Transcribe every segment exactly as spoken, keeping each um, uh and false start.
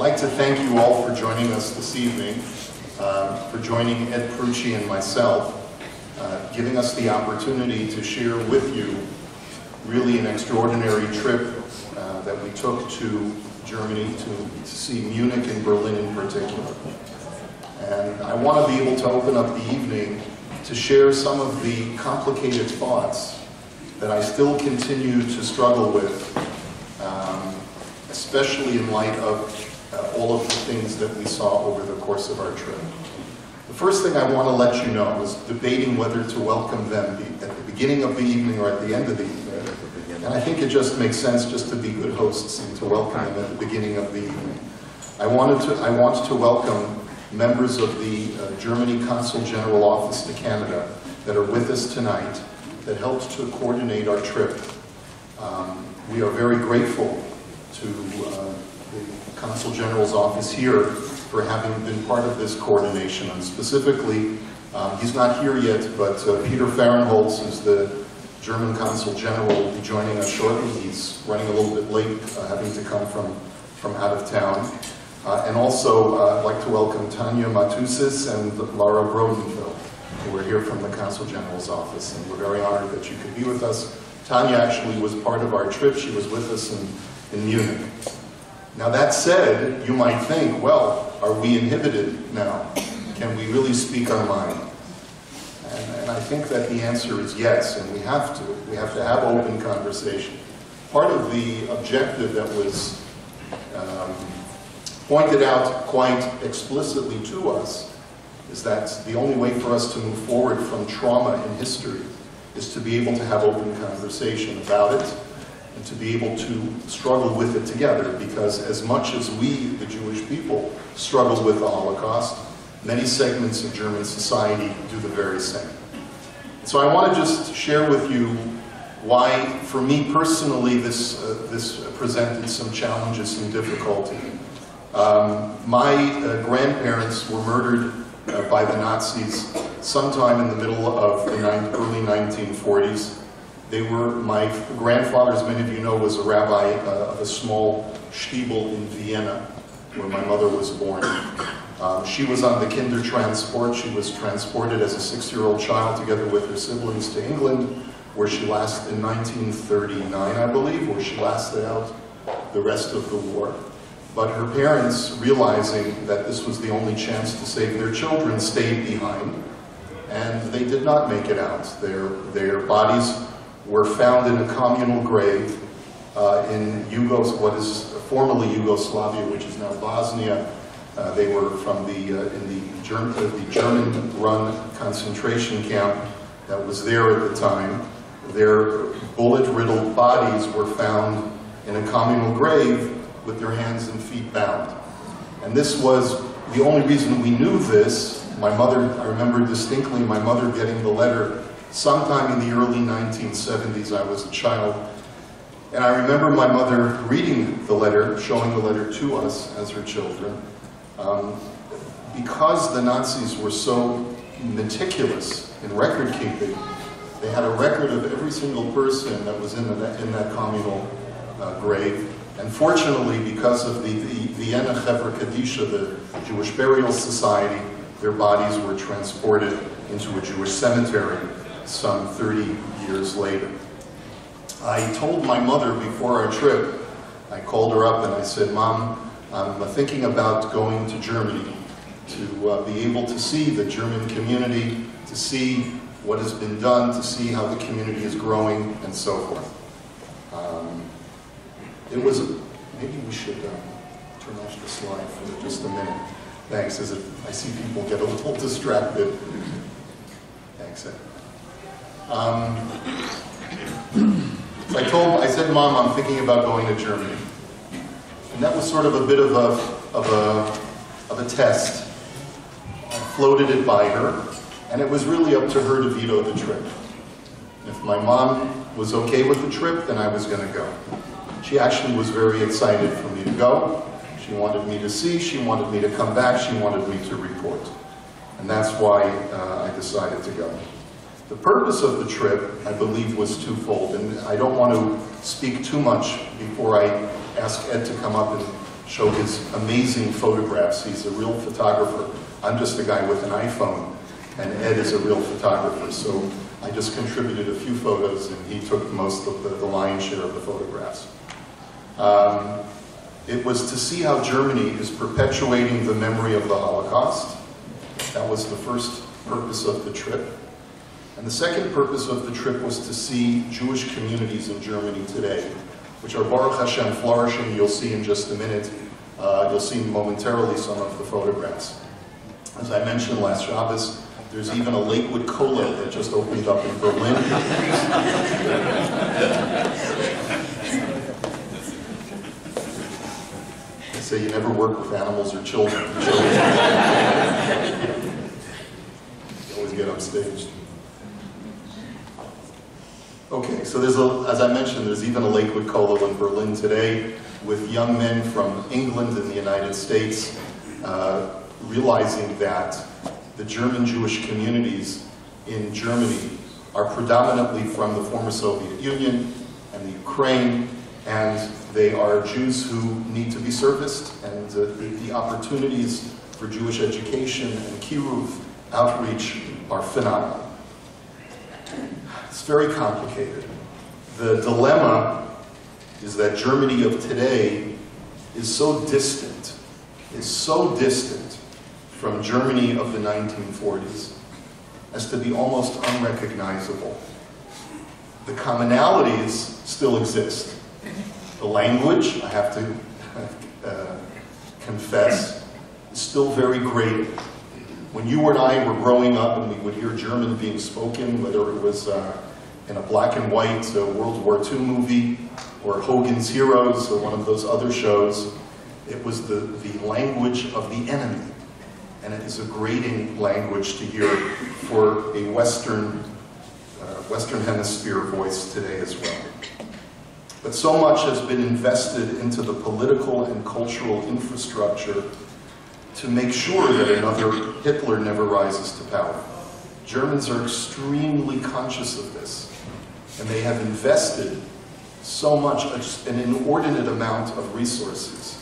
like to thank you all for joining us this evening, uh, for joining Ed Perucci and myself, uh, giving us the opportunity to share with you really an extraordinary trip uh, that we took to Germany, to see Munich and Berlin in particular. And I want to be able to open up the evening to share some of the complicated thoughts that I still continue to struggle with, um, especially in light of uh, all of the things that we saw over the course of our trip. The first thing I want to let you know, I was debating whether to welcome them at the beginning of the evening or at the end of the evening. And I think it just makes sense just to be good hosts and to welcome them at the beginning of the evening. I wanted to, I want to welcome members of the uh, Germany Consul General Office to Canada that are with us tonight, that helped to coordinate our trip. Um, we are very grateful to uh, the Consul General's Office here for having been part of this coordination. And specifically, um, he's not here yet, but uh, Peter Fahrenholz, who's the German Consul General, will be joining us shortly. He's running a little bit late, uh, having to come from, from out of town. Uh, and also, uh, I'd like to welcome Tanya Matusis and Laura Brodenfeld, who are here from the Consul General's Office, and we're very honored that you could be with us. Tanya actually was part of our trip. She was with us in, in Munich. Now that said, you might think, well, are we inhibited now? Can we really speak our mind? And, and I think that the answer is yes, and we have to. We have to have open conversation. Part of the objective that was um, pointed out quite explicitly to us is that the only way for us to move forward from trauma in history is to be able to have open conversation about it and to be able to struggle with it together, because as much as we, the Jewish people, struggled with the Holocaust, many segments of German society do the very same. So I want to just share with you why, for me personally, this, uh, this presented some challenges and difficulty. Um, my uh, grandparents were murdered uh, by the Nazis sometime in the middle of the early nineteen forties. They were, my grandfather, as many of you know, was a rabbi uh, of a small shtetl in Vienna, where my mother was born. Um, she was on the Kindertransport. She was transported as a six-year-old child together with her siblings to England, where she lasted in nineteen thirty-nine, I believe, where she lasted out the rest of the war. But her parents, realizing that this was the only chance to save their children, stayed behind, and they did not make it out. Their, their bodies were found in a communal grave uh, in Yugos, what is formerly Yugoslavia, which is now Bosnia. Uh, they were from the, uh, in the, German, uh, the German-run concentration camp that was there at the time. Their bullet-riddled bodies were found in a communal grave with their hands and feet bound. And this was the only reason we knew this. My mother, I remember distinctly my mother getting the letter sometime in the early nineteen seventies. I was a child. And I remember my mother reading the letter, showing the letter to us as her children. Um, because the Nazis were so meticulous in record keeping, they had a record of every single person that was in, the, in that communal uh, grave. And fortunately, because of the, the Vienna Chevra Kadisha, the Jewish Burial Society, their bodies were transported into a Jewish cemetery some thirty years later. I told my mother before our trip, I called her up and I said, "Mom, I'm thinking about going to Germany to uh, be able to see the German community, to see what has been done, to see how the community is growing, and so forth." Um, It was, a, maybe we should uh, turn off the slide for just a minute. Thanks, as it, I see people get a little distracted. Thanks, Ed. Um, so I told, I said, "Mom, I'm thinking about going to Germany." And that was sort of a bit of a, of a, of a test. I floated it by her, and it was really up to her to veto the trip. If my mom was okay with the trip, then I was gonna go. She actually was very excited for me to go. She wanted me to see, she wanted me to come back, she wanted me to report. And that's why uh, I decided to go. The purpose of the trip, I believe, was twofold, and I don't want to speak too much before I ask Ed to come up and show his amazing photographs. He's a real photographer. I'm just a guy with an iPhone, and Ed is a real photographer. So I just contributed a few photos, and he took most of the, the lion's share of the photographs. Um, it was to see how Germany is perpetuating the memory of the Holocaust. That was the first purpose of the trip. And the second purpose of the trip was to see Jewish communities in Germany today, which are Baruch Hashem flourishing. You'll see in just a minute. Uh, you'll see momentarily some of the photographs. As I mentioned last Shabbos, there's even a Lakewood Cola that just opened up in Berlin. They say you never work with animals or children. You always get upstaged. Okay, so there's a, as I mentioned, there's even a Lakewood Kollel in Berlin today with young men from England and the United States uh, realizing that the German Jewish communities in Germany are predominantly from the former Soviet Union and the Ukraine, and they are Jews who need to be serviced, and uh, the, the opportunities for Jewish education and Kiruv outreach are phenomenal. It's very complicated. The dilemma is that Germany of today is so distant, is so distant from Germany of the nineteen forties as to be almost unrecognizable. The commonalities still exist. The language, I have to uh, confess, is still very great. When you and I were growing up and we would hear German being spoken, whether it was uh, in a black and white uh, World War Two movie or Hogan's Heroes or one of those other shows, it was the, the language of the enemy. And it is a grating language to hear for a Western, uh, Western Hemisphere voice today as well. But so much has been invested into the political and cultural infrastructure to make sure that another Hitler never rises to power. Germans are extremely conscious of this, and they have invested so much, an inordinate amount of resources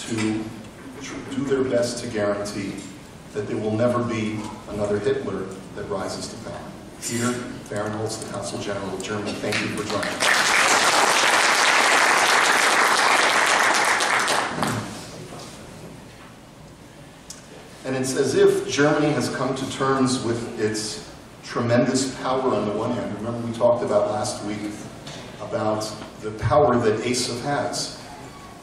to do their best to guarantee that there will never be another Hitler that rises to power. Peter Barinholtz, the Consul General of Germany, thank you for joining us. And it's as if Germany has come to terms with its tremendous power on the one hand. Remember we talked about last week about the power that Esav has.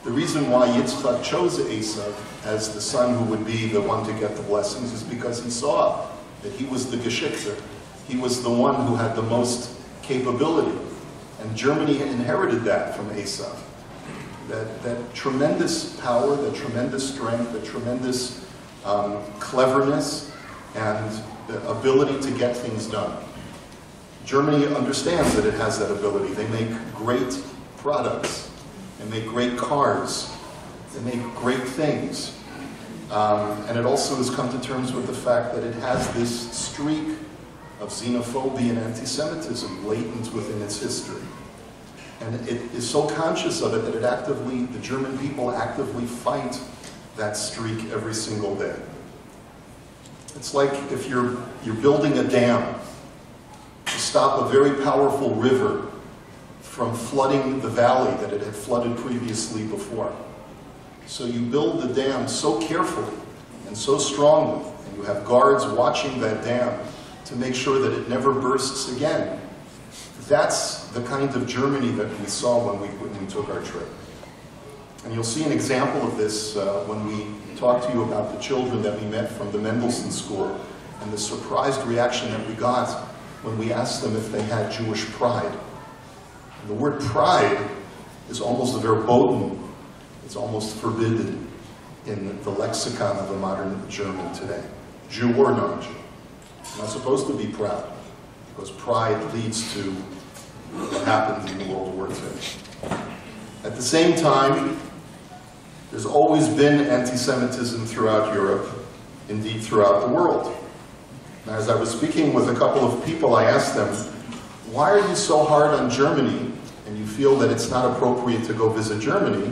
The reason why Yitzchak chose Esav as the son who would be the one to get the blessings is because he saw that he was the Geschickter. He was the one who had the most capability. And Germany inherited that from Esav. That, that tremendous power, that tremendous strength, that tremendous Um, cleverness and the ability to get things done. Germany understands that it has that ability. They make great products. They make great cars. They make great things. Um, and it also has come to terms with the fact that it has this streak of xenophobia and anti-Semitism latent within its history. And it is so conscious of it that it actively, the German people actively fight that streak every single day. It's like if you're, you're building a dam to stop a very powerful river from flooding the valley that it had flooded previously before. So you build the dam so carefully and so strongly, and you have guards watching that dam to make sure that it never bursts again. That's the kind of Germany that we saw when we, when we took our trip. And you'll see an example of this uh, when we talk to you about the children that we met from the Mendelssohn School and the surprised reaction that we got when we asked them if they had Jewish pride. And the word pride is almost verboten. It's almost forbidden in the lexicon of the modern German today. Jew or non-Jew. You're not supposed to be proud, because pride leads to what happened in World War Two. At the same time, there's always been anti-Semitism throughout Europe, indeed throughout the world. And as I was speaking with a couple of people, I asked them, why are you so hard on Germany and you feel that it's not appropriate to go visit Germany?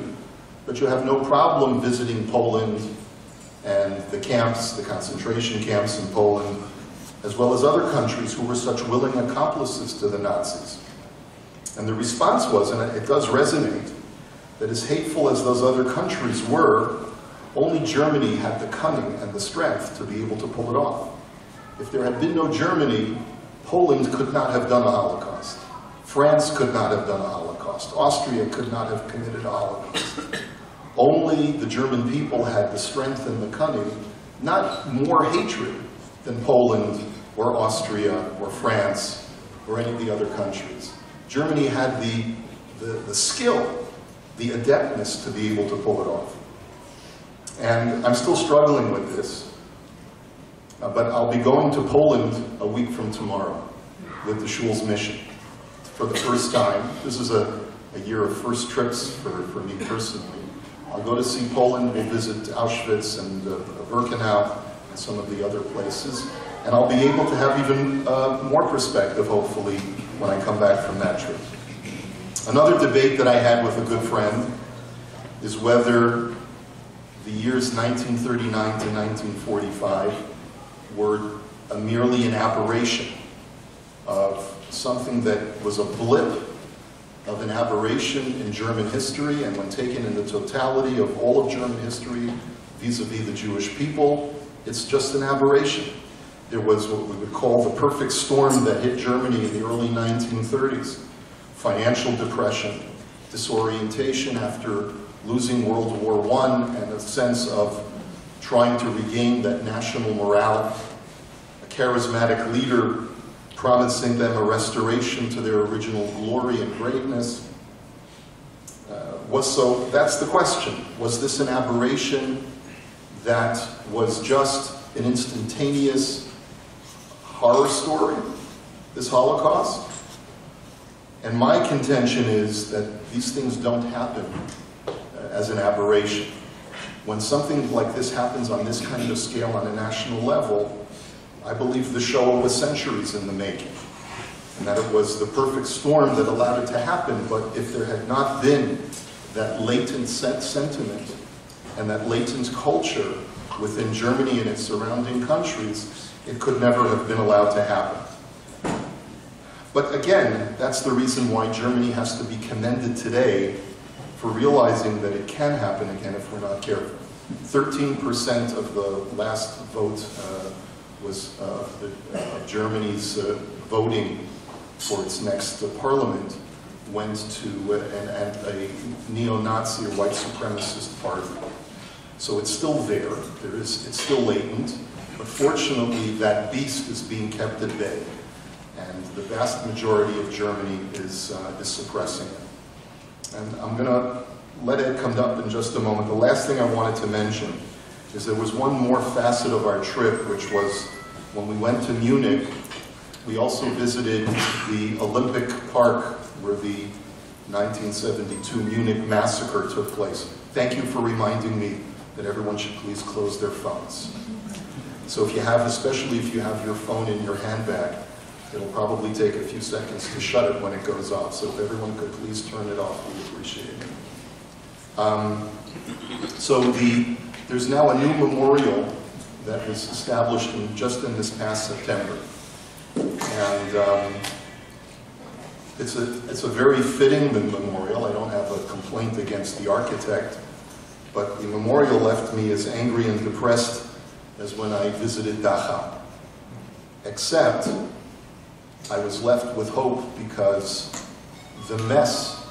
but you have no problem visiting Poland and the camps, the concentration camps in Poland, as well as other countries who were such willing accomplices to the Nazis. And the response was, and it does resonate, that as hateful as those other countries were, only Germany had the cunning and the strength to be able to pull it off. If there had been no Germany, Poland could not have done a Holocaust. France could not have done a Holocaust. Austria could not have committed a Holocaust. Only the German people had the strength and the cunning, not more hatred than Poland or Austria or France or any of the other countries. Germany had the, the, the skill, the adeptness to be able to pull it off. And I'm still struggling with this, uh, but I'll be going to Poland a week from tomorrow with the Shul's mission for the first time. This is a, a year of first trips for, for me personally. I'll go to see Poland, we'll visit Auschwitz and uh, Birkenau and some of the other places, and I'll be able to have even uh, more perspective, hopefully, when I come back from that trip. Another debate that I had with a good friend is whether the years nineteen thirty-nine to nineteen forty-five were a merely an aberration of something that was a blip of an aberration in German history, and when taken in the totality of all of German history vis-a-vis the Jewish people, it's just an aberration. There was what we would call the perfect storm that hit Germany in the early nineteen thirties. Financial depression, disorientation after losing World War One, and a sense of trying to regain that national morale, a charismatic leader promising them a restoration to their original glory and greatness. Uh, was so, that's the question. Was this an aberration that was just an instantaneous horror story, this Holocaust? And my contention is that these things don't happen as an aberration. When something like this happens on this kind of scale on a national level, I believe the Shoah was centuries in the making, and that it was the perfect storm that allowed it to happen. But if there had not been that latent sentiment and that latent culture within Germany and its surrounding countries, it could never have been allowed to happen. But again, that's the reason why Germany has to be commended today for realizing that it can happen again if we're not careful. thirteen percent of the last vote uh, was uh, the, uh, Germany's uh, voting for its next uh, parliament went to uh, an, an, a neo-Nazi or white supremacist party. So it's still there, there is, it's still latent, but fortunately that beast is being kept at bay, and the vast majority of Germany is, uh, is suppressing it. And I'm going to let Ed come up in just a moment. The last thing I wanted to mention is there was one more facet of our trip, which was when we went to Munich, we also visited the Olympic Park where the nineteen seventy-two Munich massacre took place. Thank you for reminding me that everyone should please close their phones. So if you have, especially if you have your phone in your handbag, it'll probably take a few seconds to shut it when it goes off. So if everyone could please turn it off, we'd appreciate it. Um, so the, there's now a new memorial that was established in, just in this past September. And um, it's, a, it's a very fitting memorial. I don't have a complaint against the architect, but the memorial left me as angry and depressed as when I visited Dachau. Except I was left with hope because the mess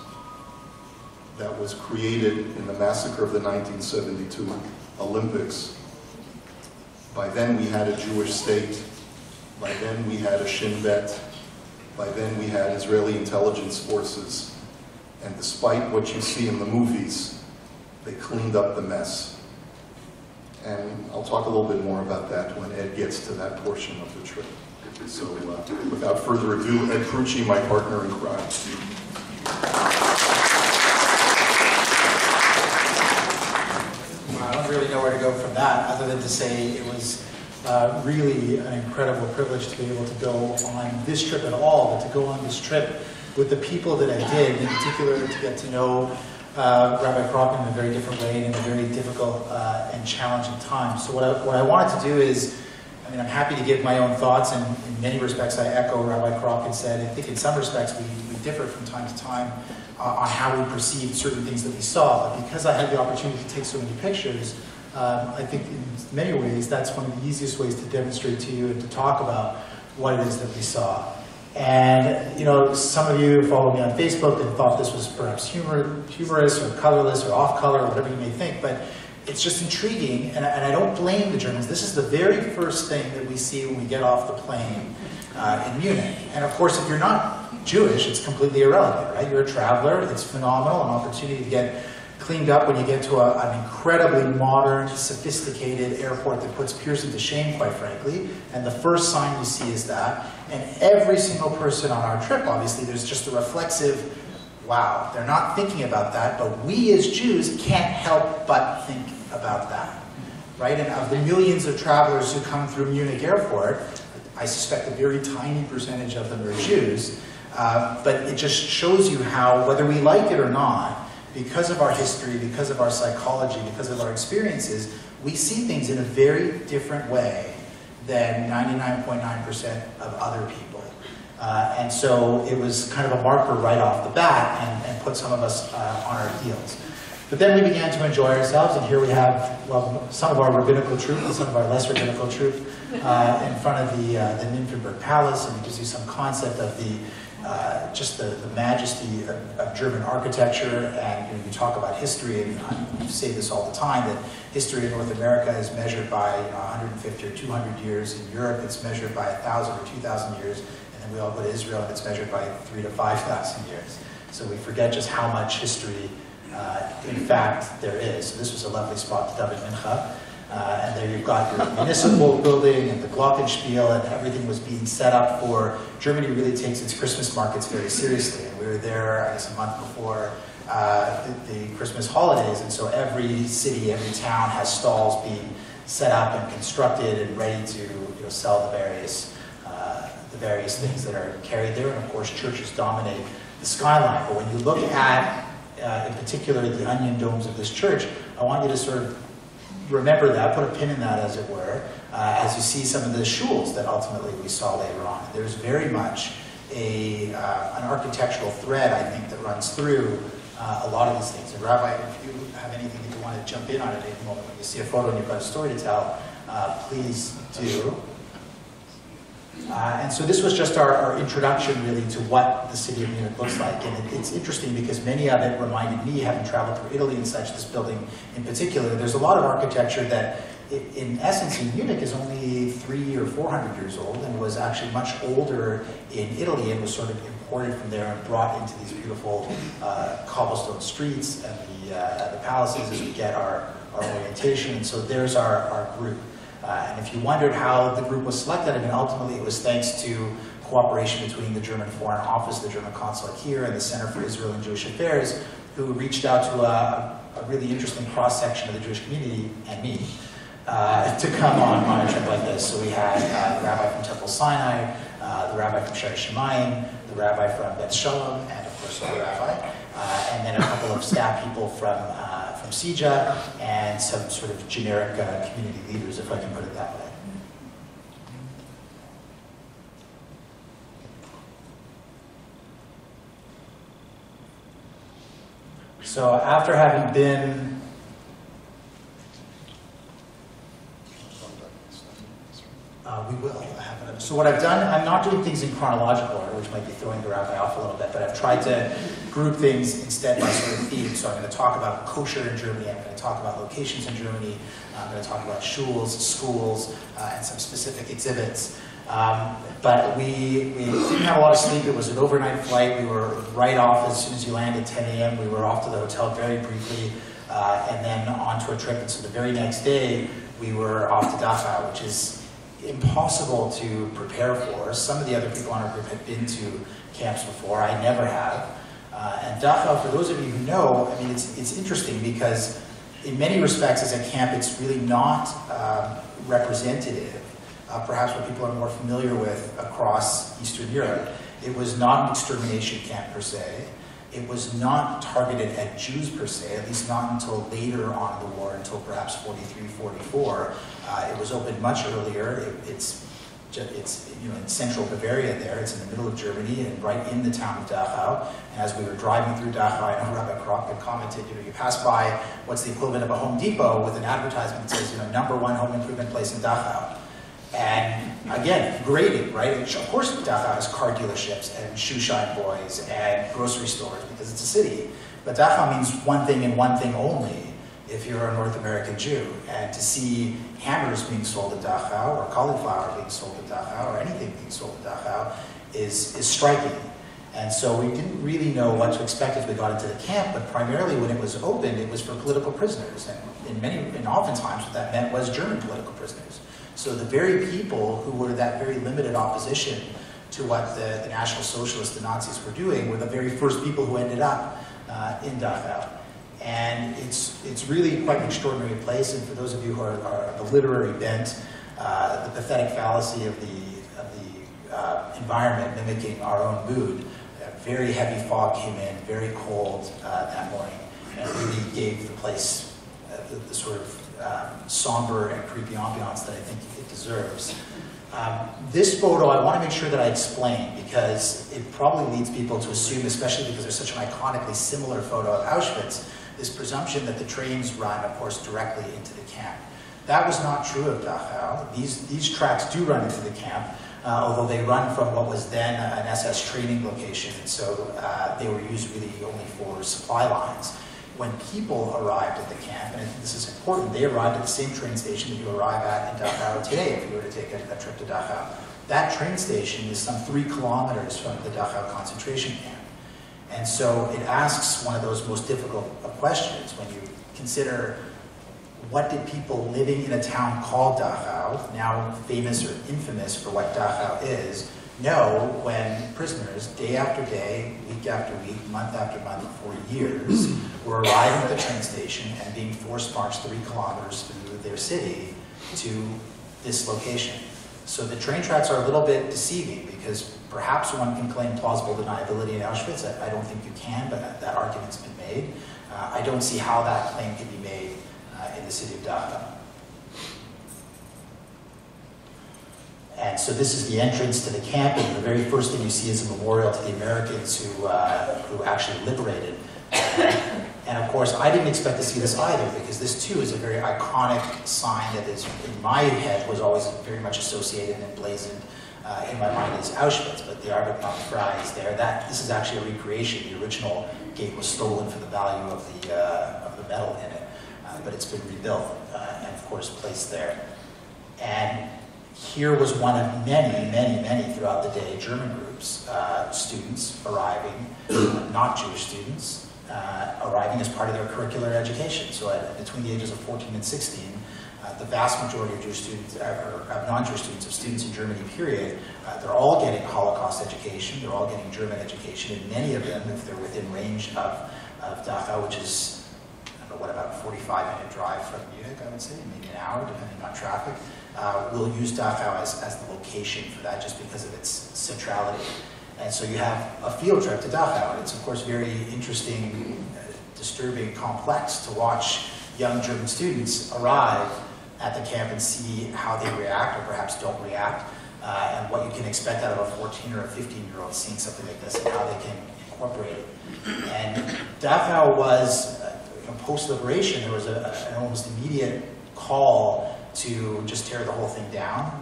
that was created in the massacre of the nineteen seventy-two Olympics, by then we had a Jewish state, by then we had a Shin Bet, by then we had Israeli intelligence forces, and despite what you see in the movies, they cleaned up the mess. And I'll talk a little bit more about that when Ed gets to that portion of the trip. So, uh, without further ado, Ed Krucci, my partner in crime. Well, I don't really know where to go from that, other than to say it was uh, really an incredible privilege to be able to go on this trip at all, but to go on this trip with the people that I did, in particular to get to know uh, Rabbi Brockman in a very different way and in a very difficult uh, and challenging time. So what I, what I wanted to do is, I mean, I'm happy to give my own thoughts, and in many respects I echo Rabbi Crockett said. I think in some respects we, we differ from time to time uh, on how we perceived certain things that we saw. But because I had the opportunity to take so many pictures, um, I think in many ways that's one of the easiest ways to demonstrate to you and to talk about what it is that we saw. And, you know, some of you follow me on Facebook and thought this was perhaps humor, humorous or colorless or off-color or whatever you may think, but it's just intriguing, and I, and I don't blame the Germans. This is the very first thing that we see when we get off the plane uh, in Munich. And of course, if you're not Jewish, it's completely irrelevant, right? You're a traveler. It's phenomenal, an opportunity to get cleaned up when you get to a, an incredibly modern, sophisticated airport that puts Pearson to shame, quite frankly. And the first sign you see is that. And every single person on our trip, obviously, there's just a reflexive, wow, they're not thinking about that, but we as Jews can't help but think about that, right? And of the millions of travelers who come through Munich Airport, I suspect a very tiny percentage of them are Jews, uh, but it just shows you how, whether we like it or not, because of our history, because of our psychology, because of our experiences, we see things in a very different way than ninety-nine point nine percent of other people. Uh, and so it was kind of a marker right off the bat and, and put some of us uh, on our heels. But then we began to enjoy ourselves, and here we have, well, some of our rabbinical troop and some of our less rabbinical troop uh, in front of the, uh, the Nymphenburg Palace, and it gives you some concept of the, uh, just the, the majesty of, of German architecture. And you know, you talk about history, and I say this all the time, that history in North America is measured by you know, one hundred fifty or two hundred years. In Europe, it's measured by one thousand or two thousand years. And we all go to Israel, and it's measured by three to five thousand years. So we forget just how much history, uh, in fact, there is. So this was a lovely spot to daven mincha, uh, and there you've got your municipal building and the Glockenspiel, and everything was being set up for Germany. Really takes its Christmas markets very seriously, and we were there, I guess, a month before uh, the, the Christmas holidays, and so every city, every town has stalls being set up and constructed and ready to you know, sell the various. various things that are carried there, and of course churches dominate the skyline. But when you look at, uh, in particular, the onion domes of this church, I want you to sort of remember that, put a pin in that as it were, uh, as you see some of the shuls that ultimately we saw later on. There's very much a, uh, an architectural thread, I think, that runs through uh, a lot of these things. And Rabbi, if you have anything that you want to jump in on at any moment, when you see a photo and you've got a story to tell, uh, please do. Uh, and so this was just our, our introduction, really, to what the city of Munich looks like. And it, it's interesting because many of it reminded me, having traveled through Italy and such, this building in particular, there's a lot of architecture that, it, in essence, in Munich is only three or four hundred years old and was actually much older in Italy and was sort of imported from there and brought into these beautiful uh, cobblestone streets and the, uh, the palaces as we get our, our orientation. And so there's our, our group. Uh, and if you wondered how the group was selected, I mean, ultimately it was thanks to cooperation between the German Foreign Office, the German Consulate here, and the Center for Israel and Jewish Affairs, who reached out to a, a really interesting cross-section of the Jewish community, and me, uh, to come on, on a trip like this. So we had uh, the rabbi from Temple Sinai, uh, the rabbi from Shari Shemayim, the rabbi from Beth Shalom, and of course the rabbi, uh, and then a couple of staff people from uh, from S I J A, and some sort of generic uh, community leaders, if I can put it that way. So after having been Uh, we will. I have so what I've done, I'm not doing things in chronological order, which might be throwing the rabbi off a little bit, but I've tried to group things instead by sort of theme. So I'm going to talk about kosher in Germany, I'm going to talk about locations in Germany, I'm going to talk about shuls, schools, uh, and some specific exhibits. Um, but we, we didn't have a lot of sleep. It was an overnight flight. We were right off as soon as you land at ten A M We were off to the hotel very briefly, uh, and then onto a trip. And so the very next day, we were off to Dachau, which is impossible to prepare for. Some of the other people on our group had been to camps before. I never have. Uh, and Dachau, for those of you who know, I mean, it's, it's interesting because in many respects as a camp, it's really not um, representative, uh, perhaps what people are more familiar with across Eastern Europe. It was not an extermination camp per se. It was not targeted at Jews per se, at least not until later on in the war, until perhaps forty-three, forty-four. Uh, it was opened much earlier. It, it's It's you know in central Bavaria there. It's in the middle of Germany and right in the town of Dachau. And as we were driving through Dachau, I know Rabbi Kroc commented, you know, you pass by what's the equivalent of a Home Depot with an advertisement that says, you know, number one home improvement place in Dachau. And again, grading, right? And of course Dachau has car dealerships and shoe shine boys and grocery stores because it's a city. But Dachau means one thing and one thing only if you're a North American Jew. And to see hammers being sold at Dachau, or cauliflower being sold at Dachau, or anything being sold at Dachau is, is striking. And so we didn't really know what to expect as we got into the camp, but primarily when it was opened, it was for political prisoners. And in many, and oftentimes what that meant was German political prisoners. So the very people who were that very limited opposition to what the, the National Socialists, the Nazis were doing, were the very first people who ended up uh, in Dachau. And it's, it's really quite an extraordinary place, and for those of you who are, are of the literary bent, uh, the pathetic fallacy of the, of the uh, environment mimicking our own mood. A very heavy fog came in, very cold uh, that morning, and it really gave the place uh, the, the sort of um, somber and creepy ambiance that I think it deserves. Um, this photo, I want to make sure that I explain, because it probably leads people to assume, especially because there's such an iconically similar photo of Auschwitz, this presumption that the trains run, of course, directly into the camp. That was not true of Dachau. These, these tracks do run into the camp, uh, although they run from what was then an S S training location, and so uh, they were used really only for supply lines. When people arrived at the camp, and I think this is important, they arrived at the same train station that you arrive at in Dachau today if you were to take a, a trip to Dachau. That train station is some three kilometers from the Dachau concentration camp. And so it asks one of those most difficult questions when you consider what did people living in a town called Dachau, now famous or infamous for what Dachau is, know when prisoners, day after day, week after week, month after month, for years, were arriving at the train station and being forced to march three kilometers through their city to this location. So the train tracks are a little bit deceiving because perhaps one can claim plausible deniability in Auschwitz. I, I don't think you can, but that, that argument's been made. Uh, I don't see how that claim can be made uh, in the city of Dachau. And so this is the entrance to the camp, and the very first thing you see is a memorial to the Americans who, uh, who actually liberated. And of course, I didn't expect to see this either, because this too is a very iconic sign that is, in my head, was always very much associated and emblazoned uh, in my mind as Auschwitz, but the Arbeitnachfrei is there. That, this is actually a recreation. The original gate was stolen for the value of the, uh, of the metal in it, uh, but it's been rebuilt uh, and of course placed there. And here was one of many, many, many throughout the day German groups, uh, students arriving, not Jewish students, uh, arriving as part of their curricular education. So at, between the ages of fourteen and sixteen, uh, the vast majority of Jewish students, or non-Jewish students, of students in Germany, period, uh, they're all getting Holocaust education, they're all getting German education, and many of them, if they're within range of, of Dachau, which is, I don't know, what, about a forty-five minute drive from Munich, I would say, maybe an hour, depending on traffic, Uh, we'll use Dachau as, as the location for that just because of its centrality. And so you have a field trip to Dachau, and it's of course very interesting, uh, disturbing, complex to watch young German students arrive at the camp and see how they react, or perhaps don't react, uh, and what you can expect out of a fourteen or a fifteen year old seeing something like this and how they can incorporate it. And Dachau was, uh, you know, post-liberation, there was a, an almost immediate call to just tear the whole thing down,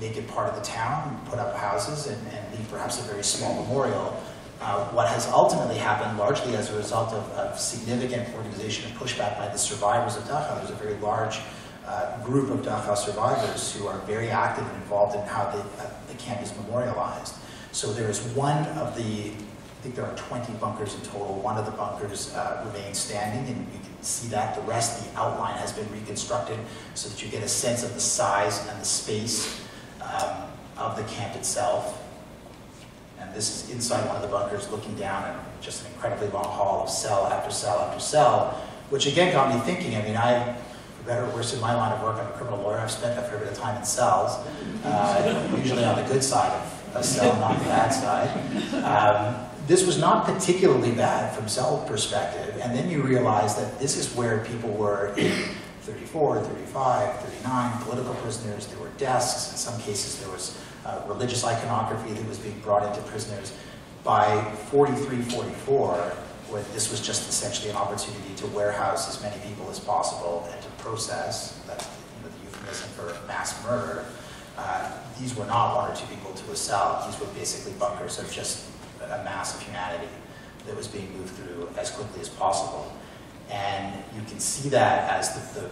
make it part of the town, put up houses, and, and leave perhaps a very small memorial. Uh, what has ultimately happened, largely as a result of, of significant organization and pushback by the survivors of Dachau, there's a very large uh, group of Dachau survivors who are very active and involved in how the, uh, the camp is memorialized. So there is one of the, I think there are twenty bunkers in total, one of the bunkers uh, remains standing, and you can see that. The rest, the outline has been reconstructed so that you get a sense of the size and the space um, of the camp itself. And this is inside one of the bunkers looking down at just an incredibly long hall of cell after cell after cell, which again got me thinking. I mean, I, for better or worse in my line of work, I'm a criminal lawyer. I've spent a fair bit of time in cells, uh, usually on the good side of a cell, not the bad side. Um, this was not particularly bad from cell perspective, and then you realize that this is where people were in thirty-four, thirty-five, thirty-nine, political prisoners. There were desks. In some cases, there was uh, religious iconography that was being brought into prisoners. By forty-three, forty-four, where this was just essentially an opportunity to warehouse as many people as possible and to process, that's you know, the euphemism for mass murder. Uh, these were not one or two people to a cell. These were basically bunkers of just a mass of humanity that was being moved through as quickly as possible. And you can see that as the, the,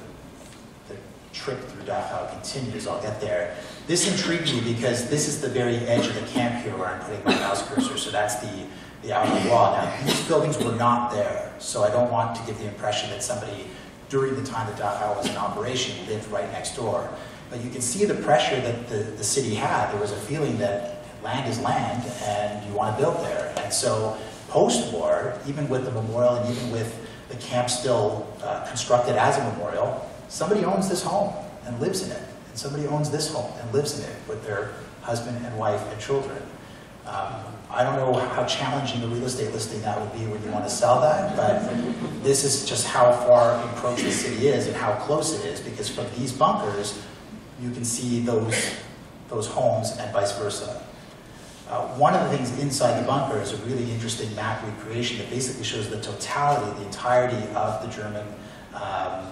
the trip through Dachau continues. I'll get there. This intrigued me because this is the very edge of the camp here where I'm putting my mouse cursor, so that's the, the outer wall. Now, these buildings were not there, so I don't want to give the impression that somebody during the time that Dachau was in operation lived right next door. But you can see the pressure that the, the city had. There was a feeling that land is land and you want to build there. And so post-war, even with the memorial and even with the camp still uh, constructed as a memorial, somebody owns this home and lives in it. And somebody owns this home and lives in it with their husband and wife and children. Um, I don't know how challenging the real estate listing that would be when you want to sell that, but this is just how far encroached the city is and how close it is, because from these bunkers, you can see those, those homes and vice versa. Uh, one of the things inside the bunker is a really interesting map recreation that basically shows the totality, the entirety of the German, um,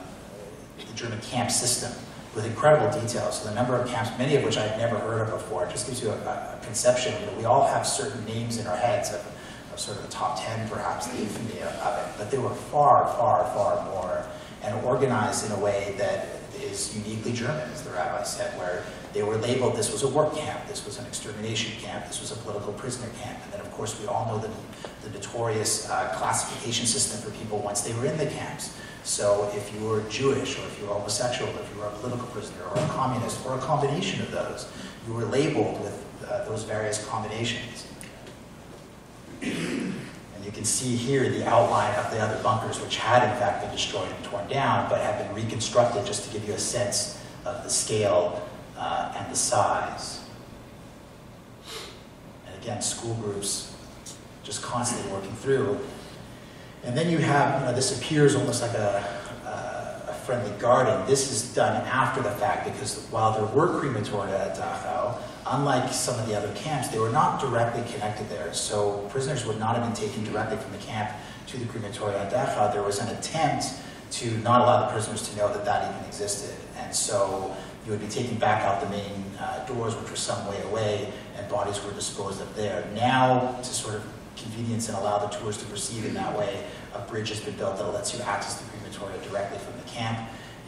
the German camp system, with incredible detail. So the number of camps, many of which I've never heard of before, just gives you a, a conception. You know, we all have certain names in our heads of, of sort of the top ten, perhaps, the infamy of it. But they were far, far, far more, and organized in a way that is uniquely German, as the rabbi said, where they were labeled, this was a work camp, this was an extermination camp, this was a political prisoner camp. And then, of course, we all know the, the notorious uh, classification system for people once they were in the camps. So if you were Jewish, or if you were homosexual, or if you were a political prisoner, or a communist, or a combination of those, you were labeled with uh, those various combinations. And you can see here the outline of the other bunkers, which had in fact been destroyed and torn down, but have been reconstructed just to give you a sense of the scale uh, and the size. And again, school groups just constantly working through. And then you have, you know, this appears almost like a, a, a friendly garden. This is done after the fact, because while there were crematoria at Dachau, unlike some of the other camps, they were not directly connected there. So prisoners would not have been taken directly from the camp to the crematoria at Dachau. There was an attempt to not allow the prisoners to know that that even existed. And so you would be taken back out the main uh, doors, which were some way away, and bodies were disposed of there. Now, to sort of convenience and allow the tours to proceed in that way, a bridge has been built that lets you access the crematoria directly from the camp.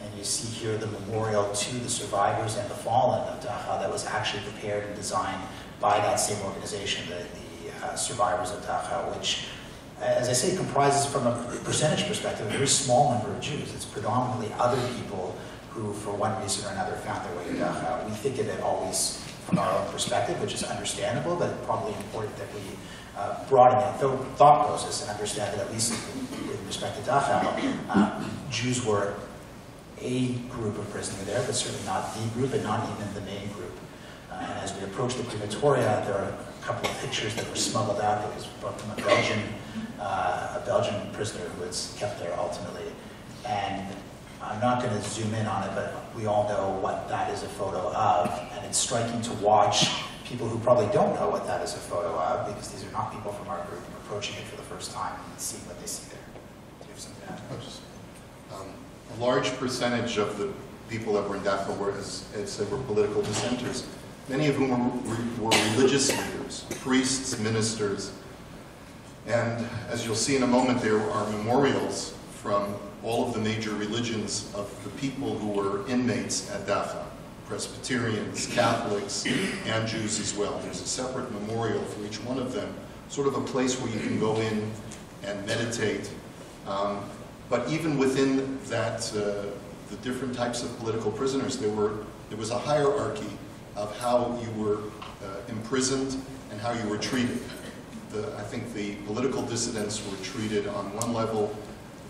And you see here the memorial to the survivors and the fallen of Dachau that was actually prepared and designed by that same organization, the, the uh, survivors of Dachau, which, as I say, comprises from a percentage perspective a very small number of Jews. It's predominantly other people who, for one reason or another, found their way to Dachau. We think of it always from our own perspective, which is understandable, but it's probably important that we Uh, broaden that thought process and understand that, at least with respect to Dachau, uh, Jews were a group of prisoners there, but certainly not the group and not even the main group. Uh, and as we approach the crematoria, there are a couple of pictures that were smuggled out that was brought from a Belgian, uh, a Belgian prisoner who was kept there ultimately. And I'm not going to zoom in on it, but we all know what that is a photo of, and it's striking to watch people who probably don't know what that is a photo of, because these are not people from our group approaching it for the first time and seeing what they see there. Do you have something to add? Um, a large percentage of the people that were in Dachau were, as Ed said, were political dissenters, many of whom were, were religious leaders, priests, ministers. And as you'll see in a moment, there are memorials from all of the major religions of the people who were inmates at Dachau. Presbyterians, Catholics, and Jews as well. There's a separate memorial for each one of them, sort of a place where you can go in and meditate. Um, but even within that, uh, the different types of political prisoners, there were there was a hierarchy of how you were uh, imprisoned and how you were treated. The, I think the political dissidents were treated on one level.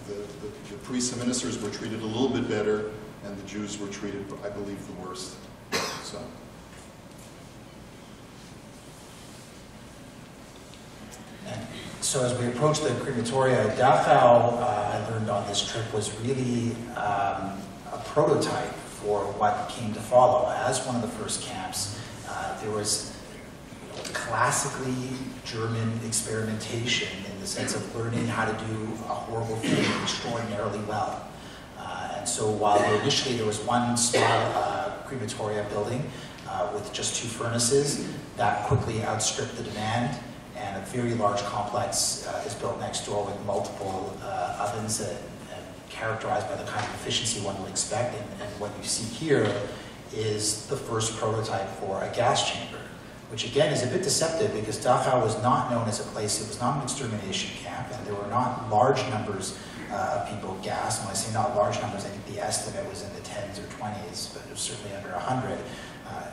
The, the, the priests and ministers were treated a little bit better, and the Jews were treated, I believe, the worst. So. And So as we approach the crematoria, Dachau, uh, I learned on this trip, was really um, a prototype for what came to follow. As one of the first camps, uh, there was you know, classically German experimentation in the sense of learning how to do a horrible thing extraordinarily well. Uh, and so while initially there was one small uh, crematoria building uh, with just two furnaces, that quickly outstripped the demand. And a very large complex uh, is built next door with multiple uh, ovens and, and characterized by the kind of efficiency one would expect. And, and what you see here is the first prototype for a gas chamber, which again is a bit deceptive because Dachau was not known as a place, it was not an extermination camp, and there were not large numbers uh, of people gassed. And when I say not large numbers, I think the estimate was in the tens or twenties, but it was certainly under one hundred. Uh,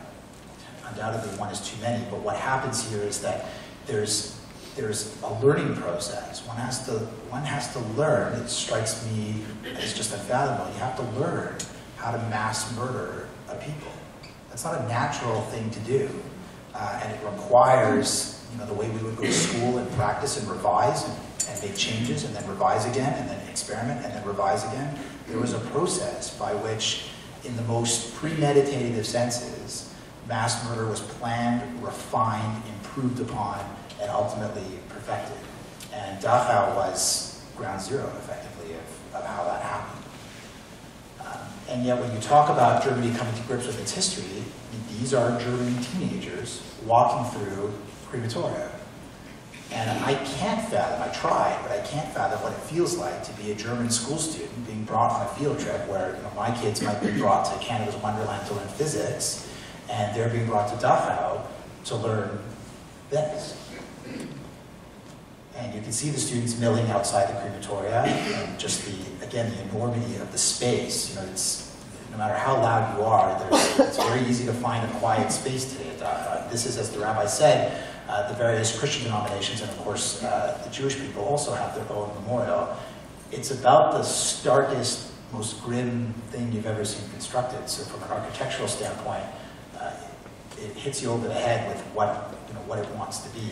undoubtedly one is too many, but what happens here is that There's, there's a learning process. One has, to, one has to learn. It strikes me as just unfathomable. You have to learn how to mass murder a people. That's not a natural thing to do. Uh, and it requires you know, the way we would go to school and practice and revise and, and make changes and then revise again and then experiment and then revise again. There was a process by which, in the most premeditative senses, mass murder was planned, refined, improved upon, and ultimately perfected. And Dachau was ground zero, effectively, of, of how that happened. Um, and yet when you talk about Germany coming to grips with its history, these are German teenagers walking through crematoria. And I can't fathom, I tried, but I can't fathom what it feels like to be a German school student being brought on a field trip where you know, my kids might be brought to Canada's Wonderland to learn physics, and they're being brought to Dachau to learn this. And you can see the students milling outside the crematoria, and just the, again, the enormity of the space. You know, it's, no matter how loud you are, it's very easy to find a quiet space today. Uh, this is, as the rabbi said, uh, the various Christian denominations, and of course, uh, the Jewish people also have their own memorial. It's about the starkest, most grim thing you've ever seen constructed. So from an architectural standpoint, uh, it hits you over the head with what, you know, what it wants to be.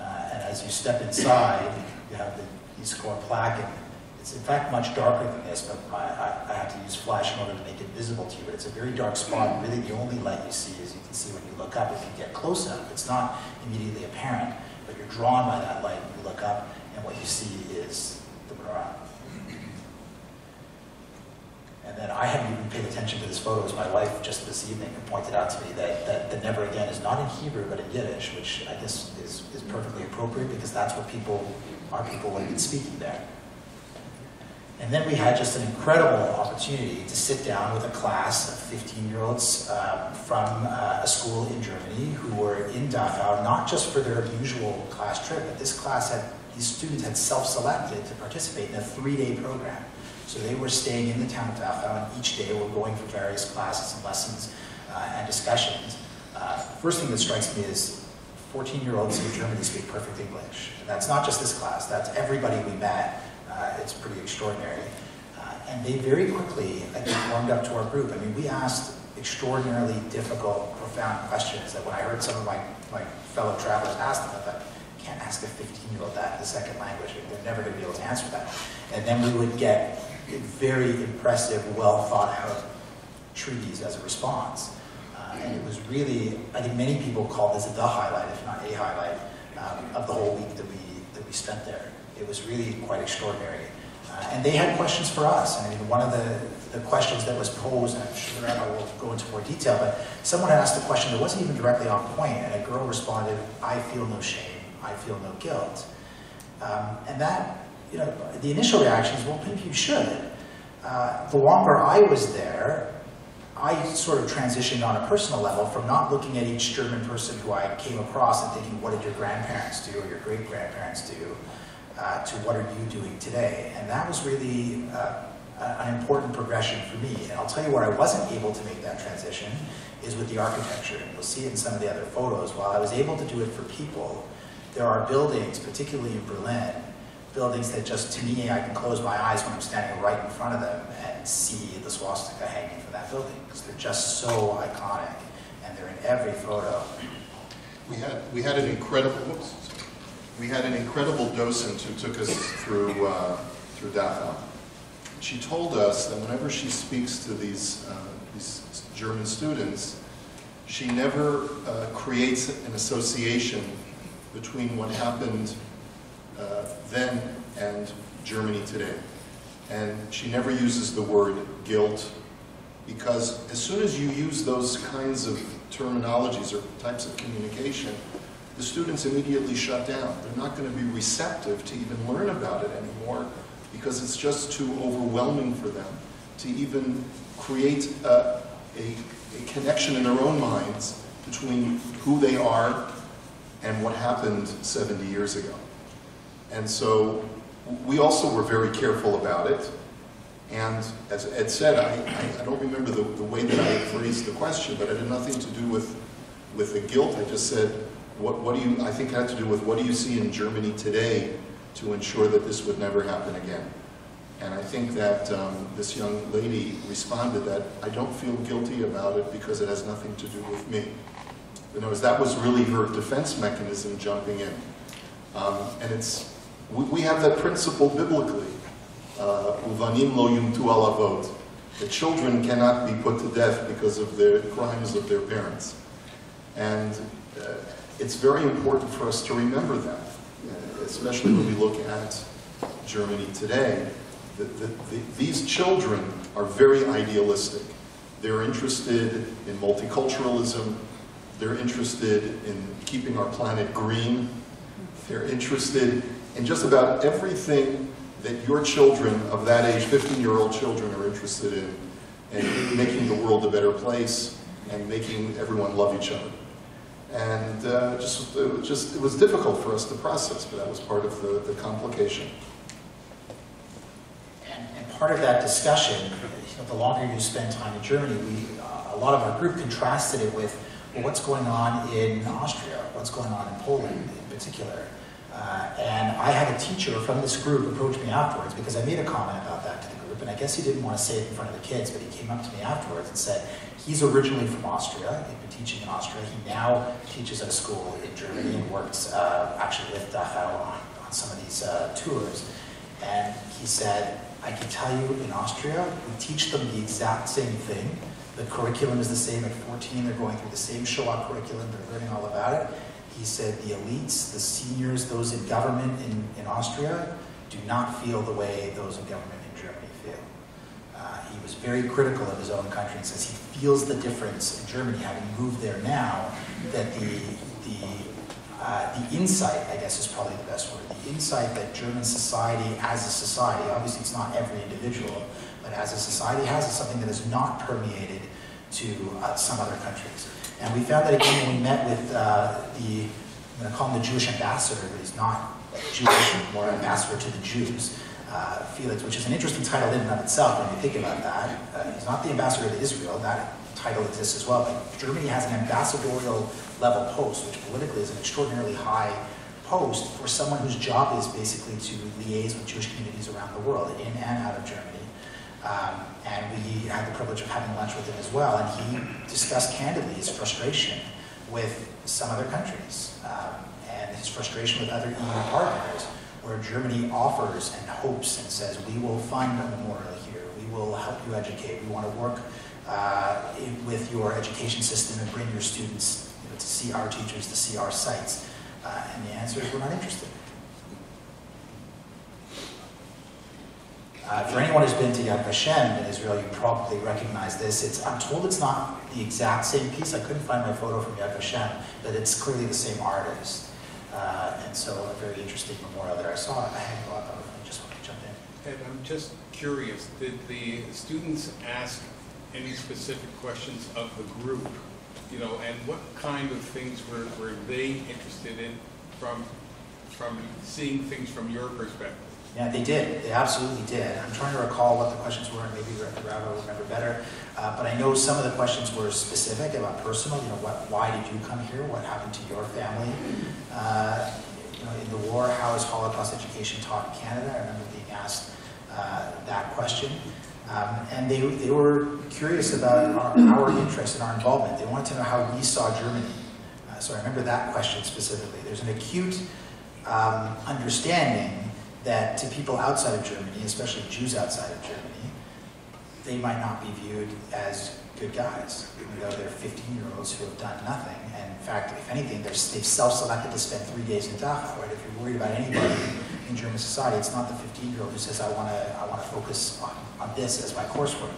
Uh, and as you step inside, you have the Eastcore plaque, and it's in fact much darker than this, but I, I, I have to use flash in order to make it visible to you, but it's a very dark spot. Really the only light you see is you can see when you look up. If you get close up, it's not immediately apparent, but you're drawn by that light, you look up, and what you see is the menorah. And then I haven't even paid attention to this photo, as my wife just this evening pointed out to me that, that the never again is not in Hebrew but in Yiddish, which I guess is, is perfectly appropriate because that's what people, our people would have been speaking there. And then we had just an incredible opportunity to sit down with a class of fifteen-year-olds um, from uh, a school in Germany who were in Dachau, not just for their usual class trip, but this class had, these students had self-selected to participate in a three-day program. So they were staying in the town of Dachau, and each day we're going for various classes and lessons uh, and discussions. Uh, first thing that strikes me is fourteen-year-olds in Germany speak perfect English. And that's not just this class, that's everybody we met. Uh, it's pretty extraordinary. Uh, and they very quickly, I think, warmed up to our group. I mean, we asked extraordinarily difficult, profound questions that when I heard some of my, my fellow travelers ask them, I thought, you can't ask a fifteen-year-old that in a second language. They're never going to be able to answer that. And then we would get very impressive, well-thought-out treaties as a response. Uh, and it was really, I think many people call this the highlight, if not a highlight, um, of the whole week that we, that we spent there. It was really quite extraordinary. Uh, and they had questions for us. I mean, one of the, the questions that was posed, and I'm sure I will go into more detail, but someone had asked a question that wasn't even directly on point, and a girl responded, "I feel no shame, I feel no guilt." Um, and that, you know, the initial reaction is, well, maybe you should. Uh, the longer I was there, I sort of transitioned on a personal level from not looking at each German person who I came across and thinking, what did your grandparents do or your great-grandparents do, uh, to what are you doing today? And that was really uh, an important progression for me. And I'll tell you where I wasn't able to make that transition is with the architecture. And you'll see it in some of the other photos. While I was able to do it for people, there are buildings, particularly in Berlin, buildings that just, to me, I can close my eyes when I'm standing right in front of them and see the swastika hanging from that building, because they're just so iconic, and they're in every photo. We had, we had an incredible, whoops, we had an incredible docent who took us through, uh, through Dachau. She told us that whenever she speaks to these, uh, these German students, she never uh, creates an association between what happened uh, then and Germany today. And she never uses the word guilt, because as soon as you use those kinds of terminologies or types of communication, the students immediately shut down. They're not going to be receptive to even learn about it anymore, because it's just too overwhelming for them to even create a, a, a connection in their own minds between who they are and what happened seventy years ago. And so we also were very careful about it. And as Ed said, I, I don't remember the, the way that I phrased the question, but it had nothing to do with, with the guilt. I just said, what, what do you, I think it had to do with what do you see in Germany today to ensure that this would never happen again. And I think that um, this young lady responded that I don't feel guilty about it because it has nothing to do with me. In other words, that was really her defense mechanism jumping in. Um, and it's, we, we have that principle biblically. Uvanim lo yumtu al avot. The children cannot be put to death because of the crimes of their parents. And uh, it's very important for us to remember that, especially when we look at Germany today. The, the, the, these children are very idealistic. They're interested in multiculturalism. They're interested in keeping our planet green. They're interested in just about everything that your children of that age, fifteen-year-old children, are interested in, and making the world a better place and making everyone love each other. And uh, just, it just, it was difficult for us to process, but that was part of the, the complication. And, and part of that discussion, you know, the longer you spend time in Germany, we, uh, a lot of our group contrasted it with, well, what's going on in Austria, what's going on in Poland in particular. Uh, and I had a teacher from this group approach me afterwards because I made a comment about that to the group, and I guess he didn't want to say it in front of the kids, but he came up to me afterwards and said, he's originally from Austria, he'd been teaching in Austria, he now teaches at a school in Germany and works uh, actually with Dachau on, on some of these uh, tours. And he said, I can tell you in Austria, we teach them the exact same thing. The curriculum is the same at fourteen, they're going through the same Shoah curriculum, they're learning all about it. He said the elites, the seniors, those in government in, in Austria do not feel the way those in government in Germany feel. Uh, he was very critical of his own country and says he feels the difference in Germany, having moved there now, that the, the, uh, the insight, I guess is probably the best word, the insight that German society as a society, obviously it's not every individual, but as a society has is something that is not permeated to uh, some other countries. And we found that again when we met with uh, the, I'm going to call him the Jewish ambassador, but he's not Jewish, more ambassador to the Jews, uh, Felix, which is an interesting title in and of itself when you think about that. Uh, he's not the ambassador to Israel, that title exists as well, but Germany has an ambassadorial level post, which politically is an extraordinarily high post for someone whose job is basically to liaise with Jewish communities around the world, in and out of Germany. Um, and we had the privilege of having lunch with him as well, and he discussed candidly his frustration with some other countries, um, and his frustration with other E U partners, where Germany offers and hopes and says, we will fund a memorial here, we will help you educate, we want to work uh, in, with your education system and bring your students, you know, to see our teachers, to see our sites, uh, and the answer is we're not interested. Uh, for anyone who's been to Yad Vashem in Israel, you probably recognize this. It's, I'm told it's not the exact same piece. I couldn't find my photo from Yad Vashem, but it's clearly the same artist. Uh, and so a very interesting memorial there. I saw it. I had a lot of it. I just wanted to jump in. Ed, I'm just curious. Did the students ask any specific questions of the group? You know, and what kind of things were, were they interested in from, from seeing things from your perspective? Yeah, they did. They absolutely did. I'm trying to recall what the questions were, and maybe the rabbi will remember better. Uh, but I know some of the questions were specific about personal. You know, what, why did you come here? What happened to your family? Uh, you know, in the war, how is Holocaust education taught in Canada? I remember being asked uh, that question. Um, and they they were curious about our, our interest and our involvement. They wanted to know how we saw Germany. Uh, so I remember that question specifically. There's an acute um, understanding that to people outside of Germany, especially Jews outside of Germany, they might not be viewed as good guys, even though they're fifteen-year-olds who have done nothing. And in fact, if anything, they've self-selected to spend three days in Dachau. Right? If you're worried about anybody in German society, it's not the fifteen-year-old who says, I want to I want to focus on, on this as my coursework.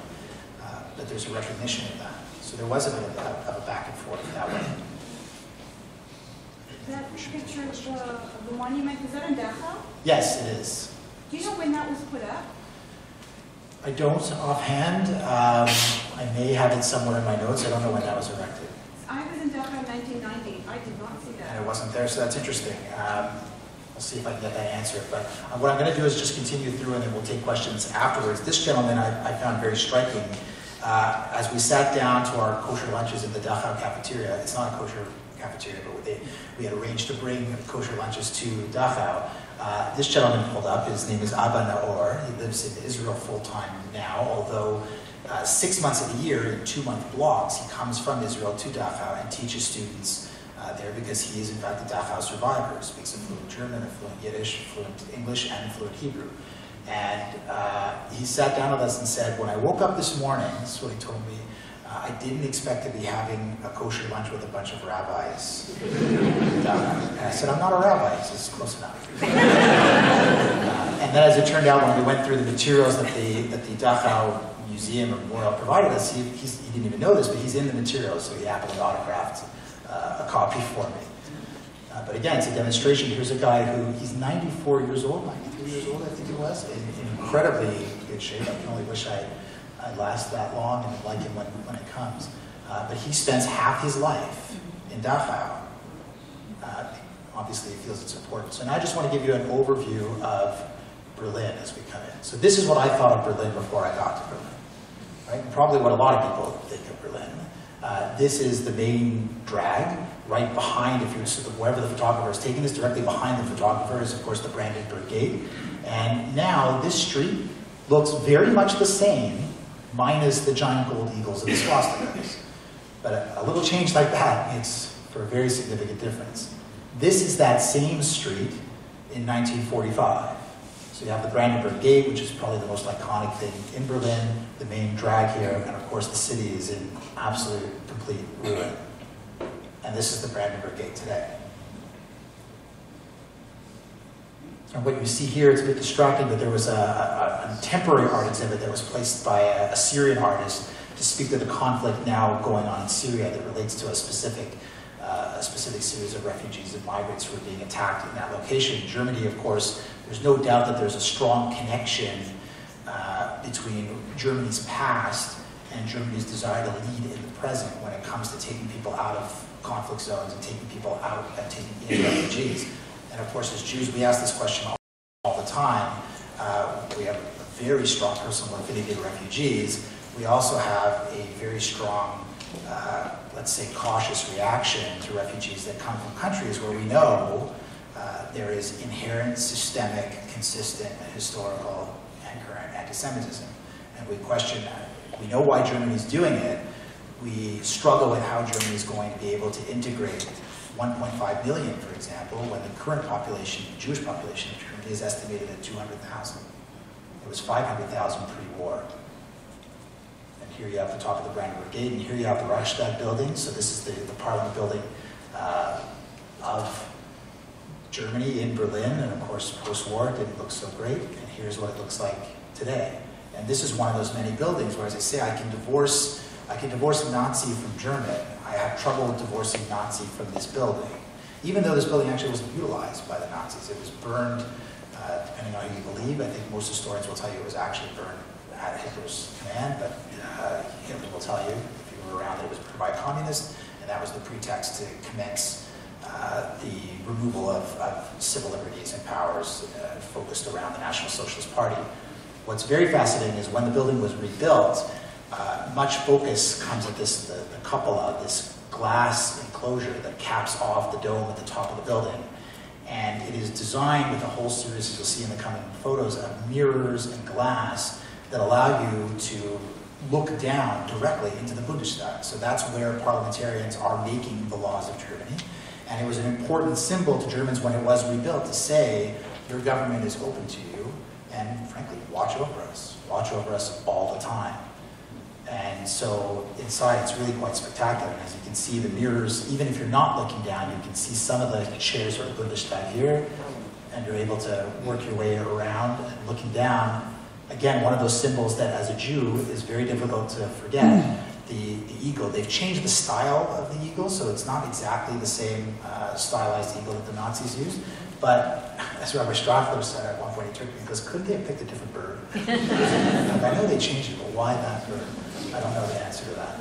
Uh, but there's a recognition of that. So there was a bit of a, of a back and forth that way. That picture of the, the monument, is that in Dachau? Yes, it is. Do you know when that was put up? I don't offhand. Um, I may have it somewhere in my notes. I don't know when that was erected. I was in Dachau in nineteen ninety. I did not see that. And I wasn't there, so that's interesting. Um, I'll see if I can get that answer. But uh, what I'm going to do is just continue through, and then we'll take questions afterwards. This gentleman I, I found very striking. Uh, as we sat down to our kosher lunches in the Dachau cafeteria, it's not a kosher cafeteria, but they, we had arranged to bring kosher lunches to Dachau. Uh, this gentleman pulled up, his name is Abba Naor. He lives in Israel full-time now, although uh, six months of the year in two-month blocks, he comes from Israel to Dachau and teaches students uh, there because he is in fact a Dachau survivor, speaks fluent German, fluent Yiddish, fluent English, and fluent Hebrew. And uh, he sat down with us and said, when I woke up this morning, this is what he told me, uh, I didn't expect to be having a kosher lunch with a bunch of rabbis. And I said, I'm not a rabbi. He says, close enough. uh, and then as it turned out, when we went through the materials that the, that the Dachau Museum or Memorial provided us, he, he, he didn't even know this, but he's in the materials, so he happily autographed uh, a copy for me. Uh, but again, it's a demonstration. Here's a guy who, he's ninety-four years old, ninety-three years old, I think he was, in, in incredibly good shape. I can only wish I, I'd last that long and like him when, when it comes. Uh, but he spends half his life in Dachau. Uh, obviously, he feels it's important. So now I just want to give you an overview of Berlin as we come in. So this is what I thought of Berlin before I got to Berlin, right? And probably what a lot of people think of Berlin. Uh, this is the main drag. Right behind, if you sort of wherever the photographer is taking this, directly behind the photographer is, of course, the Brandenburg Gate. And now this street looks very much the same, minus the giant gold eagles and the swastikas. But a, a little change like that makes for a very significant difference. This is that same street in nineteen forty-five. So you have the Brandenburg Gate, which is probably the most iconic thing in Berlin, the main drag here, and of course the city is in absolute, complete ruin. And this is the Brandenburg Gate today. And what you see here, it's a bit distracting, but there was a, a, a temporary art exhibit that was placed by a, a Syrian artist to speak to the conflict now going on in Syria that relates to a specific, uh, a specific series of refugees and migrants who are being attacked in that location. In Germany, of course, there's no doubt that there's a strong connection uh, between Germany's past and Germany's desire to lead in the present when it comes to taking people out of conflict zones and taking people out and taking in refugees. And of course, as Jews, we ask this question all, all the time. Uh, we have a very strong personal affinity to refugees. We also have a very strong, uh, let's say, cautious reaction to refugees that come from countries where we know uh, there is inherent, systemic, consistent, historical, and current anti-Semitism. And we question that. We know why Germany's doing it. We struggle with how Germany is going to be able to integrate one point five million, for example, when the current population, the Jewish population of Germany, is estimated at two hundred thousand. It was five hundred thousand pre-war. And here you have the top of the Brandenburg Gate, and here you have the Reichstag building. So this is the, the Parliament building uh, of Germany in Berlin, and of course, post-war, it didn't look so great. And here's what it looks like today. And this is one of those many buildings where, as I say, I can divorce I can divorce Nazi from German. I have trouble divorcing Nazi from this building. Even though this building actually wasn't utilized by the Nazis. It was burned, uh, depending on who you believe. I think most historians will tell you it was actually burned at Hitler's command, but uh, Hitler will tell you, if you were around, that it was burned by communists, and that was the pretext to commence uh, the removal of, of civil liberties and powers uh, focused around the National Socialist Party. What's very fascinating is when the building was rebuilt, Uh, much focus comes at this, the, the cupola, this glass enclosure that caps off the dome at the top of the building. And it is designed with a whole series, as you'll see in the coming photos, of mirrors and glass that allow you to look down directly into the Bundestag. So that's where parliamentarians are making the laws of Germany. And it was an important symbol to Germans when it was rebuilt to say, your government is open to you, and frankly, watch over us. Watch over us all the time. And so inside, it's really quite spectacular. As you can see, the mirrors, even if you're not looking down, you can see some of the chairs are Bundestag here, and you're able to work your way around and looking down. Again, one of those symbols that, as a Jew, is very difficult to forget. The, the eagle. They've changed the style of the eagle, so it's not exactly the same uh, stylized eagle that the Nazis used. But as Rabbi Strafler said at one point, he turned to me and goes, "Couldn't they have picked a different bird?" Like, I know they changed it, but why that bird? I don't know the answer to that.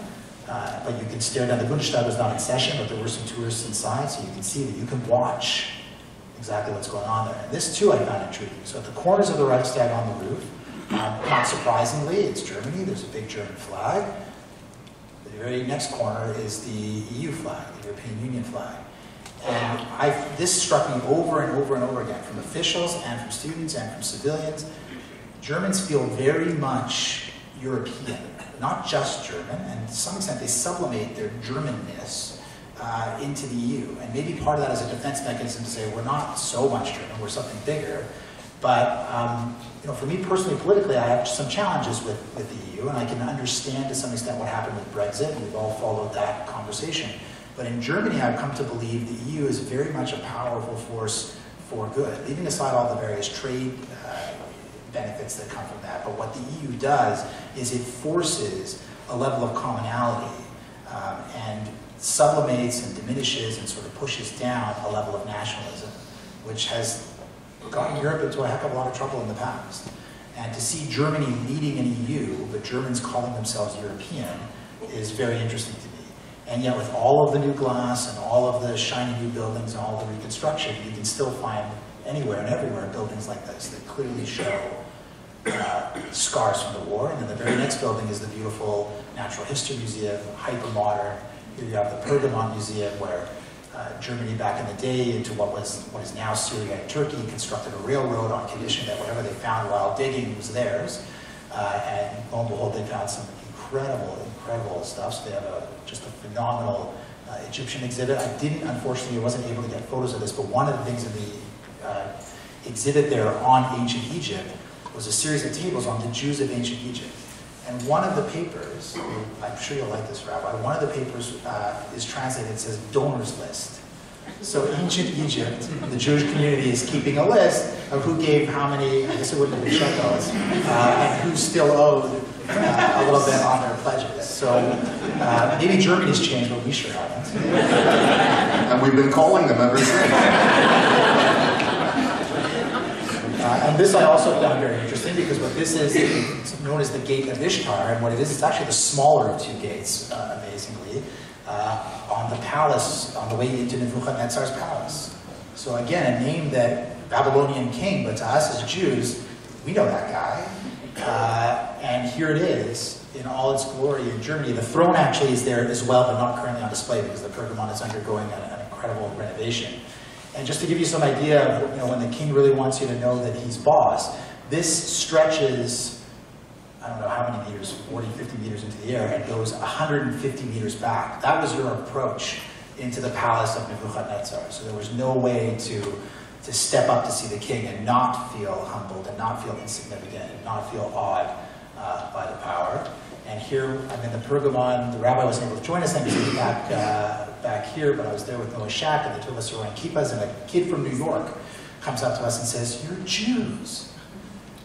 Uh, but you can stare down. The Bundestag was not in session, but there were some tourists inside, so you can see that you can watch exactly what's going on there. And this too I found intriguing. So at the corners of the Reichstag on the roof, um, not surprisingly, it's Germany. There's a big German flag. The very next corner is the E U flag, the European Union flag. And I've, this struck me over and over and over again, from officials and from students and from civilians. Germans feel very much European, not just German, and to some extent they sublimate their Germanness uh, into the E U. And maybe part of that is a defense mechanism to say, we're not so much German, we're something bigger. But um, you know, for me personally, politically, I have some challenges with, with the E U, and I can understand to some extent what happened with Brexit, and we've all followed that conversation. But in Germany, I've come to believe the E U is very much a powerful force for good, leaving aside all the various trade uh, benefits that come from that. But what the E U does is it forces a level of commonality um, and sublimates and diminishes and sort of pushes down a level of nationalism, which has gotten Europe into a heck of a lot of trouble in the past. And to see Germany leading an E U, but Germans calling themselves European, is very interesting to me. And yet with all of the new glass and all of the shiny new buildings and all the reconstruction, you can still find anywhere and everywhere buildings like this that clearly show uh, scars from the war. And then the very next building is the beautiful Natural History Museum, hyper-modern. Here you have the Pergamon Museum, where Uh, Germany back in the day into what was what is now Syria and Turkey constructed a railroad on condition that whatever they found while digging was theirs. Uh, and lo and behold, they found some incredible, incredible stuff. So they have a, just a phenomenal uh, Egyptian exhibit. I didn't, unfortunately, I wasn't able to get photos of this, but one of the things in the uh, exhibit there on ancient Egypt was a series of tables on the Jews of ancient Egypt. And one of the papers, I'm sure you'll like this, Rabbi, one of the papers uh, is translated, it says donors list. So ancient Egypt, the Jewish community is keeping a list of who gave how many, I guess it wouldn't be shekels, uh, and who still owed uh, a little bit on their pledges. So uh, maybe Germany's changed, but we sure haven't. And we've been calling them ever since. Uh, and this I also found very interesting, because what this is, it's known as the Gate of Ishtar, and what it is, it's actually the smaller of two gates, uh, amazingly, uh, on the palace, on the way into Nebuchadnezzar's palace. So again, a name that Babylonian king, but to us as Jews, we know that guy. Uh, and here it is, in all its glory in Germany. The throne actually is there as well, but not currently on display, because the Pergamon is undergoing an, an incredible renovation. And just to give you some idea of, you know, when the king really wants you to know that he's boss, this stretches, I don't know how many meters, forty, fifty meters into the air, and goes one hundred fifty meters back. That was your approach into the palace of Nebuchadnezzar. So there was no way to, to step up to see the king and not feel humbled and not feel insignificant and not feel awed uh, by the power. And here, I'm in the Pergamon. The rabbi wasn't able to join us, I was back, uh, back here, but I was there with Noah Shack, and the two of us were wearing kippas, and a kid from New York comes up to us and says, "You're Jews,"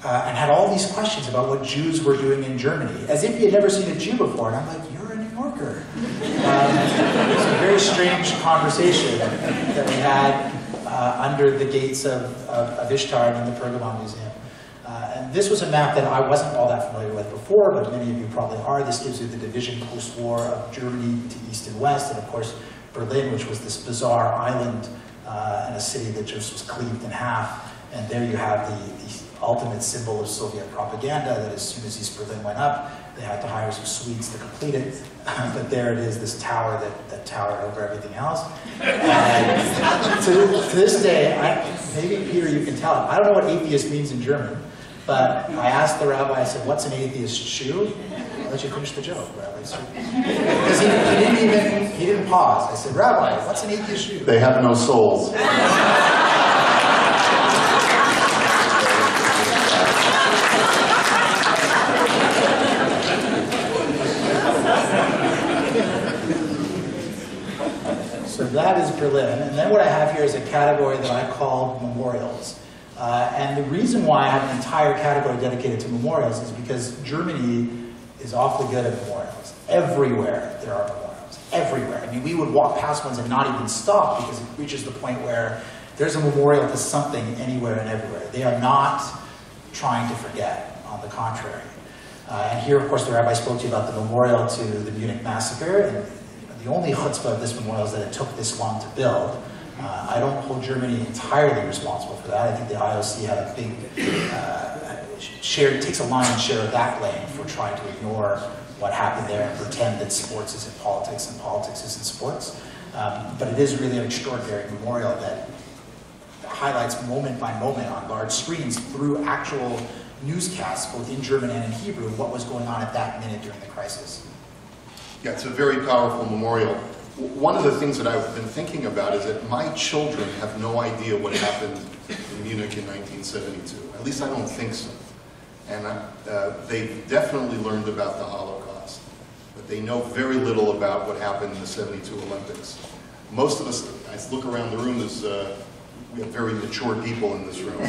uh, and had all these questions about what Jews were doing in Germany, as if he had never seen a Jew before. And I'm like, "You're a New Yorker." Um, it was a very strange conversation that we had uh, under the gates of, of, of Ishtar and in the Pergamon Museum. Uh, and this was a map that I wasn't all that familiar with before, but many of you probably are. This gives you the division post-war of Germany to east and west, and of course Berlin, which was this bizarre island uh, and a city that just was cleaved in half. And there you have the, the ultimate symbol of Soviet propaganda, that as soon as East Berlin went up, they had to hire some Swedes to complete it. But there it is, this tower that, that towered over everything else. And to, to this day, I, maybe Peter, you can tell it. I don't know what atheist means in German. But I asked the rabbi, I said, "What's an atheist shoe?" I'll let you finish the joke, Rabbi. Because he, he didn't even, he didn't and paused. I said, Rabbi, what's an atheist Jew? They have no souls. So that is Berlin. And then what I have here is a category that I call memorials. Uh, and the reason why I have an entire category dedicated to memorials is because Germany is awfully good at memorials. Everywhere there are memorials. Everywhere. I mean, we would walk past ones and not even stop because it reaches the point where there's a memorial to something anywhere and everywhere. They are not trying to forget, on the contrary. Uh, and here, of course, the rabbi spoke to you about the memorial to the Munich massacre. And the only chutzpah of this memorial is that it took this long to build. Uh, I don't hold Germany entirely responsible for that. I think the I O C had a big uh, share, it takes a lion's share of that blame for trying to ignore what happened there and pretend that sports isn't politics and politics isn't sports. Um, but it is really an extraordinary memorial that highlights moment by moment on large screens through actual newscasts, both in German and in Hebrew, what was going on at that minute during the crisis. Yeah, it's a very powerful memorial. One of the things that I've been thinking about is that my children have no idea what happened in Munich in nineteen seventy-two. At least I don't think so. And uh, they've definitely learned about the Holocaust, but they know very little about what happened in the seventy-two Olympics. Most of us, I look around the room, there's, uh, we have very mature people in this room,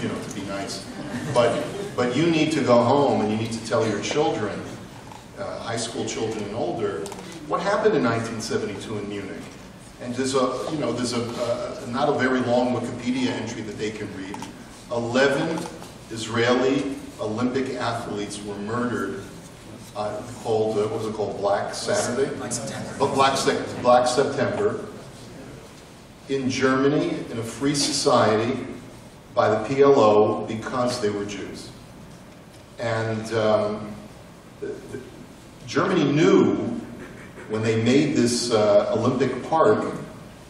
you know, to be nice. But, but you need to go home and you need to tell your children, uh, high school children and older, what happened in nineteen seventy-two in Munich? And there's a, you know, there's a, uh, not a very long Wikipedia entry that they can read. eleven Israeli Olympic athletes were murdered. Uh, called uh, what was it called? Black Saturday. Black September. But Black, Se Black September. In Germany, in a free society, by the P L O because they were Jews. And um, the, the, Germany knew, when they made this uh, Olympic park,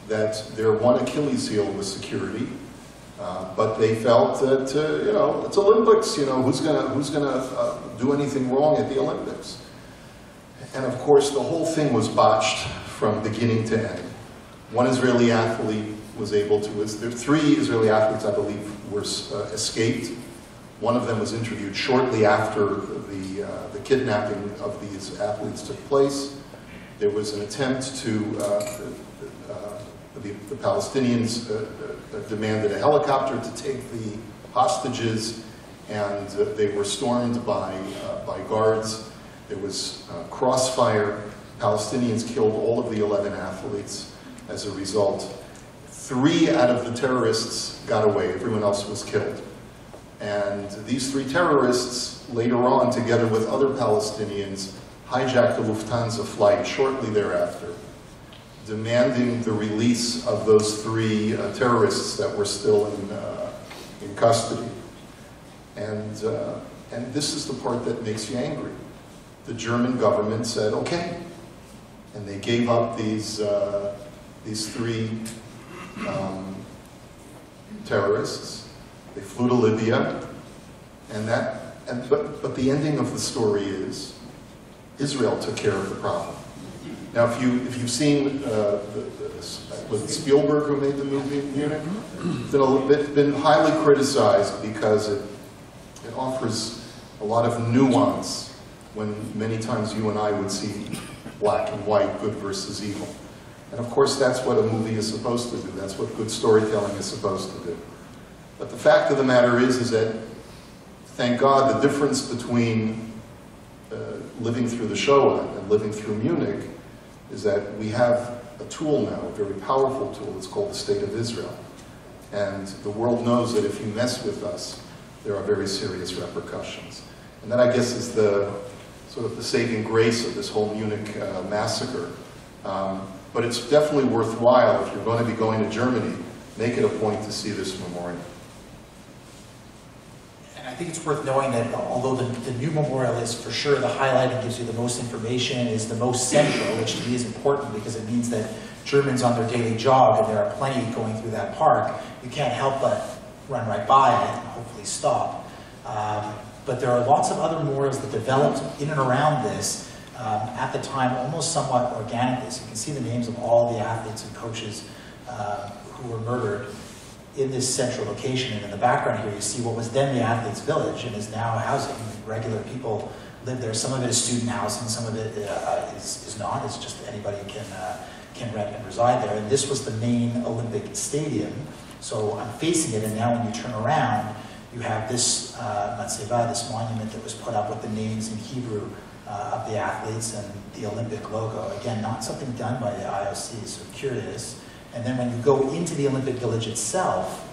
that their one Achilles heel was security, uh, but they felt that uh, you know, it's Olympics. You know, who's gonna who's gonna uh, do anything wrong at the Olympics? And of course, the whole thing was botched from beginning to end. One Israeli athlete was able to. Was, there three Israeli athletes, I believe, were uh, escaped. One of them was interviewed shortly after the uh, the kidnapping of these athletes took place. There was an attempt to, uh, uh, the, the Palestinians uh, uh, demanded a helicopter to take the hostages, and uh, they were stormed by, uh, by guards. There was uh, crossfire. Palestinians killed all of the eleven athletes as a result. Three out of the terrorists got away. Everyone else was killed. And these three terrorists, later on, together with other Palestinians, hijacked the Lufthansa flight shortly thereafter, demanding the release of those three uh, terrorists that were still in, uh, in custody. And, uh, and this is the part that makes you angry. The German government said, okay. And they gave up these, uh, these three um, terrorists. They flew to Libya. And that, and, but, but the ending of the story is, Israel took care of the problem. Now, if, you, if you've seen uh, the, the, was it Spielberg who made the movie in Munich, it's been highly criticized because it, it offers a lot of nuance when many times you and I would see black and white, good versus evil. And of course, that's what a movie is supposed to do. That's what good storytelling is supposed to do. But the fact of the matter is, is that, thank God, the difference between Uh, living through the Shoah and living through Munich is that we have a tool now, a very powerful tool. It's called the State of Israel. And the world knows that if you mess with us, there are very serious repercussions. And that, I guess, is the sort of the saving grace of this whole Munich uh, massacre. Um, but it's definitely worthwhile, if you're going to be going to Germany, make it a point to see this memorial. I think it's worth knowing that although the, the new memorial is for sure the highlight and gives you the most information, is the most central, which to me is important because it means that Germans on their daily jog, and there are plenty going through that park, you can't help but run right by it and hopefully stop. Um, but there are lots of other memorials that developed in and around this, uh, um, at the time almost somewhat organically. So you can see the names of all the athletes and coaches uh, who were murdered in this central location. And in the background here, you see what was then the athletes' village and is now housing regular people live there. Some of it is student housing, some of it uh, is, is not. It's just anybody can uh, can rent and reside there. And this was the main Olympic Stadium. So I'm facing it, and now when you turn around, you have this uh, Matseva, this monument that was put up with the names in Hebrew uh, of the athletes and the Olympic logo. Again, not something done by the I O C, so curious. And then when you go into the Olympic Village itself,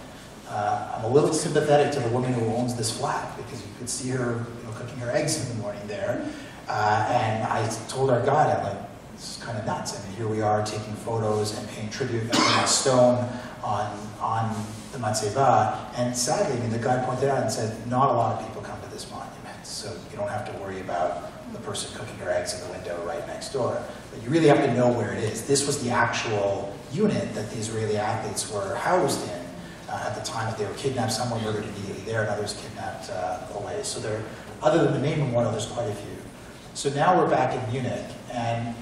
uh, I'm a little sympathetic to the woman who owns this flat, because you could see her you know, cooking her eggs in the morning there. Uh, and I told our guide, I'm like, this is kind of nuts. I mean, here we are taking photos and paying tribute and putting a stone on, on the Matseva. And sadly, I mean, the guy pointed out and said, not a lot of people come to this monument, so you don't have to worry about the person cooking her eggs in the window right next door. But you really have to know where it is. This was the actual unit that the Israeli athletes were housed in uh, at the time that they were kidnapped. Some were murdered immediately there, and others kidnapped uh, away. So there, other than the name of one, there's quite a few. So now we're back in Munich, and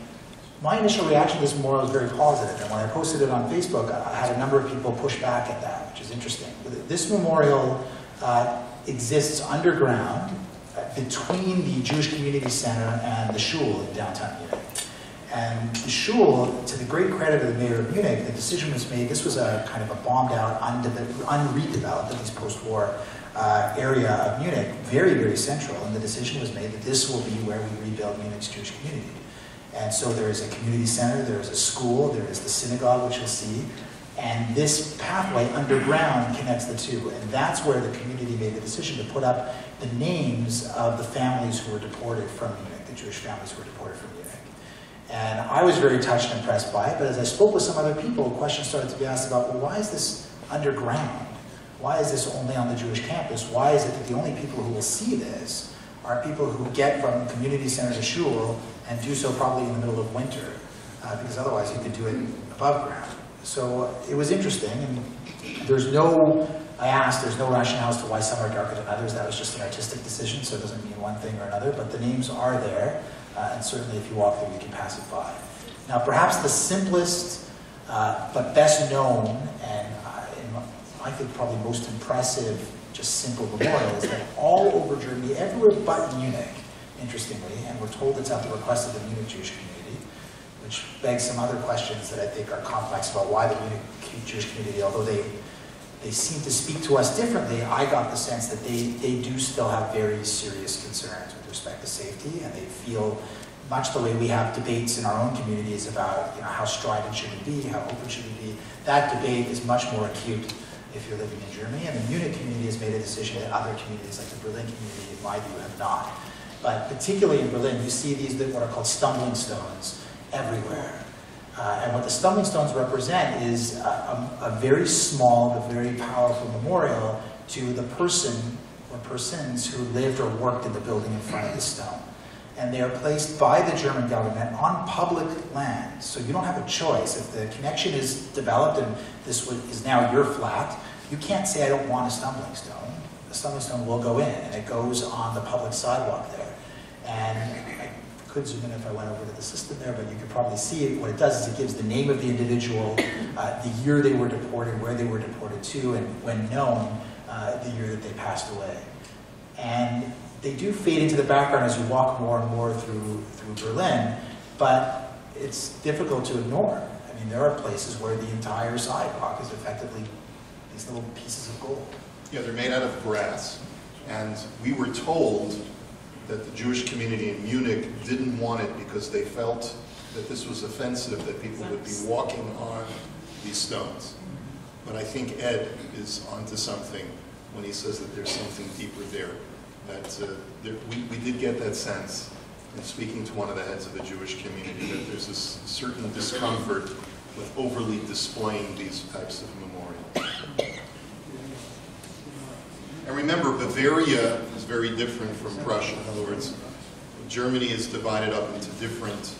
my initial reaction to this memorial was very positive, and when I posted it on Facebook, I had a number of people push back at that, which is interesting. This memorial uh, exists underground between the Jewish Community Center and the shul in downtown Munich. And the shul, to the great credit of the mayor of Munich, the decision was made, this was a kind of a bombed out, unredeveloped, at least post-war, uh, area of Munich, very, very central, and the decision was made that this will be where we rebuild Munich's Jewish community. And so there is a community center, there is a school, there is the synagogue, which you'll see, and this pathway underground connects the two. And that's where the community made the decision to put up the names of the families who were deported from Munich, the Jewish families who were deported from Munich. And I was very touched and impressed by it, but as I spoke with some other people, questions started to be asked about, well, why is this underground? Why is this only on the Jewish campus? Why is it that the only people who will see this are people who get from community center to shul and do so probably in the middle of winter, uh, because otherwise you could do it above ground. So it was interesting, and there's no, I asked, there's no rationale as to why some are darker than others. That was just an artistic decision, so it doesn't mean one thing or another, but the names are there, uh, and certainly if you walk through, you can pass it by. Now, perhaps the simplest, uh, but best known, and uh, in, I think probably most impressive, just simple memorial is that all over Germany, everywhere but Munich, interestingly, and we're told it's at the request of the Munich Jewish community, which begs some other questions that I think are complex about why the Munich Jewish community, although they, they seem to speak to us differently, I got the sense that they, they do still have very serious concerns with respect to safety, and they feel much the way we have debates in our own communities about you know, how strident should it be, how open should it be. That debate is much more acute if you're living in Germany, and the Munich community has made a decision that other communities, like the Berlin community, in my view, have not. But particularly in Berlin, you see these what are called stumbling stones everywhere. Uh, and what the stumbling stones represent is a, a, a very small but very powerful memorial to the person or persons who lived or worked in the building in front of the stone. And they are placed by the German government on public land. So you don't have a choice. If the connection is developed and this is now your flat, you can't say, I don't want a stumbling stone. The stumbling stone will go in, and it goes on the public sidewalk there. And I could zoom in if I went over to the system there, but you could probably see it. What it does is it gives the name of the individual, uh, the year they were deported, where they were deported to, and when known, uh, the year that they passed away. And they do fade into the background as you walk more and more through, through Berlin, but it's difficult to ignore. I mean, there are places where the entire sidewalk is effectively these little pieces of gold. Yeah, they're made out of brass, and we were told that the Jewish community in Munich didn't want it because they felt that this was offensive, that people would be walking on these stones. But I think Ed is onto something when he says that there's something deeper there. That uh, there, we, we did get that sense in speaking to one of the heads of the Jewish community that there's this certain discomfort with overly displaying these types of memorials. And remember, Bavaria is very different from Prussia. In other words, Germany is divided up into different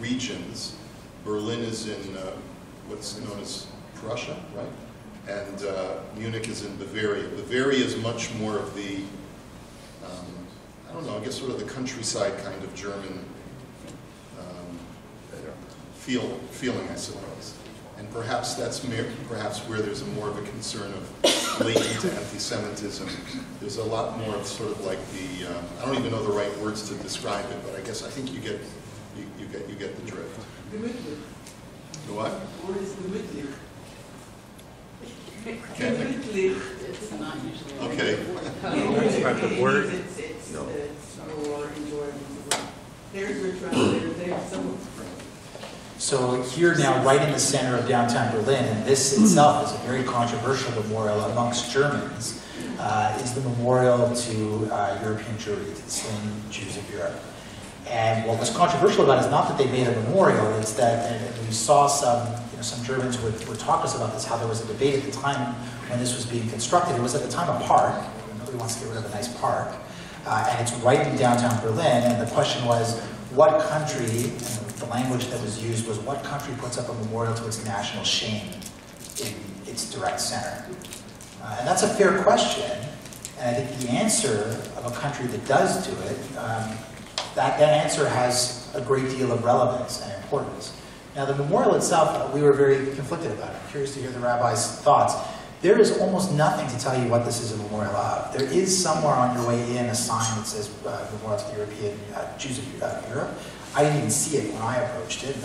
regions. Berlin is in uh, what's known as Prussia, right? And uh, Munich is in Bavaria. Bavaria is much more of the, um, I don't know, I guess sort of the countryside kind of German feel, feeling, I suppose. And perhaps that's perhaps where there's a more of a concern of latent anti-Semitism. There's a lot more of sort of like the uh, I don't even know the right words to describe it, but I guess I think you get you, you get you get the drift. The Mittler. The what? Or is the Mittler? It's not usually. Okay. It's not the word. It's, it's, no. It's more enjoyable. There's your translator. There's someone. So here now, right in the center of downtown Berlin, and this itself is a very controversial memorial amongst Germans, uh, is the memorial to uh, European Jewry, to the slain Jews of Europe. And what was controversial about it is not that they made a memorial, it's that and we saw some, you know, some Germans would, would talk to us about this, how there was a debate at the time when this was being constructed. It was at the time a park, nobody wants to get rid of a nice park, uh, and it's right in downtown Berlin, and the question was, what country, and the language that was used was what country puts up a memorial to its national shame in its direct center? Uh, and that's a fair question, and I think the answer of a country that does do it, um, that, that answer has a great deal of relevance and importance. Now the memorial itself, we were very conflicted about it. I'm curious to hear the rabbi's thoughts. There is almost nothing to tell you what this is a memorial of. There is somewhere on your way in a sign that says uh, Memorial to the European uh, Jews of uh, Europe. I didn't even see it when I approached it.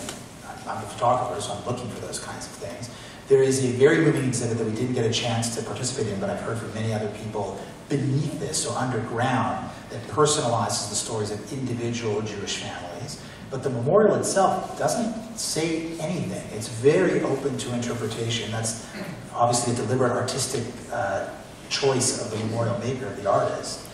I'm a photographer, so I'm looking for those kinds of things. There is a very moving exhibit that we didn't get a chance to participate in, but I've heard from many other people beneath this, so underground, that personalizes the stories of individual Jewish families. But the memorial itself doesn't say anything. It's very open to interpretation. That's obviously a deliberate artistic uh, choice of the memorial maker, of the artist.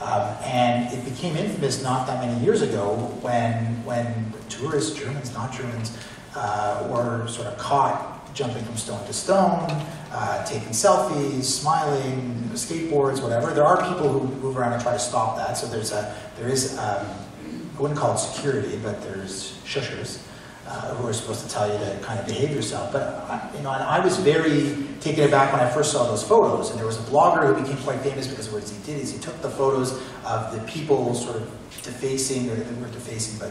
Um, and it became infamous not that many years ago when, when tourists, Germans, not Germans, uh, were sort of caught jumping from stone to stone, uh, taking selfies, smiling, skateboards, whatever. There are people who move around and try to stop that. So there's a, there is, um, I wouldn't call it security, but there's shushers uh, who are supposed to tell you to kind of behave yourself. But I, you know, and I was very taken aback when I first saw those photos. And there was a blogger who became quite famous because of what he did is he took the photos of the people sort of defacing, or they weren't defacing, but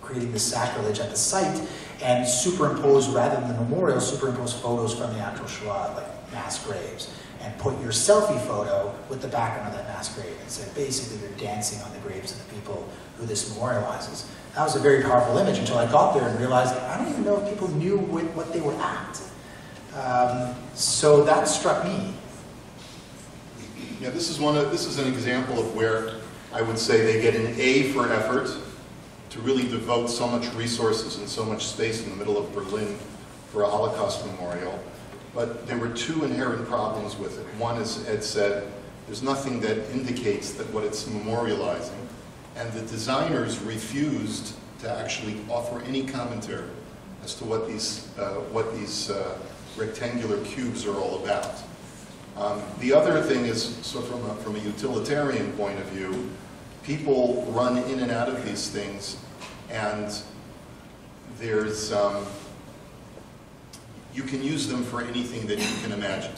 creating the sacrilege at the site, and superimposed, rather than the memorial, superimposed photos from the actual Shoah, like mass graves, and put your selfie photo with the background of that mass grave, and said basically you're dancing on the graves of the people who this memorializes. That was a very powerful image until I got there and realized I don't even know if people knew what, what they were at. Um, so that struck me. Yeah, this is one of, this is an example of where I would say they get an A for effort to really devote so much resources and so much space in the middle of Berlin for a Holocaust memorial. But there were two inherent problems with it. One, as Ed said, there's nothing that indicates that what it's memorializing. And the designers refused to actually offer any commentary as to what these, uh, what these uh, rectangular cubes are all about. Um, the other thing is, so from a, from a utilitarian point of view, people run in and out of these things, and there's, um, you can use them for anything that you can imagine.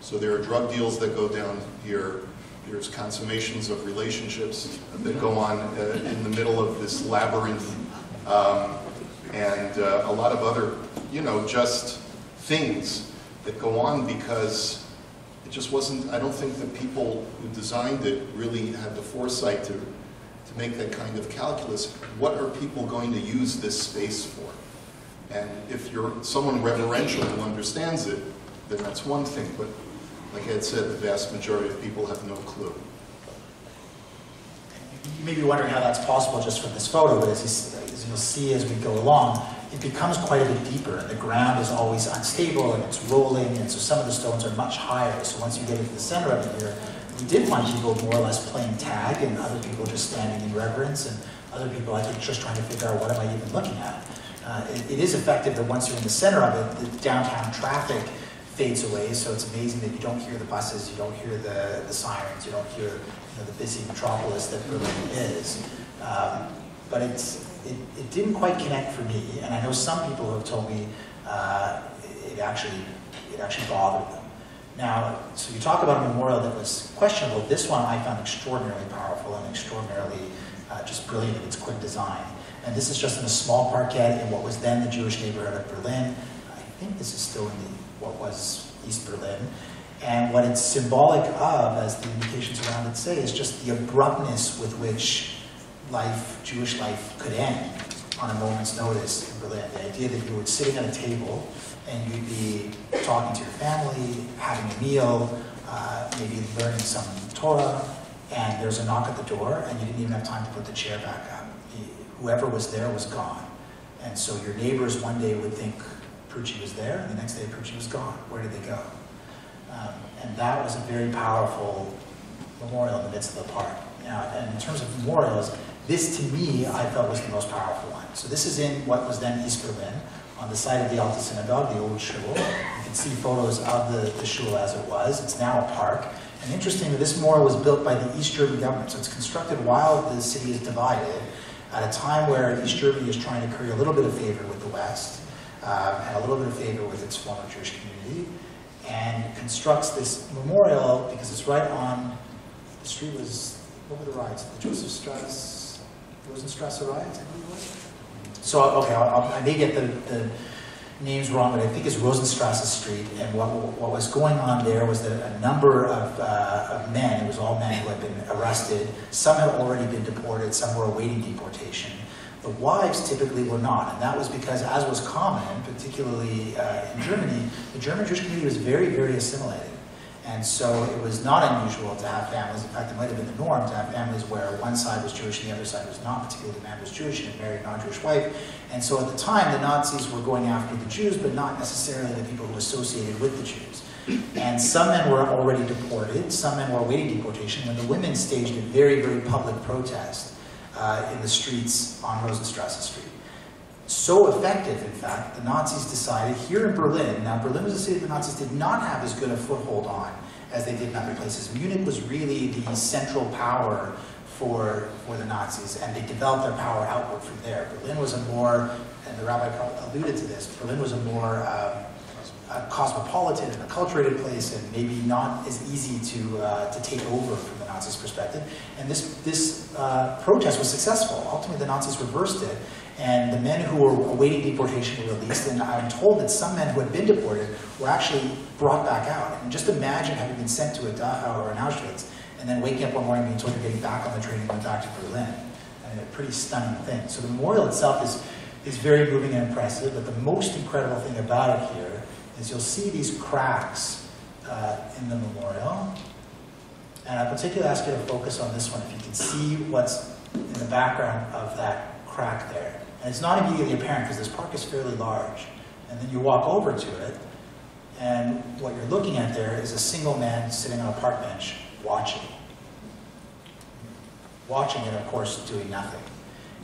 So there are drug deals that go down here. There's consummations of relationships that go on uh, in the middle of this labyrinth, um, and uh, a lot of other, you know, just things that go on because it just wasn't, I don't think the people who designed it really had the foresight to, to make that kind of calculus. What are people going to use this space for? And if you're someone reverential who understands it, then that's one thing. But like Ed said, the vast majority of people have no clue. You may be wondering how that's possible just from this photo, but as, you, as you'll see as we go along, it becomes quite a bit deeper. And the ground is always unstable, and it's rolling, and so some of the stones are much higher. So once you get into the center of it here, we did find people more or less playing tag, and other people just standing in reverence, and other people, I think, just trying to figure out what am I even looking at. Uh, it, it is effective that once you're in the center of it, the downtown traffic fades away, so it's amazing that you don't hear the buses, you don't hear the, the sirens, you don't hear, you know, the busy metropolis that Berlin is. Um, but it's, it, it didn't quite connect for me, and I know some people have told me uh, it, actually, it actually bothered them. Now, so you talk about a memorial that was questionable. This one I found extraordinarily powerful and extraordinarily uh, just brilliant in its quick design. And this is just in a small parkette in what was then the Jewish neighborhood of Berlin. I think this is still in the, what was East Berlin. And what it's symbolic of, as the indications around it say, is just the abruptness with which life, Jewish life, could end on a moment's notice in Berlin. The idea that you were sitting at a table and you'd be talking to your family, having a meal, uh, maybe learning some Torah, and there's a knock at the door and you didn't even have time to put the chair back up. Whoever was there was gone. And so your neighbors one day would think Pucci was there, and the next day Pucci was gone. Where did they go? Um, and that was a very powerful memorial in the midst of the park. Now, and in terms of memorials, this to me, I felt was the most powerful one. So this is in what was then East Berlin, on the site of the Alte Synagogue, the old shul. You can see photos of the, the shul as it was. It's now a park. And interestingly, this memorial was built by the East German government. So it's constructed while the city is divided, at a time where East Germany is trying to curry a little bit of favor with the West, um, and a little bit of favor with its former Jewish community, and constructs this memorial because it's right on, the street was, what were the riots? The Joseph Strauss, Rosenstrasse riots, I believe it was? So, okay, I'll, I may get the, the names wrong, but I think it's Rosenstrasse Street, and what, what was going on there was that a number of, uh, of men, it was all men who had been arrested, some had already been deported, some were awaiting deportation. The wives typically were not, and that was because, as was common, particularly uh, in Germany, the German Jewish community was very, very assimilated. And so it was not unusual to have families, in fact it might have been the norm to have families where one side was Jewish and the other side was not, particularly the man was Jewish and married a non-Jewish wife. And so at the time the Nazis were going after the Jews, but not necessarily the people who associated with the Jews. And some men were already deported, some men were awaiting deportation, when the women staged a very, very public protest uh, in the streets on Rosenstrasse Street. So effective, in fact, the Nazis decided here in Berlin, now Berlin was a city the Nazis did not have as good a foothold on as they did in other places. Munich was really the central power for, for the Nazis, and they developed their power outward from there. Berlin was a more, and the rabbi alluded to this, Berlin was a more um, a cosmopolitan and acculturated place, and maybe not as easy to, uh, to take over from the Nazis' perspective. And this, this uh, protest was successful. Ultimately, the Nazis reversed it. And the men who were awaiting deportation were released, and I'm told that some men who had been deported were actually brought back out. And just imagine having been sent to a Dachau or an Auschwitz, and then waking up one morning being told you're getting back on the train and going back to Berlin. I mean, a pretty stunning thing. So the memorial itself is, is very moving and impressive, but the most incredible thing about it here is you'll see these cracks uh, in the memorial. And I particularly ask you to focus on this one, if you can see what's in the background of that crack there. And it's not immediately apparent because this park is fairly large. And then you walk over to it, and what you're looking at there is a single man sitting on a park bench watching. Watching and, of course, doing nothing.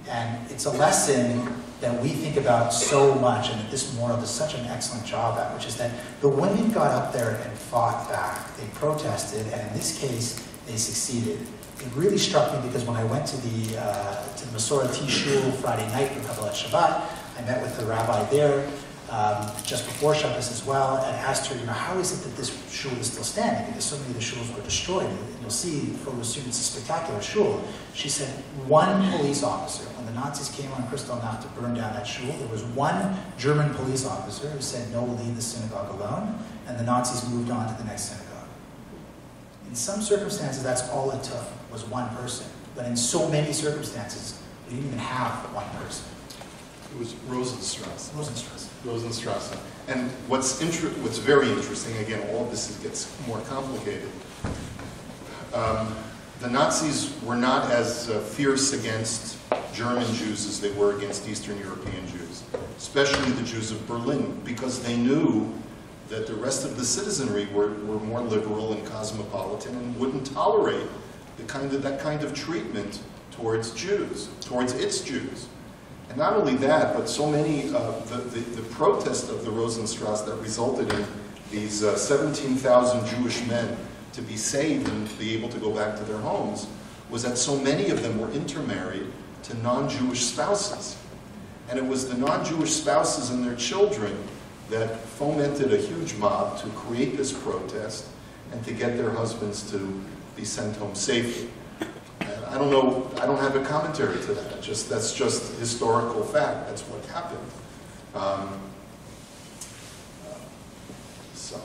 And it's a lesson that we think about so much, and that this memorial does such an excellent job at, which is that the women got up there and fought back. They protested, and in this case, they succeeded. It really struck me because when I went to the, uh, to the Masorati Shul Friday night for Kabbalat Shabbat, I met with the rabbi there um, just before Shabbos as well, and asked her, you know, how is it that this shul is still standing? Because so many of the shuls were destroyed. And you'll see photos soon, it's a spectacular shul. She said, one police officer, when the Nazis came on Kristallnacht to burn down that shul, there was one German police officer who said, no, we'll leave the synagogue alone, and the Nazis moved on to the next synagogue. In some circumstances, that's all it took, was one person. But in so many circumstances, we didn't even have one person. It was Rosenstrasse. Rosenstrasse. Rosenstrasse. And what's, what's very interesting, again, all of this is, gets more complicated. Um, the Nazis were not as uh, fierce against German Jews as they were against Eastern European Jews, especially the Jews of Berlin, because they knew that the rest of the citizenry were, were more liberal and cosmopolitan and wouldn't tolerate the kind of, that kind of treatment towards Jews, towards its Jews. And not only that, but so many of uh, the, the, the protest of the Rosenstrasse that resulted in these uh, seventeen thousand Jewish men to be saved and to be able to go back to their homes was that so many of them were intermarried to non-Jewish spouses. And it was the non-Jewish spouses and their children that fomented a huge mob to create this protest and to get their husbands to be sent home safely. And I don't know, I don't have a commentary to that. Just, that's just historical fact. That's what happened. Um, uh, so.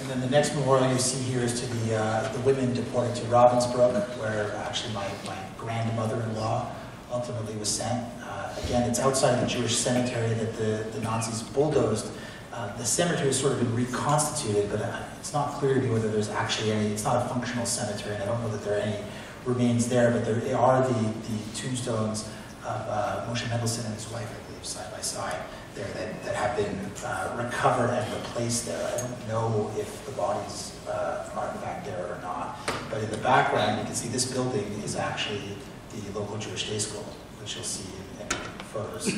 And then the next memorial you see here is to the, uh, the women deported to Ravensbrück, where actually my, my grandmother-in-law ultimately was sent. Uh, again, it's outside the Jewish cemetery that the, the Nazis bulldozed. Uh, the cemetery has sort of been reconstituted, but uh, it's not clear to me whether there's actually any, it's not a functional cemetery, and I don't know that there are any remains there, but there are the, the tombstones of uh, Moshe Mendelson and his wife, I believe, side by side there that, that have been uh, recovered and replaced there. I don't know if the bodies uh, are in fact there or not, but in the background you can see this building is actually the local Jewish day school, which you'll see in, in photos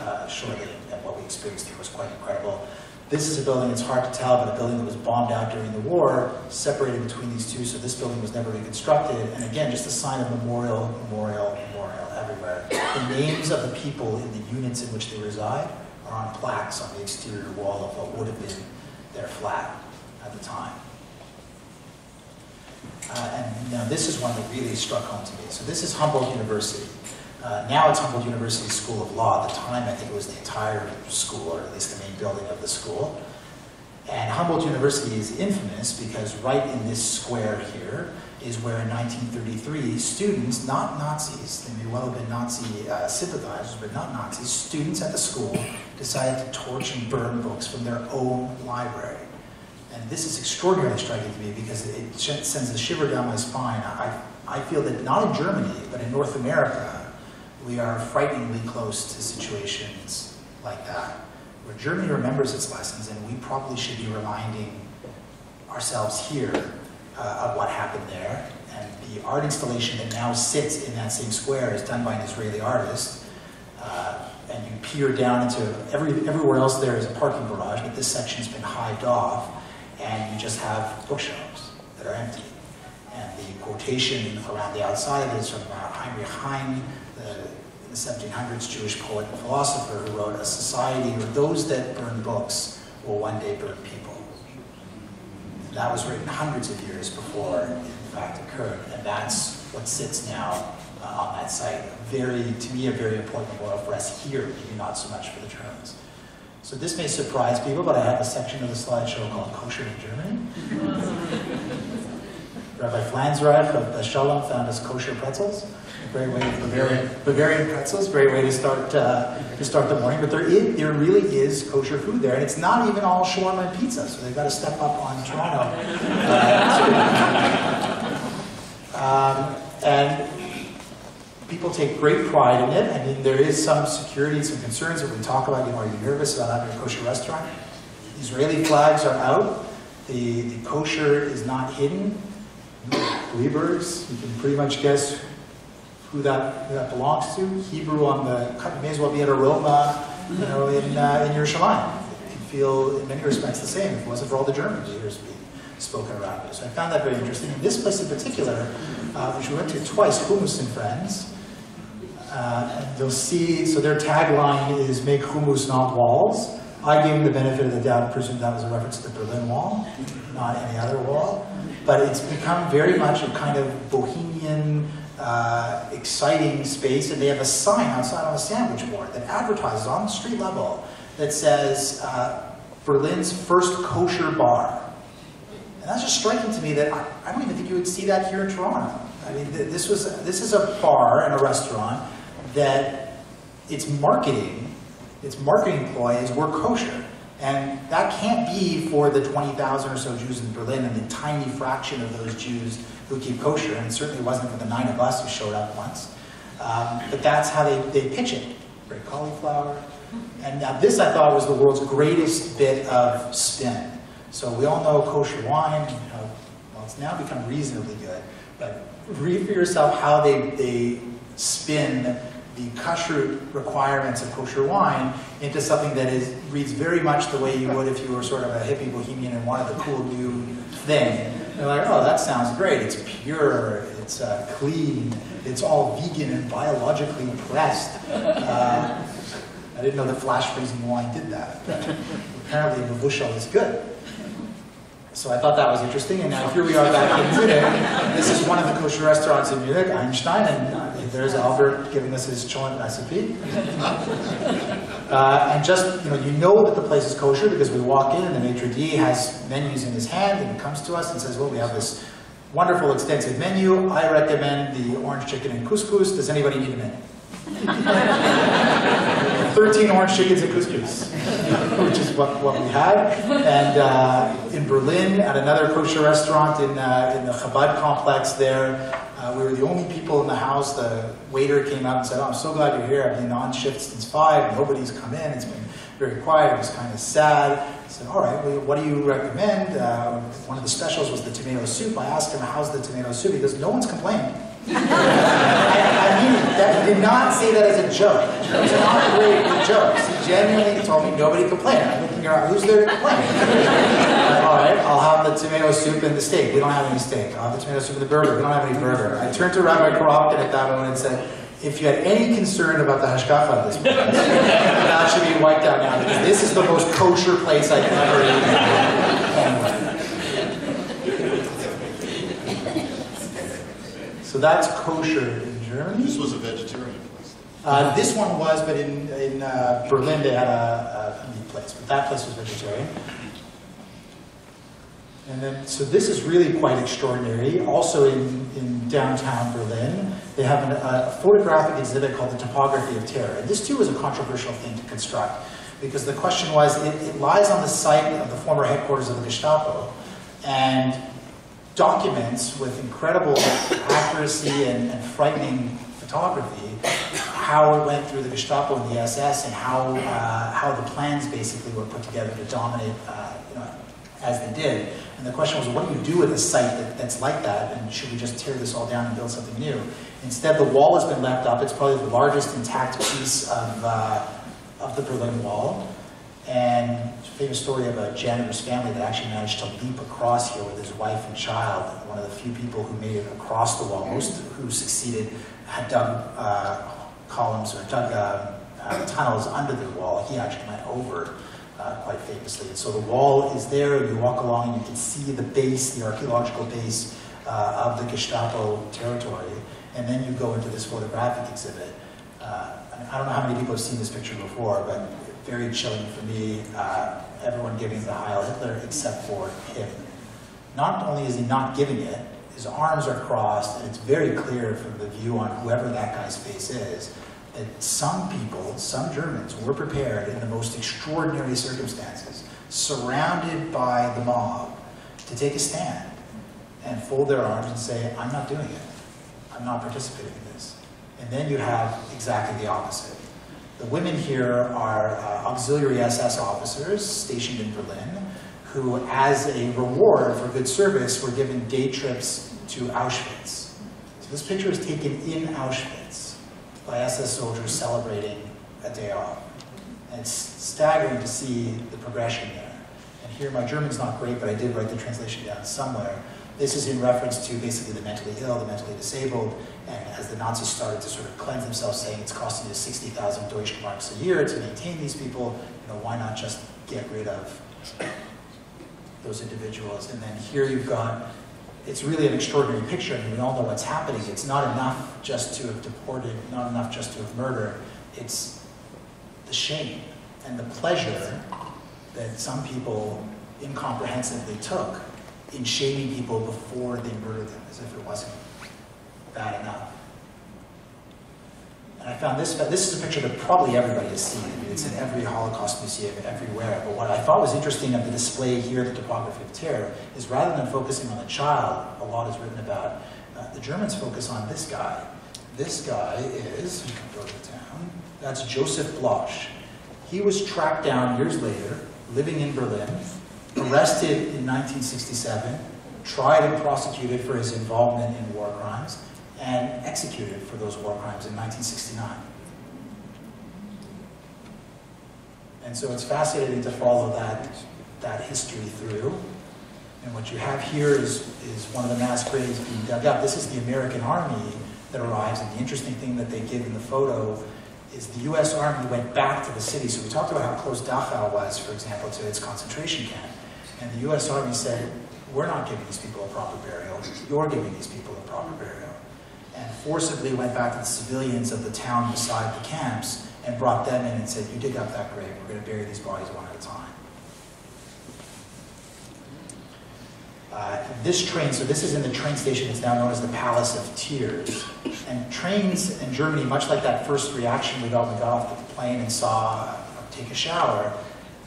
uh, shortly, and what we experienced here was quite incredible. This is a building, it's hard to tell, but a building that was bombed out during the war, separated between these two, so this building was never reconstructed. And again, just a sign of memorial, memorial, memorial everywhere. The names of the people in the units in which they reside are on plaques on the exterior wall of what would have been their flat at the time. Uh, and now this is one that really struck home to me. So this is Humboldt University. Uh, now it's Humboldt University School of Law. At the time, I think it was the entire school, or at least the main building of the school. And Humboldt University is infamous because right in this square here is where in nineteen thirty-three, students, not Nazis, they may well have been Nazi uh, sympathizers, but not Nazis, students at the school decided to torch and burn books from their own library. And this is extraordinarily striking to me because it, it sends a shiver down my spine. I, I feel that not in Germany, but in North America, we are frighteningly close to situations like that, where Germany remembers its lessons, and we probably should be reminding ourselves here uh, of what happened there. And the art installation that now sits in that same square is done by an Israeli artist. Uh, and you peer down into, every, everywhere else there is a parking garage, but this section's been hived off, and you just have bookshelves that are empty. And the quotation around the outside of it is from Heinrich Heine, in the seventeen hundreds Jewish poet and philosopher, who wrote, "A society where those that burn books will one day burn people." And that was written hundreds of years before it in fact occurred, and that's what sits now uh, on that site. Very, to me, a very important memorial for us here, maybe not so much for the Germans. So this may surprise people, but I have a section of the slideshow called Kosher in Germany. Rabbi Flansreich of the Shalom found us kosher pretzels. Great way to Bavarian, Bavarian pretzels, great way to start uh, to start the morning. But there is, there really is kosher food there, and it's not even all shawarma and pizza, so they've got to step up on Toronto. Uh, um, and people take great pride in it. I mean, there is some security and some concerns that we talk about. You know, are you nervous about having a kosher restaurant? Israeli flags are out. The, the kosher is not hidden. Liebers, you can pretty much guess who that, who that belongs to. Hebrew on the cut, you may as well be at Aroma, you know, in, uh, in Yerushalayim. It can feel, in many respects, the same. If it wasn't for all the German leaders being spoken around it. So I found that very interesting. In this place in particular, uh, which we went to twice, Hummus and Friends, uh, and you'll see, so their tagline is, "Make hummus, not walls." I gave them the benefit of the doubt and presumed that was a reference to the Berlin Wall, not any other wall. But it's become very much a kind of bohemian, uh, exciting space, and they have a sign outside on a sandwich board that advertises on the street level that says, uh, "Berlin's first kosher bar." And that's just striking to me that I, I don't even think you would see that here in Toronto. I mean, th this was this is a bar and a restaurant that its marketing, its marketing ploy is, "We're kosher." And that can't be for the twenty thousand or so Jews in Berlin and the tiny fraction of those Jews who keep kosher, and it certainly wasn't for the nine of us who showed up once. Um, but that's how they, they pitch it. Great cauliflower. And now this, I thought, was the world's greatest bit of spin. So we all know kosher wine, you know, well, it's now become reasonably good, but read for yourself how they, they spin the kashrut requirements of kosher wine into something that is, reads very much the way you would if you were sort of a hippie bohemian and wanted the cool new thing. They're like, "Oh, that sounds great. It's pure, it's uh, clean, it's all vegan and biologically pressed." Uh, I didn't know that flash freezing wine did that, but apparently Mavushal is good. So I thought that was interesting, and now here we are back in Munich. This is one of the kosher restaurants in Munich, Einstein, and uh, there's Albert giving us his cholent recipe. Uh, and just, you know, you know that the place is kosher because we walk in and the maitre d' has menus in his hand and comes to us and says, well, we have this wonderful extensive menu. I recommend the orange chicken and couscous. Does anybody need a menu? thirteen orange chickens and couscous, which is what, what we had. And uh, in Berlin, at another kosher restaurant in, uh, in the Chabad complex there, Uh, we were the only people in the house. The waiter came out and said, oh, I'm so glad you're here. I've been on shift since five. Nobody's come in. It's been very quiet. It was kind of sad. I said, all right, well, what do you recommend? Uh, one of the specials was the tomato soup. I asked him, how's the tomato soup? He goes, no one's complained. I, I mean, that, he did not say that as a joke. It was not a great joke. He genuinely told me nobody complained. I'm looking around, who's there to complain? Like, all right, I'll have the tomato soup and the steak. We don't have any steak. I'll have the tomato soup and the burger. We don't have any burger. I turned to Rabbi Korobkin at that moment and said, if you had any concern about the hashkafa at this point, that should be wiped out now, because this is the most kosher place I've ever eaten. Anyway. So that's kosher in Germany. This was a vegetarian place. Uh, this one was, but in, in uh, Berlin they had a, a meat place, but that place was vegetarian. And then, so this is really quite extraordinary. Also in, in downtown Berlin, they have an, a photographic exhibit called The Topography of Terror. And this too was a controversial thing to construct, because the question was, it, it lies on the site of the former headquarters of the Gestapo, and documents with incredible accuracy and, and frightening photography how it went through the Gestapo and the S S, and how uh, how the plans basically were put together to dominate uh, you know, as they did. And the question was, what do you do with a site that, that's like that, and should we just tear this all down and build something new? Instead, the wall has been left up. It's probably the largest intact piece of, uh, of the Berlin Wall. And a famous story of a janitor's family that actually managed to leap across here with his wife and child. And one of the few people who made it across the wall, most who succeeded, had dug uh, columns or dug uh, uh, tunnels under the wall. He actually went over uh, quite famously. And so the wall is there. You walk along and you can see the base, the archaeological base uh, of the Gestapo territory. And then you go into this photographic exhibit. Uh, I don't know how many people have seen this picture before, but very chilling for me, uh, everyone giving the Heil Hitler except for him. Not only is he not giving it, his arms are crossed, and it's very clear from the view on whoever that guy's face is, that some people, some Germans, were prepared in the most extraordinary circumstances, surrounded by the mob, to take a stand and fold their arms and say, I'm not doing it. I'm not participating in this. And then you have exactly the opposite. The women here are uh, auxiliary S S officers stationed in Berlin who, as a reward for good service, were given day trips to Auschwitz. So this picture is taken in Auschwitz by S S soldiers celebrating a day off. And it's staggering to see the progression there. And here, my German's not great, but I did write the translation down somewhere. This is in reference to basically the mentally ill, the mentally disabled, and as the Nazis started to sort of cleanse themselves, saying it's costing you sixty thousand Deutsche Marks a year to maintain these people, you know, why not just get rid of those individuals? And then here you've got, it's really an extraordinary picture, and we all know what's happening. It's not enough just to have deported, not enough just to have murdered. It's the shame and the pleasure that some people incomprehensibly took in shaming people before they murdered them, as if it wasn't bad enough. And I found this, this is a picture that probably everybody has seen. I mean, it's in every Holocaust museum, everywhere. But what I thought was interesting of the display here, The Topography of Terror, is rather than focusing on the child, a lot is written about, uh, the Germans focus on this guy. This guy is, you can go to the town, that's Joseph Bloch. He was tracked down years later, living in Berlin, arrested in nineteen sixty-seven, tried and prosecuted for his involvement in war crimes, and executed for those war crimes in nineteen sixty-nine. And so it's fascinating to follow that, that history through. And what you have here is, is one of the mass graves being dug up. This is the American Army that arrives, and the interesting thing that they give in the photo is the U S Army went back to the city. So we talked about how close Dachau was, for example, to its concentration camp. And the U S Army said, we're not giving these people a proper burial, you're giving these people a proper burial. And forcibly went back to the civilians of the town beside the camps and brought them in and said, you dig up that grave, we're going to bury these bodies one at a time. Uh, this train, so this is in the train station that's now known as the Palace of Tears. And trains in Germany, much like that first reaction we got when we got off the plane and saw uh, take a shower, it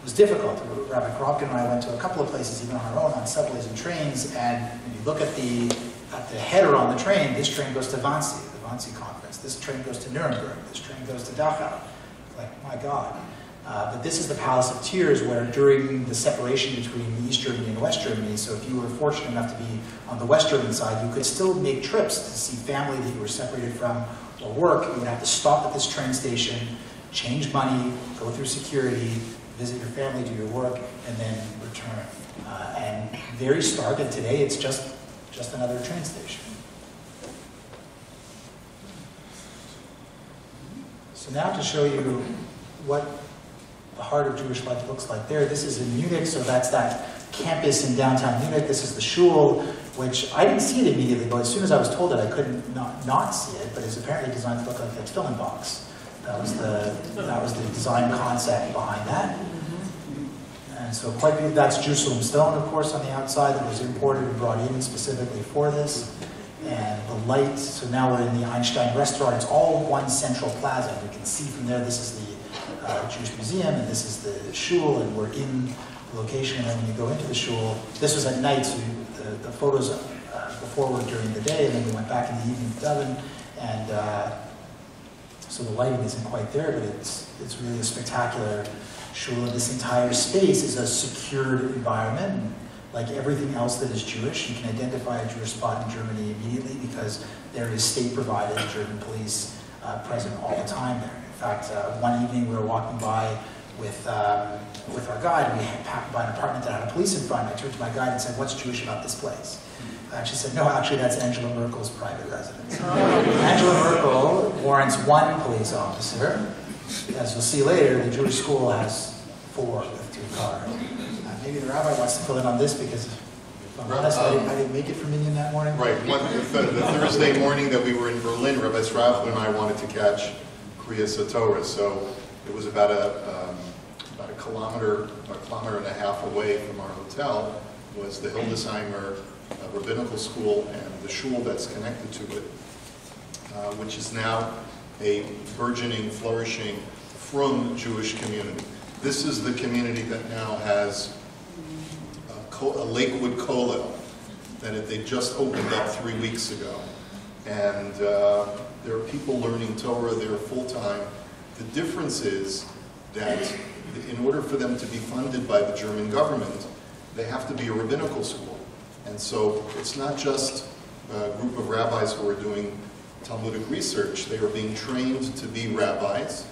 was difficult. Rabbi Korobkin and I went to a couple of places, even on our own, on subways and trains, and when you look at the, at the header on the train, this train goes to Wannsee, the Wannsee Conference, this train goes to Nuremberg, this train goes to Dachau. Like, my God. Uh, but this is the Palace of Tears, where during the separation between East Germany and West Germany, so if you were fortunate enough to be on the West German side, you could still make trips to see family that you were separated from or work. You would have to stop at this train station, change money, go through security, visit your family, do your work, and then return. Uh, and very stark, and today it's just, just another train station. So now to show you what the heart of Jewish life looks like there. This is in Munich, so that's that campus in downtown Munich. This is the shul, which I didn't see it immediately, but as soon as I was told it, I couldn't not, not see it, but it's apparently designed to look like a tefillin box. That was the, that was the design concept behind that. And so quite beautiful. That's Jerusalem stone, of course, on the outside that was imported and brought in specifically for this. And the light, so now we're in the Einstein restaurant. It's all one central plaza. We can see from there, this is the Uh, Jewish Museum, and this is the shul, and we're in the location, and when you go into the shul, this was at night, so you, the, the photos uh, before were during the day, and then we went back in the evening to Dublin, and uh, so the lighting isn't quite there, but it's, it's really a spectacular shul, and this entire space is a secured environment, and like everything else that is Jewish, you can identify a Jewish spot in Germany immediately, because there is state-provided German police uh, present all the time there. In fact, uh, one evening we were walking by with, um, with our guide, and we had packed by an apartment that had a police in front, and I turned to my guide and said, what's Jewish about this place? Uh, she said, no, actually that's Angela Merkel's private residence. Angela Merkel warrants one police officer. As you'll see later, the Jewish school has four with two cars. Uh, maybe the rabbi wants to fill in on this because Um, honest, I, didn't, I didn't make it for Minyan that morning. Right, one, the, the Thursday morning that we were in Berlin, Rabbi Srafel and I wanted to catch Kriya Satorah, so it was about a um, about a kilometer, a kilometer and a half away from our hotel was the Hildesheimer uh, Rabbinical School and the shul that's connected to it, uh, which is now a burgeoning, flourishing, frum Jewish community. This is the community that now has a, a Lakewood Kollel that it, they just opened up three weeks ago, and. Uh, There are people learning Torah there full-time. The difference is that in order for them to be funded by the German government, they have to be a rabbinical school. And so it's not just a group of rabbis who are doing Talmudic research. They are being trained to be rabbis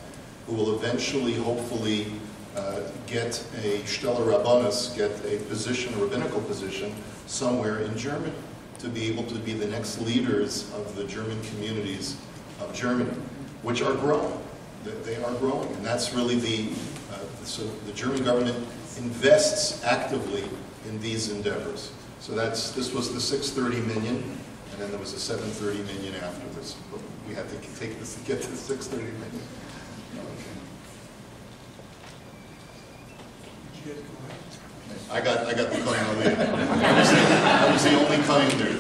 who will eventually, hopefully, uh, get a shtela rabbanus, get a position, a rabbinical position, somewhere in Germany, to be able to be the next leaders of the German communities of Germany, which are growing. They are growing, and that's really the, uh, so the German government invests actively in these endeavors. So that's, this was the six thirty minyan, and then there was a seven thirty minyan afterwards. But we had to take this to get to the six thirty minyan. Okay. I got, I got the coin earlier. I was the only kind there.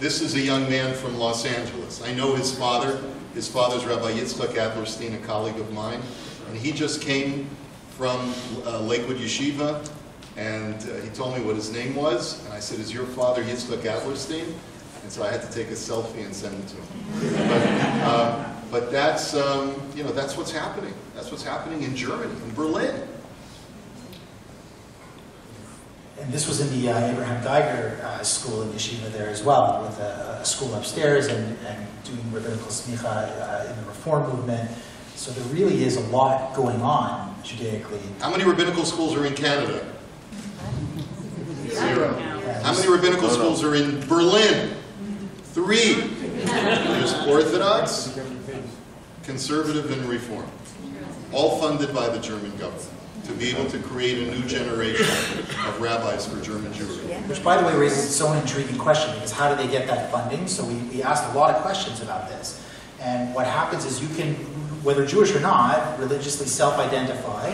This is a young man from Los Angeles. I know his father. His father's Rabbi Yitzchak Adlerstein, a colleague of mine. And he just came from uh, Lakewood Yeshiva, and uh, he told me what his name was. And I said, is your father Yitzchak Adlerstein? And so I had to take a selfie and send it to him. But, uh, but that's, um, you know, that's what's happening. That's what's happening in Germany, in Berlin. And this was in the uh, Abraham Geiger uh, school in Yeshiva there as well, with a, a school upstairs and, and doing rabbinical smicha uh, in the reform movement. So there really is a lot going on Judaically. How many rabbinical schools are in Canada? Zero. How many rabbinical schools are in Berlin? Three. There's Orthodox, Conservative, and Reform, all funded by the German government. to be able to create a new generation of rabbis for German Jewry. Which, by the way, raises its own intriguing question, because how do they get that funding? So we, we asked a lot of questions about this. And what happens is you can, whether Jewish or not, religiously self-identify.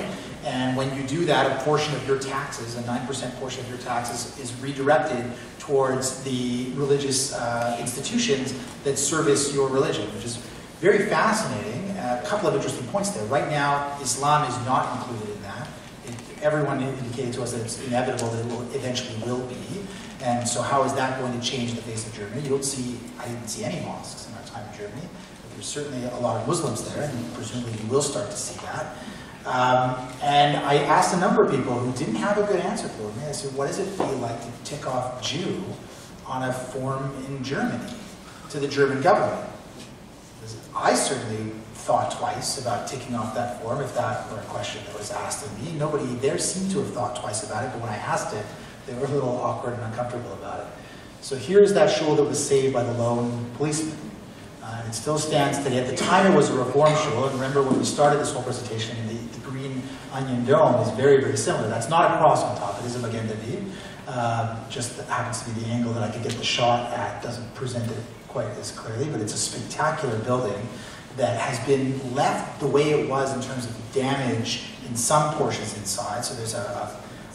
And when you do that, a portion of your taxes, a nine percent portion of your taxes, is redirected towards the religious uh, institutions that service your religion, which is very fascinating. Uh, a couple of interesting points there. Right now, Islam is not included in that. It, everyone indicated to us that it's inevitable that it will, eventually will be. And so how is that going to change the face of Germany? You don't see, I didn't see any mosques in our time in Germany. But there's certainly a lot of Muslims there, and presumably you will start to see that. Um, and I asked a number of people who didn't have a good answer for me. I said, what does it feel like to tick off Jew on a form in Germany to the German government? I certainly thought twice about ticking off that form if that were a question that was asked of me. Nobody there seemed to have thought twice about it, but when I asked it, they were a little awkward and uncomfortable about it. So here's that shul that was saved by the lone policeman. Uh, it still stands today. At the time, it was a reform shul. And remember, when we started this whole presentation, the, the green onion dome is very, very similar. That's not a cross on top. It is a Magen David. Um, just that happens to be the angle that I could get the shot at. Doesn't present it quite as clearly, but it's a spectacular building that has been left the way it was in terms of damage in some portions inside. So there's a, a,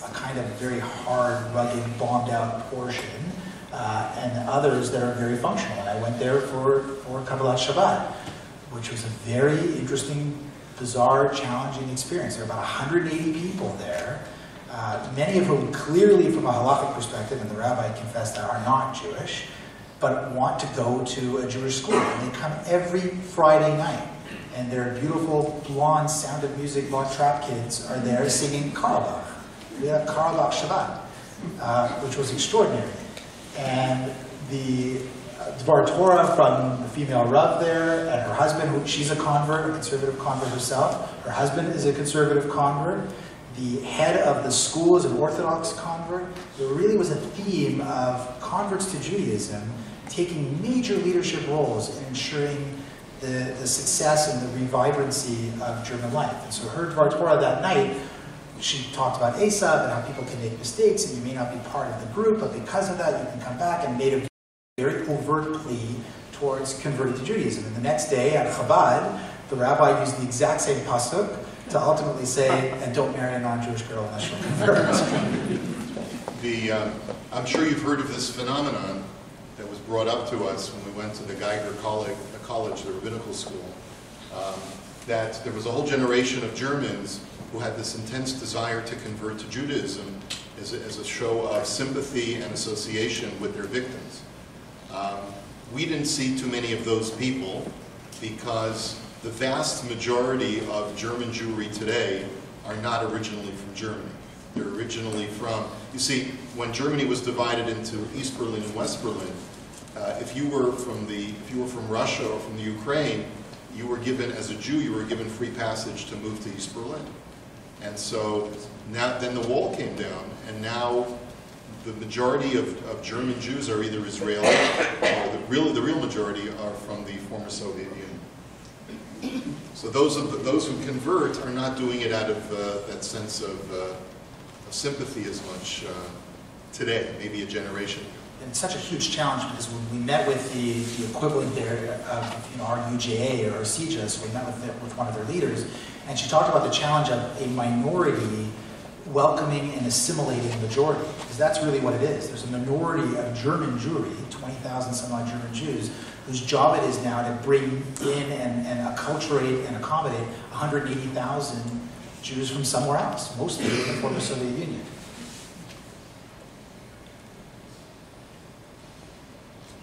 a kind of very hard, rugged, bombed-out portion. Uh, and others that are very functional. And I went there for, for Kabbalat Shabbat, which was a very interesting, bizarre, challenging experience. There were about one hundred eighty people there, uh, many of whom clearly from a halachic perspective, and the rabbi confessed that, are not Jewish, but want to go to a Jewish school. And they come every Friday night. And their beautiful, blonde, Sound of Music, Von Trapp kids are there singing Karlach. We had Karlach Shabbat, uh, which was extraordinary. And the uh, Dvar Torah from the female Rav there, and her husband, who, she's a convert, a conservative convert herself. Her husband is a conservative convert. The head of the school is an Orthodox convert. There really was a theme of converts to Judaism taking major leadership roles in ensuring the, the success and the vibrancy of German life. And so her Dvar Torah that night, she talked about Esav and how people can make mistakes and you may not be part of the group, but because of that you can come back, and made a very overt plea towards converting to Judaism. And the next day at Chabad, the rabbi used the exact same pasuk to ultimately say, and don't marry a non-Jewish girl unless you'll convert. The, um, I'm sure you've heard of this phenomenon that was brought up to us when we went to the Geiger College, the, college, the rabbinical school, um, that there was a whole generation of Germans who had this intense desire to convert to Judaism as a, as a show of sympathy and association with their victims. Um, we didn't see too many of those people because the vast majority of German Jewry today are not originally from Germany. They're originally from, you see, when Germany was divided into East Berlin and West Berlin, uh, if you were from the, if you were from Russia or from the Ukraine, you were given, as a Jew, you were given free passage to move to East Berlin. And so now, then the wall came down, and now the majority of, of German Jews are either Israeli, or the real, the real majority are from the former Soviet Union. So those, of the, those who convert are not doing it out of uh, that sense of, uh, of sympathy as much uh, today, maybe a generation. And it's such a huge challenge, because when we met with the, the equivalent there of you know, our U J A or our C J A, so we met with, the, with one of their leaders, and she talked about the challenge of a minority welcoming and assimilating a majority, because that's really what it is. There's a minority of German Jewry, twenty thousand some odd German Jews, whose job it is now to bring in and, and acculturate and accommodate one hundred eighty thousand Jews from somewhere else, mostly the former Soviet Union.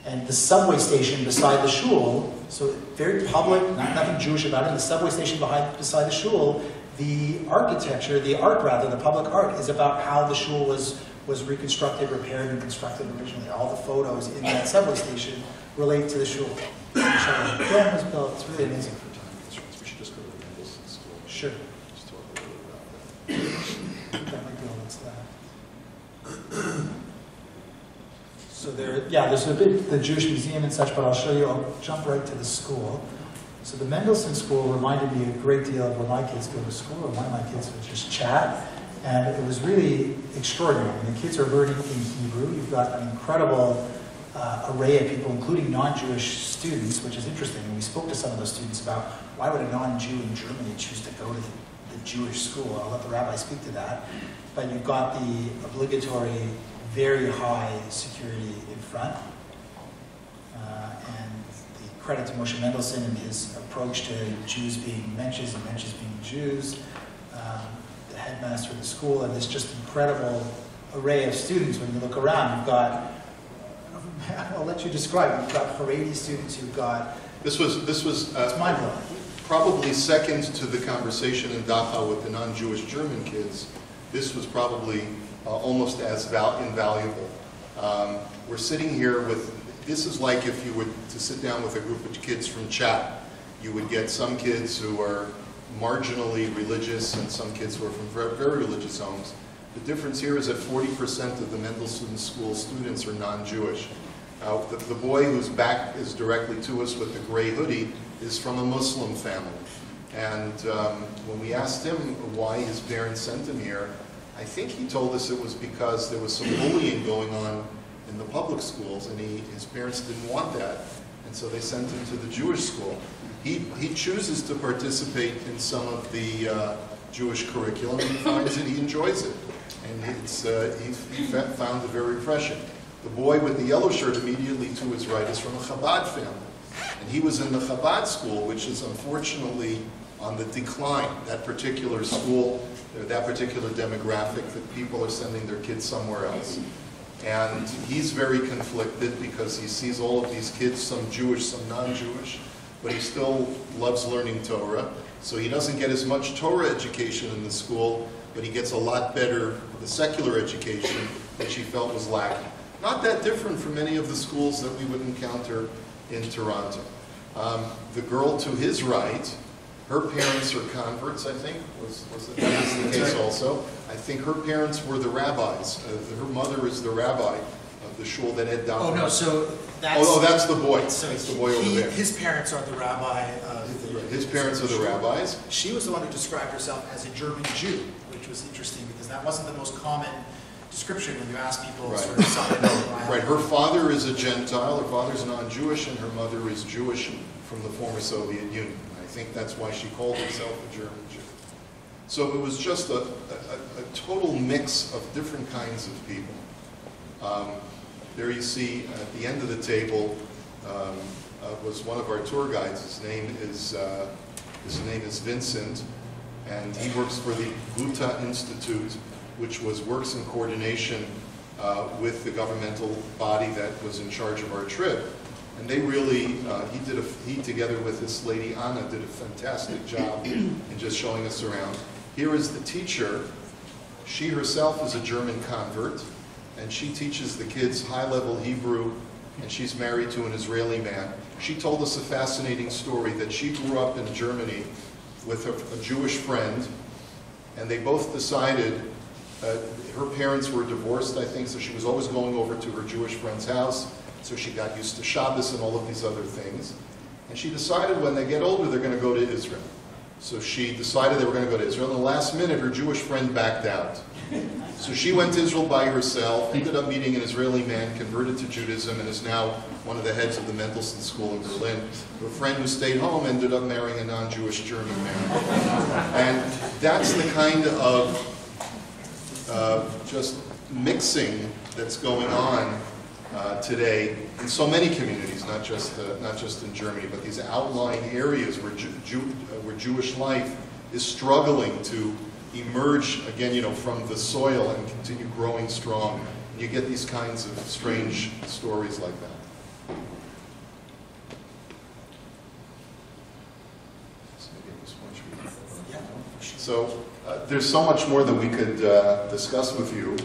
And the subway station beside the shul, so very public, not, nothing Jewish about it, the subway station behind, beside the shul, the architecture, the art rather, the public art, is about how the shul was, was reconstructed, repaired, and constructed originally. All the photos in that subway station relate to the shul. The dam was built, it's really amazing. We should just go to the Mendelssohn School. Sure. Just talk a little bit about that. That might be all that's left. So there, yeah, there's a bit the Jewish museum and such, but I'll show you, I'll jump right to the school. So the Mendelssohn School reminded me a great deal of when my kids go to school, and one of my kids would just chat. And it was really extraordinary. I mean, the kids are learning in Hebrew. You've got an incredible uh, array of people, including non-Jewish students, which is interesting. And we spoke to some of those students about why would a non-Jew in Germany choose to go to the, the Jewish school? I'll let the rabbi speak to that. But you've got the obligatory, very high security in front. Uh, and the credit to Moshe Mendelssohn and his approach to Jews being Mensches and Mensches being Jews. Um, headmaster of the school, and this just incredible array of students. When you look around, you've got, I'll let you describe, you've got Haredi students, you've got... This was, this was uh, it's mind-blowing. Probably second to the conversation in Dachau with the non-Jewish German kids. This was probably uh, almost as val invaluable. Um, we're sitting here with, this is like if you were to sit down with a group of kids from Chad. You would get some kids who are marginally religious, and some kids who are from very, very religious homes. The difference here is that forty percent of the Mendelssohn School students are non-Jewish. Uh, the, the boy whose back is directly to us with the gray hoodie is from a Muslim family. And um, when we asked him why his parents sent him here, I think he told us it was because there was some bullying going on in the public schools, and he, his parents didn't want that. And so they sent him to the Jewish school. He, he chooses to participate in some of the uh, Jewish curriculum, and he finds that he enjoys it. And it's, uh, he, he found it very refreshing. The boy with the yellow shirt immediately to his right is from a Chabad family. And he was in the Chabad school, which is unfortunately on the decline. That particular school, that particular demographic, that people are sending their kids somewhere else. And he's very conflicted because he sees all of these kids, some Jewish, some non-Jewish. But he still loves learning Torah. So he doesn't get as much Torah education in the school, but he gets a lot better the secular education, which he felt was lacking. Not that different from any of the schools that we would encounter in Toronto. Um, the girl to his right, her parents are converts, I think, was, was the case also. I think her parents were the rabbis. Uh, her mother is the rabbi of the shul that Ed Down. Oh, no, so... That's, oh, no, that's the boy. So that's the boy he, over there. His parents are the rabbi of the... His parents are the rabbis. She was the one who described herself as a German Jew, which was interesting because that wasn't the most common description when you ask people right. sort of something. Right. Her father is a Gentile. Her father's non-Jewish, and her mother is Jewish from the former Soviet Union. I think that's why she called herself a German Jew. So it was just a, a, a total mix of different kinds of people. Um, There you see, at the end of the table, um, uh, was one of our tour guides. His name is, uh, his name is Vincent, and he works for the Guta Institute, which was works in coordination uh, with the governmental body that was in charge of our trip. And they really, uh, he, did a, he together with this lady, Anna, did a fantastic job in just showing us around. Here is the teacher. She herself is a German convert. And she teaches the kids high-level Hebrew, and she's married to an Israeli man. She told us a fascinating story that she grew up in Germany with a, a Jewish friend, and they both decided, uh, her parents were divorced, I think, so she was always going over to her Jewish friend's house, so she got used to Shabbos and all of these other things. And she decided when they get older, they're going to go to Israel. So she decided they were going to go to Israel, and the last minute, her Jewish friend backed out. So she went to Israel by herself, ended up meeting an Israeli man, converted to Judaism, and is now one of the heads of the Mendelssohn School in Berlin. Her friend who stayed home ended up marrying a non-Jewish German man. And that's the kind of uh, just mixing that's going on uh, today in so many communities, not just, uh, not just in Germany, but these outlying areas where, Ju Ju where Jewish life is struggling to emerge again, you know, from the soil and continue growing strong. And you get these kinds of strange stories like that. So uh, there's so much more that we could uh, discuss with you,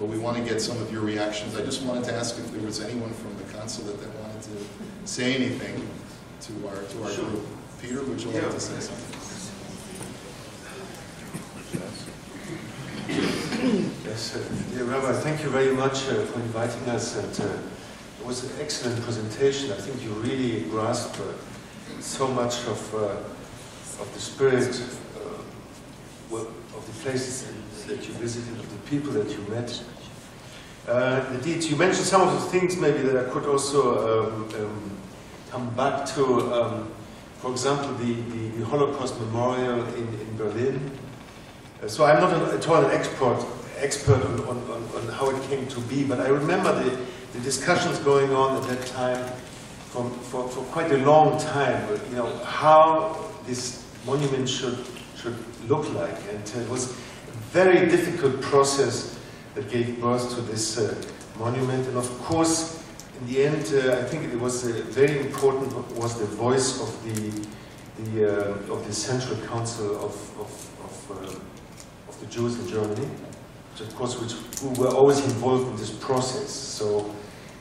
but we want to get some of your reactions. I just wanted to ask if there was anyone from the consulate that wanted to say anything to our to our sure. group. Peter, would you yeah. like to say something? Yes, uh, dear Rabbi, thank you very much uh, for inviting us, and uh, it was an excellent presentation. I think you really grasped uh, so much of, uh, of the spirit uh, of the places that you visited, of the people that you met. Uh, indeed, you mentioned some of the things maybe that I could also um, um, come back to. Um, for example, the, the, the Holocaust Memorial in, in Berlin. Uh, so I'm not an, at all an expert, expert on, on, on how it came to be, but I remember the, the discussions going on at that time from, for, for quite a long time, but, you know, how this monument should, should look like. And it was a very difficult process that gave birth to this uh, monument. And of course, in the end, uh, I think it was uh, very important was the voice of the, the, uh, of the Central Council of, of, of, uh, of the Jews in Germany, which of course, which, who were always involved in this process. So,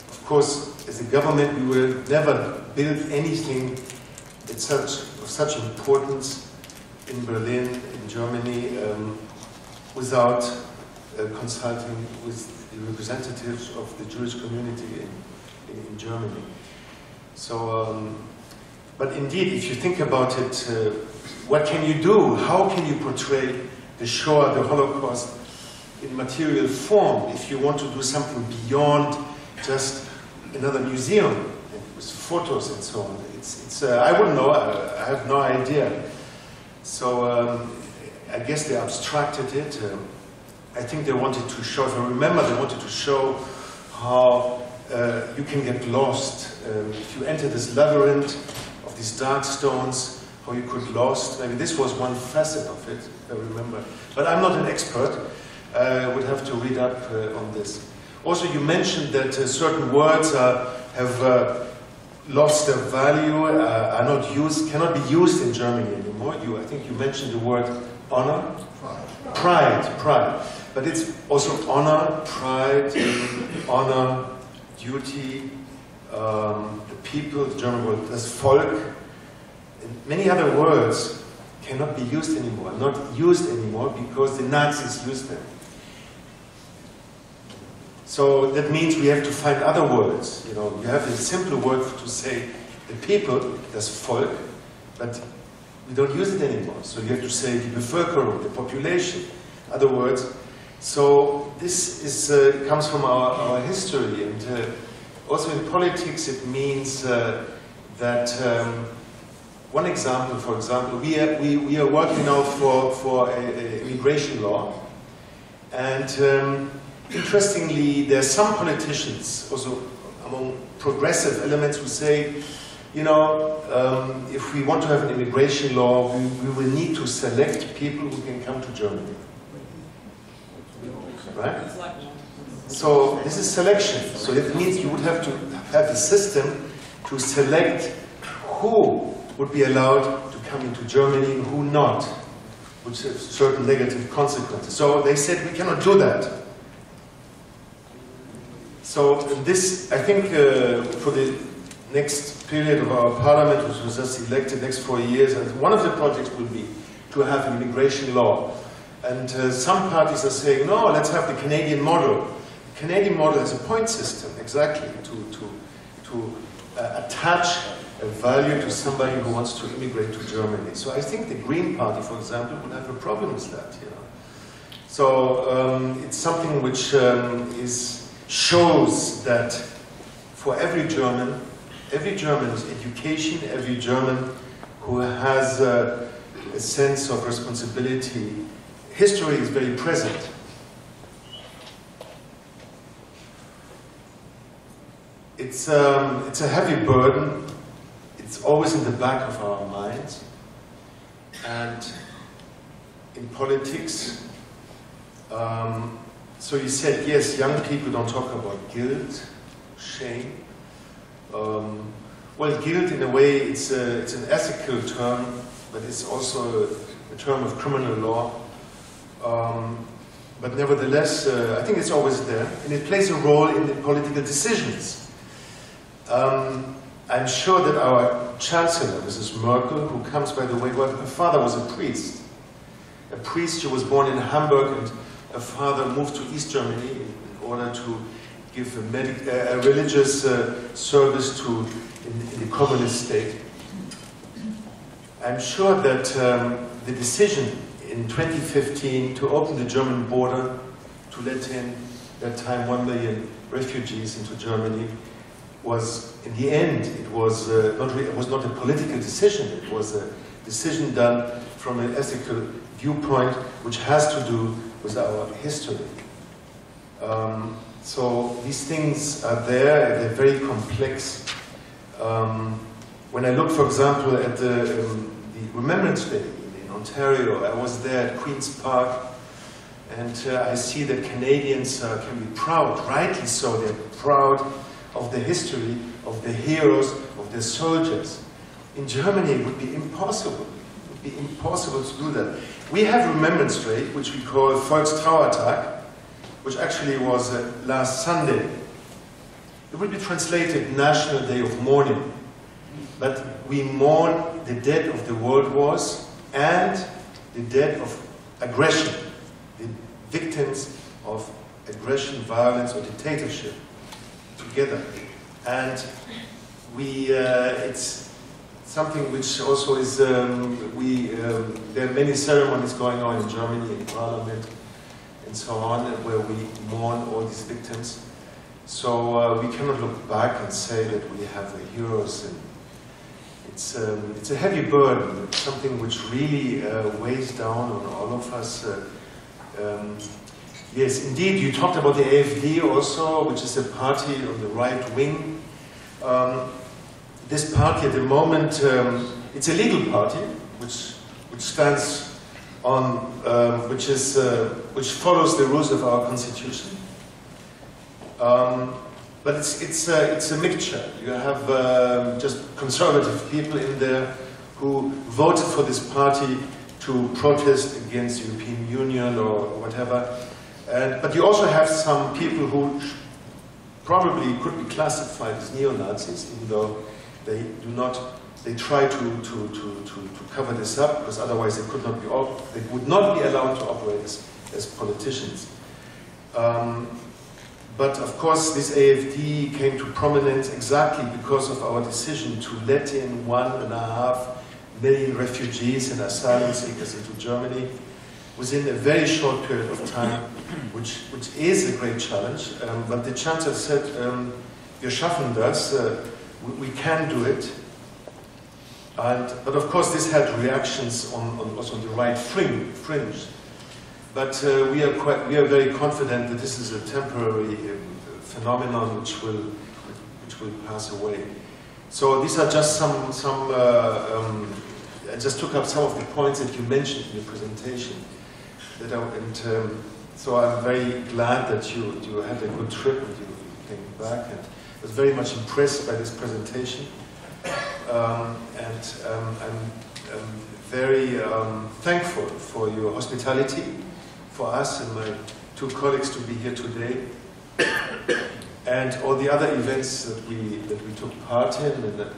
of course, as a government, we will never build anything at such, of such importance in Berlin, in Germany, um, without Uh, consulting with the representatives of the Jewish community in, in, in Germany. So, um, but indeed, if you think about it, uh, what can you do? How can you portray the Shoah, the Holocaust, in material form if you want to do something beyond just another museum with photos and so on? It's, it's, uh, I wouldn't know, I, I have no idea. So, um, I guess they abstracted it. Uh, I think they wanted to show, if I remember, they wanted to show how uh, you can get lost. Um, if you enter this labyrinth of these dark stones, how you could lost. I mean, this was one facet of it, if I remember. But I'm not an expert. Uh, I would have to read up uh, on this. Also, you mentioned that uh, certain words are, have uh, lost their value, uh, are not used, cannot be used in Germany anymore. You, I think you mentioned the word honor. Pride, pride. But it's also honor, pride, honor, duty, um, the people, the German word, das Volk, and many other words cannot be used anymore, not used anymore because the Nazis used them. So that means we have to find other words. You know, you have a simple word to say the people, das Volk, but we don't use it anymore. So you have to say the Bevölkerung, the population, other words. So this is, uh, comes from our, our history, and uh, also in politics it means uh, that um, one example, for example, we are, we, we are working now for, for a, a immigration law, and um, interestingly there are some politicians, also among progressive elements, who say, you know, um, if we want to have an immigration law, we, we will need to select people who can come to Germany. Right? So this is selection. So it means you would have to have a system to select who would be allowed to come into Germany and who not, which has certain negative consequences. So they said we cannot do that. So this, I think, uh, for the next period of our parliament, which was just elected, next four years, and one of the projects will be to have an immigration law. And uh, some parties are saying, no, let's have the Canadian model. The Canadian model has a point system, exactly, to, to, to uh, attach a value to somebody who wants to immigrate to Germany. So I think the Green Party, for example, would have a problem with that. You know? So um, it's something which um, is, shows that for every German, every German's education, every German who has uh, a sense of responsibility, history is very present. It's, um, it's a heavy burden. It's always in the back of our minds. And in politics, um, so you said, yes, young people don't talk about guilt, shame. Um, well, guilt, in a way, it's, a, it's an ethical term, but it's also a, a term of criminal law. Um, but nevertheless, uh, I think it's always there, and it plays a role in the political decisions. Um, I'm sure that our Chancellor, Missus Merkel, who comes, by the way, well, her father was a priest. A priest, she was born in Hamburg, and her father moved to East Germany in, in order to give a, medic, a religious uh, service to in, in the communist state. I'm sure that um, the decision in twenty fifteen to open the German border to let in, that time, one million refugees into Germany was, in the end, it was, uh, not re it was not a political decision. It was a decision done from an ethical viewpoint, which has to do with our history. Um, so these things are there, they're very complex. Um, when I look, for example, at the, um, the Remembrance Day in Ontario, I was there at Queen's Park, and uh, I see that Canadians uh, can be proud, rightly so, they're proud of the history, of the heroes, of the soldiers. In Germany, it would be impossible. It would be impossible to do that. We have Remembrance Day, which we call Volkstrauertag, which actually was uh, last Sunday. It would be translated National Day of Mourning. But we mourn the dead of the world wars and the dead of aggression, the victims of aggression, violence, or dictatorship together. And we, uh, it's something which also is, um, we, um, there are many ceremonies going on in Germany, in Parliament, and so on, where we mourn all these victims. So uh, we cannot look back and say that we have the heroes. And it's, um, it's a heavy burden, it's something which really uh, weighs down on all of us. Uh, Um, yes, indeed, you talked about the A F D also, which is a party on the right wing. Um, this party at the moment, um, it's a legal party, which, which stands on, um, which, is, uh, which follows the rules of our constitution. Um, but it's, it's, uh, it's a mixture. You have uh, just conservative people in there who voted for this party to protest against the European Union or whatever. And, but you also have some people who probably could be classified as neo-Nazis, even though they do not, they try to, to, to, to, to cover this up, because otherwise they, could not be op they would not be allowed to operate as, as politicians. Um, but of course this A F D came to prominence exactly because of our decision to let in one and a half million refugees and asylum seekers into Germany within a very short period of time, which, which is a great challenge. Um, but the Chancellor said, um, wir schaffen das, uh, we, we can do it. And, but of course this had reactions on, on, also on the right fringe. fringe. But uh, we, are quite, we are very confident that this is a temporary uh, phenomenon which will, which will pass away. So these are just some, some uh, um, I just took up some of the points that you mentioned in your presentation. That I, and um, so I'm very glad that you, you had a good trip and you came back, and I was very much impressed by this presentation. Um, and um, I'm, I'm very um, thankful for your hospitality, for us and my two colleagues to be here today. And all the other events that we, that we took part in, and that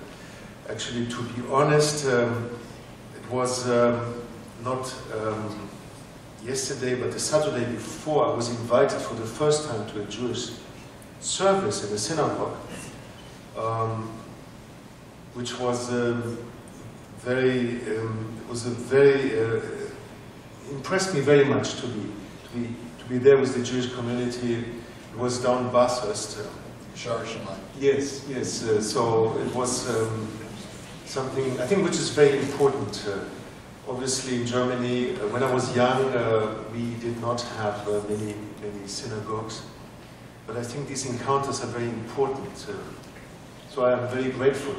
actually, to be honest, um, it was um, not um, yesterday, but the Saturday before, I was invited for the first time to a Jewish service in a synagogue, um, which was um, very, um, it was a very, uh, impressed me very much to be, to be, to be there with the Jewish community. It was down Bathurst. Sure, Shema. Yes, yes. Uh, so it was um, something, I think, which is very important. Uh, obviously, in Germany, uh, when I was young, uh, we did not have uh, many, many synagogues. But I think these encounters are very important. Uh, so I am very grateful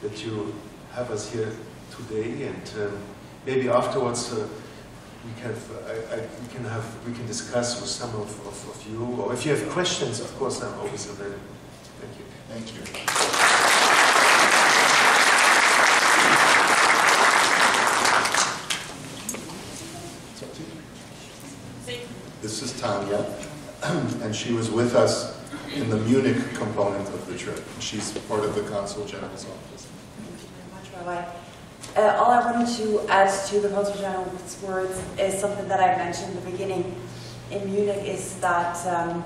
that you have us here today, and uh, maybe afterwards, uh, We can, I, I, we, can have, we can discuss with some of, of, of you, or if you have questions, of course, I'm always available. Thank you. Thank you. This is Tanya, and she was with us in the Munich component of the trip. She's part of the Consul General's office. Thank you very much, Rabbi. Uh, all I wanted to add to the Consul General's words is something that I mentioned in the beginning in Munich, is that um,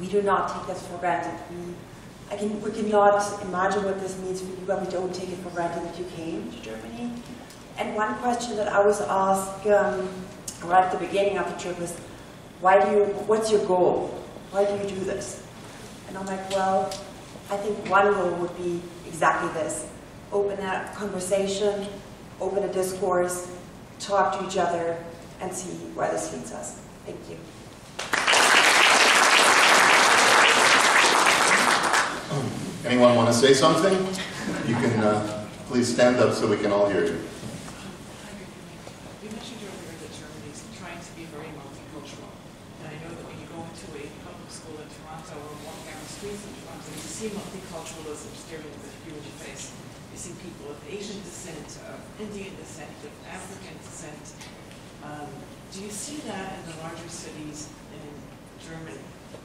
we do not take this for granted. We, I can, we cannot imagine what this means for you, but we don't take it for granted that you came to Germany, And one question that I was asked um, right at the beginning of the trip was, why do you, what's your goal? Why do you do this? And I'm like, well, I think one goal would be exactly this. Open a conversation, open a discourse, talk to each other, and see where this leads us. Thank you. Anyone want to say something? You can uh, please stand up so we can all hear you. You mentioned earlier that Germany is trying to be very multicultural. And I know that when you go into a public school in Toronto or walk down the streets in Toronto, you see multiculturalism staring you in your face. You see people of Asian descent, of Indian descent, of African descent. Um, do you see that in the larger cities in Germany?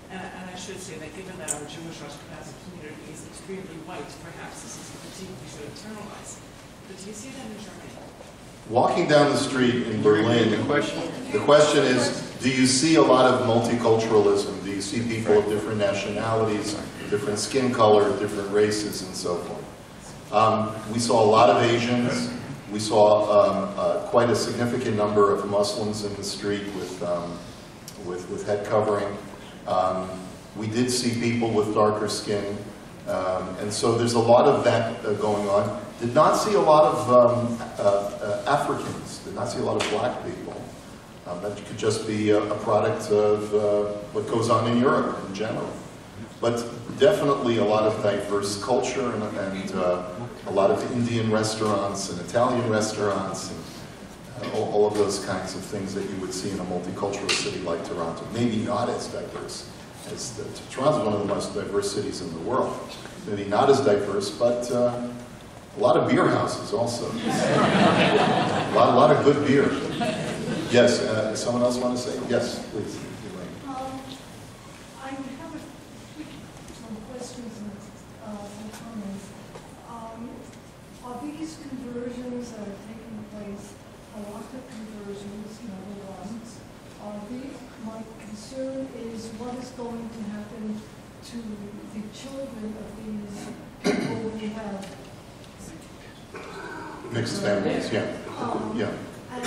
And, and I should say that given that our Jewish Ashkenazi community is extremely white, perhaps this is a critique we should internalize. But do you see that in Germany? Walking down the street in Berlin, the question, the question is, do you see a lot of multiculturalism? Do you see people of different nationalities, different skin color, different races, and so forth? Um, we saw a lot of Asians. We saw um, uh, quite a significant number of Muslims in the street with, um, with, with head covering. Um, we did see people with darker skin, um, and so there's a lot of that uh, going on. Did not see a lot of um, uh, uh, Africans, did not see a lot of black people. Um, that could just be a, a product of uh, what goes on in Europe in general. But definitely a lot of diverse culture and, and uh, a lot of Indian restaurants and Italian restaurants and Uh, all, all of those kinds of things that you would see in a multicultural city like Toronto. Maybe not as diverse as the, Toronto is one of the most diverse cities in the world. Maybe not as diverse, but uh, a lot of beer houses also. a, lot, a lot of good beer. Yes, uh, someone else want to say? Yes, please. Um, I have a few questions and uh, some comments. Um, are these conversions that are taking place? A lot of conversions, number one. Uh, the, my concern is what is going to happen to the children of these people who have mixed families, yeah. Um, yeah. And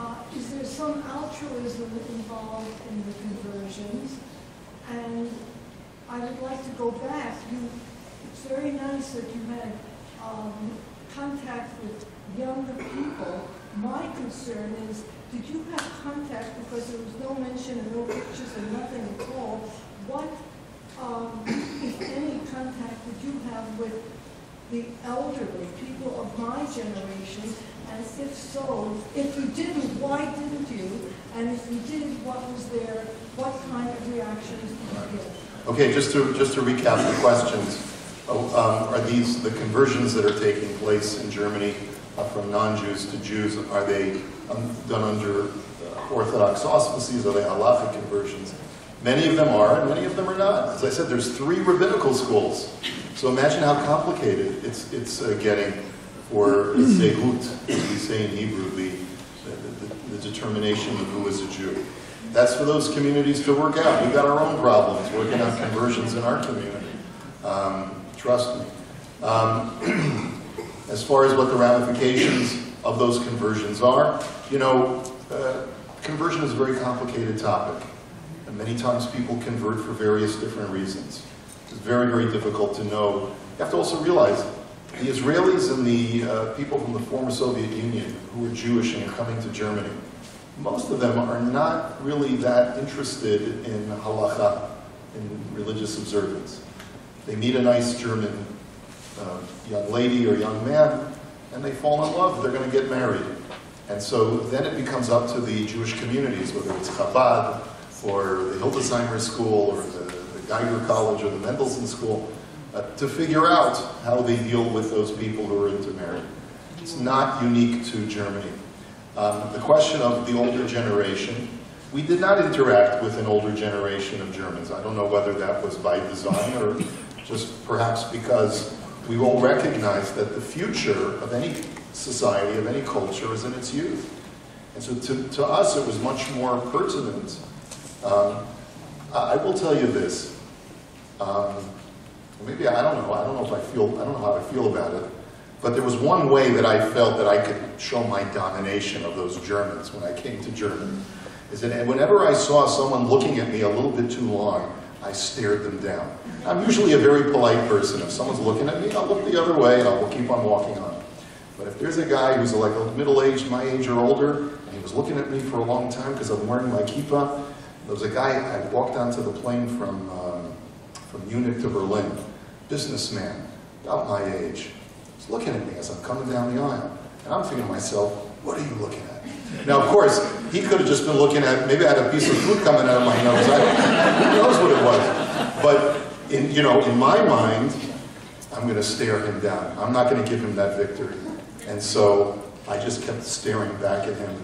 uh, is there some altruism involved in the conversions? And I would like to go back. You, it's very nice that you had um, contact with younger people. My concern is, did you have contact, because there was no mention of no pictures and nothing at all, what, um, if any, contact did you have with the elderly, people of my generation, and if so, if you didn't, why didn't you, and if you did, what was there, what kind of reactions did you get? Okay, just to, just to recap the questions, oh, um, are these the conversions that are taking place in Germany? From non-Jews to Jews, are they done under uh, Orthodox auspices? Are they halachic conversions? Many of them are, and many of them are not. As I said, there's three rabbinical schools. So imagine how complicated it's, it's uh, getting for zehut, as we say in Hebrew, the, the, the determination of who is a Jew. That's for those communities to work out. We've got our own problems working on conversions in our community. Um, trust me. Um, As far as what the ramifications of those conversions are, you know, uh, conversion is a very complicated topic. And many times people convert for various different reasons. It's very, very difficult to know. You have to also realize the Israelis and the uh, people from the former Soviet Union who are Jewish and are coming to Germany, most of them are not really that interested in halacha, in religious observance. They meet a nice German Uh, young lady or young man, and they fall in love, they're going to get married. And so then it becomes up to the Jewish communities, whether it's Chabad, or the Hildesheimer School, or the, the Geiger College, or the Mendelssohn School, uh, to figure out how they deal with those people who are intermarried. It's not unique to Germany. Um, the question of the older generation, we did not interact with an older generation of Germans. I don't know whether that was by design or just perhaps because we all recognize that the future of any society, of any culture, is in its youth. And so to, to us, it was much more pertinent. Um, I, I will tell you this. Um, maybe, I don't know, I don't know if I feel, I don't know how I feel about it. But there was one way that I felt that I could show my domination of those Germans when I came to Germany, is that whenever I saw someone looking at me a little bit too long, I stared them down. I'm usually a very polite person. If someone's looking at me, I'll look the other way and I'll keep on walking on. But if there's a guy who's like middle-aged, my age or older, and he was looking at me for a long time because I'm wearing my kippah, there was a guy, I walked onto the plane from, um, from Munich to Berlin, businessman, about my age. He's looking at me as I'm coming down the aisle. And I'm thinking to myself, what are you looking at? Now, of course, he could have just been looking at, maybe I had a piece of food coming out of my nose. I, who knows what it was? But, in, you know, in my mind, I'm going to stare him down. I'm not going to give him that victory. And so I just kept staring back at him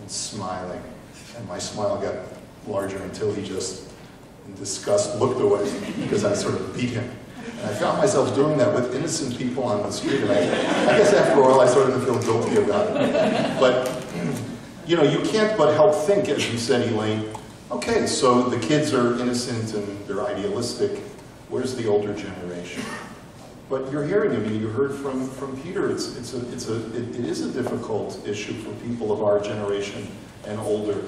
and smiling. And my smile got larger until he just, in disgust, looked away because I sort of beat him. And I found myself doing that with innocent people on the street. And I, I guess after all, I sort of feel guilty about it. But, you know, you can't but help think, as you said, Elaine, okay, so the kids are innocent and they're idealistic. Where's the older generation? But you're hearing, I mean, you heard from, from Peter, it's, it's a, it's a, it, it is a difficult issue for people of our generation and older.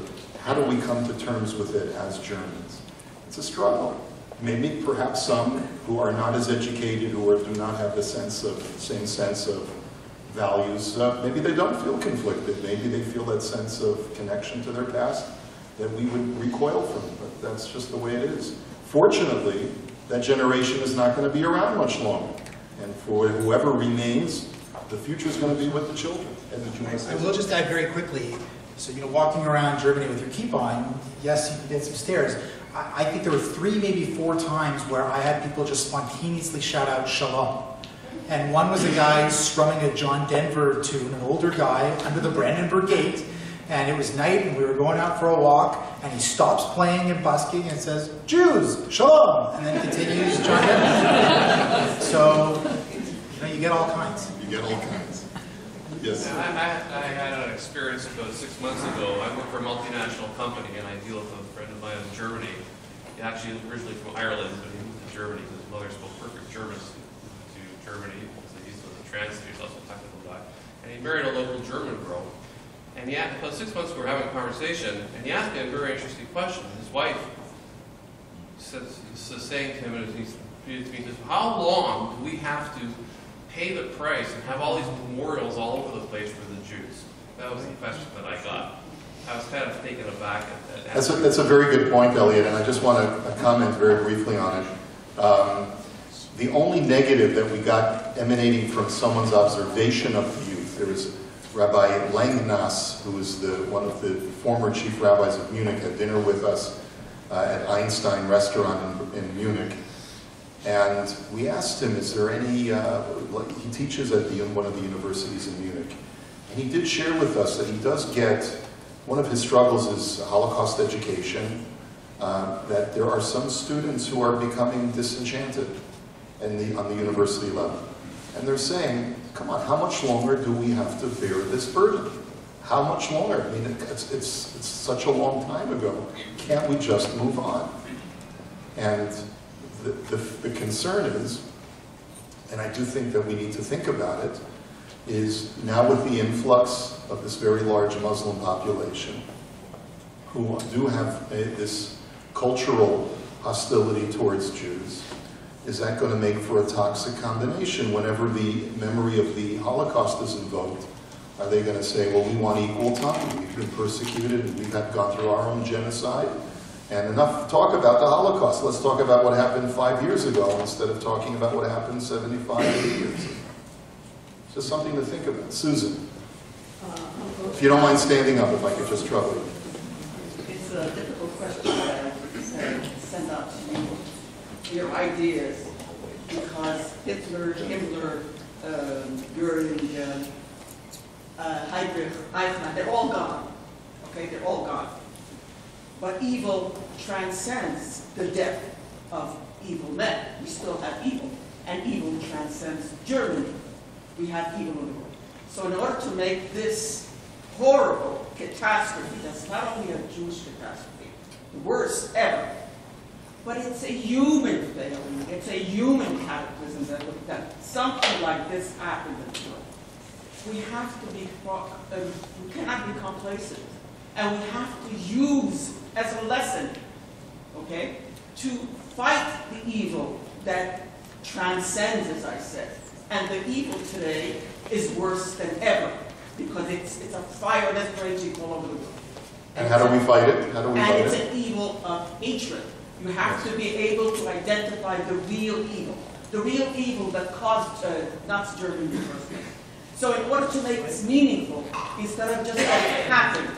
How do we come to terms with it as Germans? It's a struggle. Maybe perhaps some who are not as educated or do not have the sense of, same sense of values, uh, maybe they don't feel conflicted. Maybe they feel that sense of connection to their past that we would recoil from, but that's just the way it is. Fortunately, that generation is not going to be around much longer. And for whoever remains, the future is going to be with the children. And the children. I will just add very quickly, so you know, walking around Germany with your kippah on, yes, you can get some stares. I think there were three, maybe four times where I had people just spontaneously shout out Shalom. And one was a guy strumming a John Denver tune, an older guy, under the Brandenburg Gate. And it was night and we were going out for a walk and he stops playing and busking and says, Jews, Shalom, and then continues John Denver. So, you know, you get all kinds. You get all kinds. Yes. I, I, I had an experience about six months ago. I work for a multinational company and I deal with a friend of mine in Germany. He actually originally from Ireland, but he moved to Germany. His mother spoke perfect German to Germany. So he's a translator, he's also a technical guy. And he married a local German girl. And yeah, about six months we were having a conversation, and he asked me a very interesting question. His wife says, says saying to him, and he's to me, how long do we have to pay the price and have all these memorials all over the place for the Jews? That was the question that I got. I was kind of taken aback at that. That's a, that's a very good point, Elliot, and I just want to comment very briefly on it. Um, the only negative that we got emanating from someone's observation of the youth, there was Rabbi Langenas, who was the, one of the former chief rabbis of Munich, had dinner with us uh, at Einstein Restaurant in, in Munich. And we asked him, is there any, uh, like he teaches at the, one of the universities in Munich. And he did share with us that he does get, one of his struggles is Holocaust education, uh, that there are some students who are becoming disenchanted in the, on the university level. And they're saying, come on, how much longer do we have to bear this burden? How much longer? I mean, it's, it's, it's such a long time ago. Can't we just move on? And The, the, the concern is, and I do think that we need to think about it, is now with the influx of this very large Muslim population who do have a, this cultural hostility towards Jews, is that going to make for a toxic combination whenever the memory of the Holocaust is invoked? Are they going to say, well, we want equal time, we've been persecuted, and we've had gone through our own genocide? And enough talk about the Holocaust. Let's talk about what happened five years ago instead of talking about what happened seventy-five years ago. Just something to think about. Susan, if you don't mind standing up, if I could just trouble you. It's a difficult question that I send out to you. Your ideas, because Hitler, Himmler, um, Göring, uh, Heydrich, Eichmann, they're all gone. Okay, they're all gone. But evil transcends the death of evil men. We still have evil, and evil transcends Germany. We have evil in the world. So in order to make this horrible catastrophe, that's not only a Jewish catastrophe, the worst ever, But it's a human failing. It's a human cataclysm that looked at. Something like this happened to us. We have to be, um, we cannot be complacent. And we have to use as a lesson, okay, to fight the evil that transcends, as I said. And the evil today is worse than ever because it's, it's a fire that's raging all over the world. And, and how do we fight it? How do we fight it? And it's an evil of hatred. You have to be able to identify the real evil, the real evil that caused uh, Nazi Germany in the first place. So in order to make this meaningful, instead of just like it happened,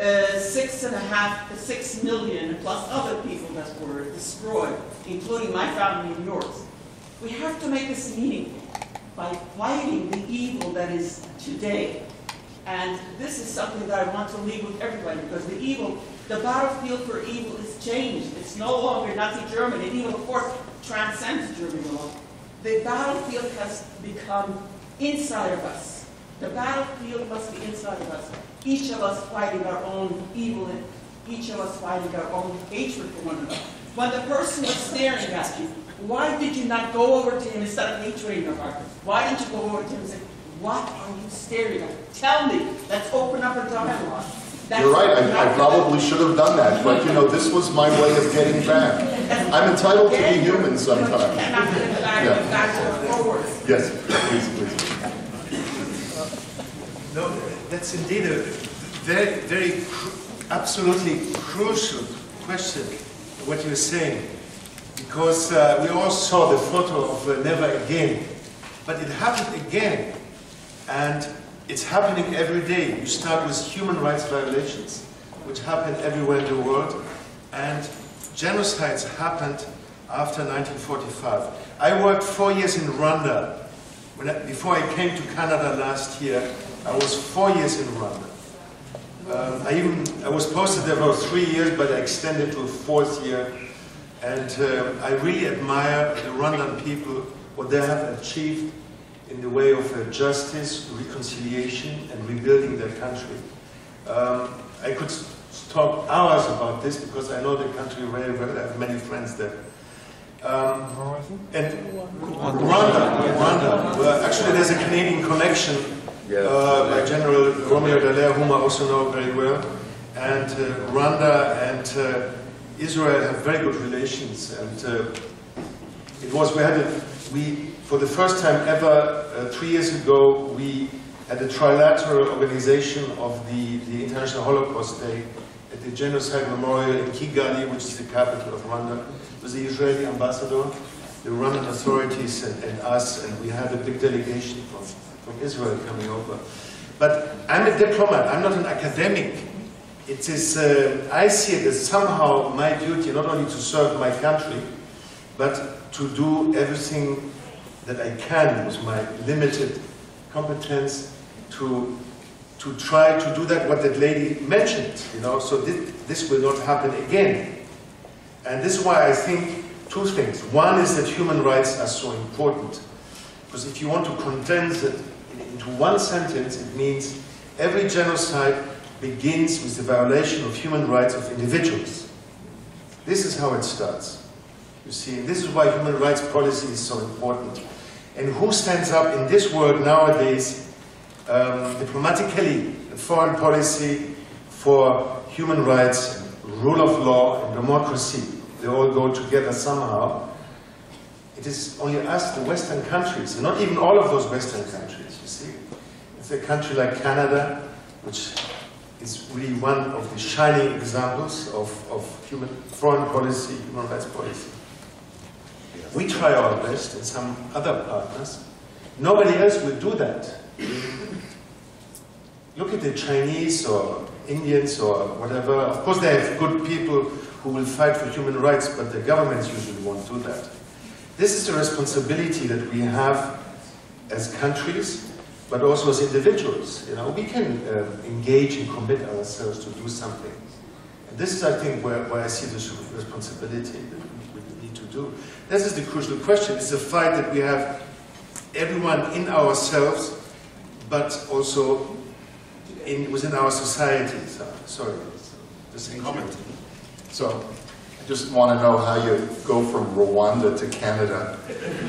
uh, six and a half, six million plus other people that were destroyed, including my family and yours, we have to make this meaningful by fighting the evil that is today. And this is something that I want to leave with everyone, because the evil, the battlefield for evil is changed. It's no longer Nazi Germany. It even, of course, transcends Germany law. The battlefield has become inside of us. The battlefield must be inside of us. Each of us fighting our own evil, and each of us fighting our own hatred for one another. When the person is staring at you, why did you not go over to him instead of hatred in your heart? Why didn't you go over to him and say, what are you staring at? Tell me. Let's open up a dialogue. That's You're right. I, I probably should have done that. But, you know, this was my way of getting back. I'm entitled to be human sometimes. Yeah. Yes, please, please. No, that's indeed a very, very, absolutely crucial question, what you were saying. Because uh, we all saw the photo of uh, Never Again. But it happened again. And it's happening every day. You start with human rights violations, which happen everywhere in the world, and genocides happened after nineteen forty-five. I worked four years in Rwanda. When I, before I came to Canada last year, I was four years in Rwanda. Um, I, even, I was posted there for three years, but I extended to a fourth year. And uh, I really admire the Rwandan people, what they have achieved in the way of uh, justice, reconciliation, and rebuilding their country. Um, I could talk hours about this because I know the country very well. I have many friends there. Um, and Rwanda, Rwanda. Well, actually, there's a Canadian connection uh, by General Romeo Dallaire, whom I also know very well. And uh, Rwanda and uh, Israel have very good relations. And uh, it was we had a, we. For the first time ever, uh, three years ago, we had a trilateral organization of the, the International Holocaust Day at the Genocide Memorial in Kigali, which is the capital of Rwanda, with the Israeli ambassador, the Rwandan authorities, and, and us, and we had a big delegation from, from Israel coming over. But I'm a diplomat, I'm not an academic. It is, uh, I see it as somehow my duty, not only to serve my country, but to do everything that I can with my limited competence to, to try to do that, what that lady mentioned, you know, so this, this will not happen again. And this is why I think two things. One is that human rights are so important, because if you want to condense it into one sentence, it means every genocide begins with the violation of human rights of individuals. This is how it starts. You see, and this is why human rights policy is so important. And who stands up in this world nowadays, um, diplomatically, foreign policy for human rights, rule of law, and democracy? They all go together somehow. It is only us, the Western countries, and not even all of those Western countries, you see. It's a country like Canada, which is really one of the shining examples of, of human, foreign policy, human rights policy. We try our best, and some other partners. Nobody else will do that. Look at the Chinese or Indians or whatever. Of course, they have good people who will fight for human rights, but the governments usually won't do that. This is the responsibility that we have as countries, but also as individuals. You know, we can uh, engage and commit ourselves to do something. And this is, I think, where, where I see this responsibility. Do. This is the crucial question. It's a fight that we have everyone in ourselves, but also in, within our society. So, sorry, just a comment. So, just want to know how you go from Rwanda to Canada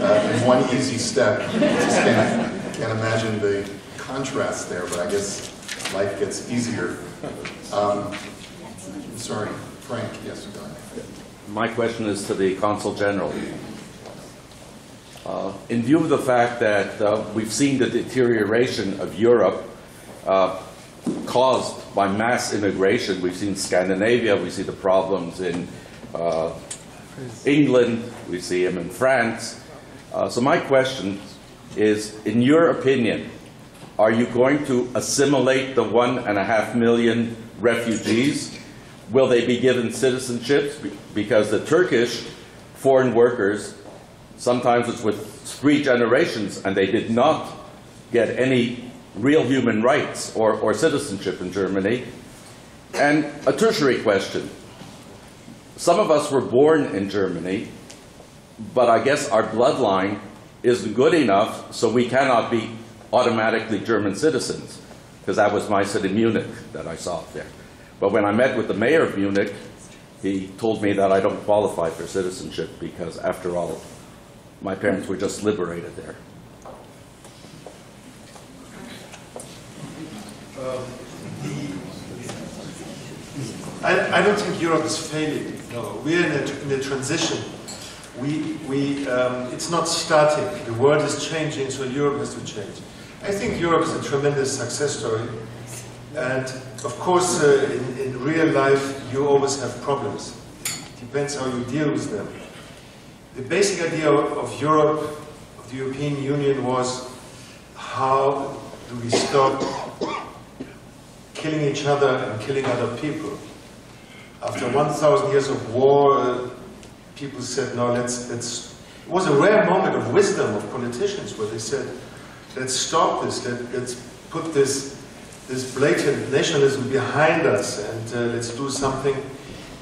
uh, in one easy step. Just can't, can't imagine the contrast there, but I guess life gets easier. Um, I'm sorry, Frank, yes, go ahead. My question is to the Consul General. Uh, in view of the fact that uh, we've seen the deterioration of Europe uh, caused by mass immigration, we've seen Scandinavia, we see the problems in uh, England, we see them in France. Uh, so my question is, in your opinion, are you going to assimilate the one and a half million refugees? Will they be given citizenships? Because the Turkish foreign workers, sometimes it's with three generations, and they did not get any real human rights or, or citizenship in Germany. And a tertiary question. Some of us were born in Germany, but I guess our bloodline isn't good enough, so we cannot be automatically German citizens, because that was my city, Munich, that I saw there. But when I met with the mayor of Munich, he told me that I don't qualify for citizenship because, after all, my parents were just liberated there. Uh, the, I, I don't think Europe is failing. No, we're in a, in a transition. We, we, um, it's not static. The world is changing, so Europe has to change. I think Europe is a tremendous success story. And of course, uh, in, in real life, you always have problems. It depends how you deal with them. The basic idea of Europe, of the European Union, was how do we stop killing each other and killing other people? After one thousand years of war, uh, people said, no, let's, let's... It was a rare moment of wisdom of politicians where they said, let's stop this, let, let's put this, this blatant nationalism behind us, and uh, let's do something.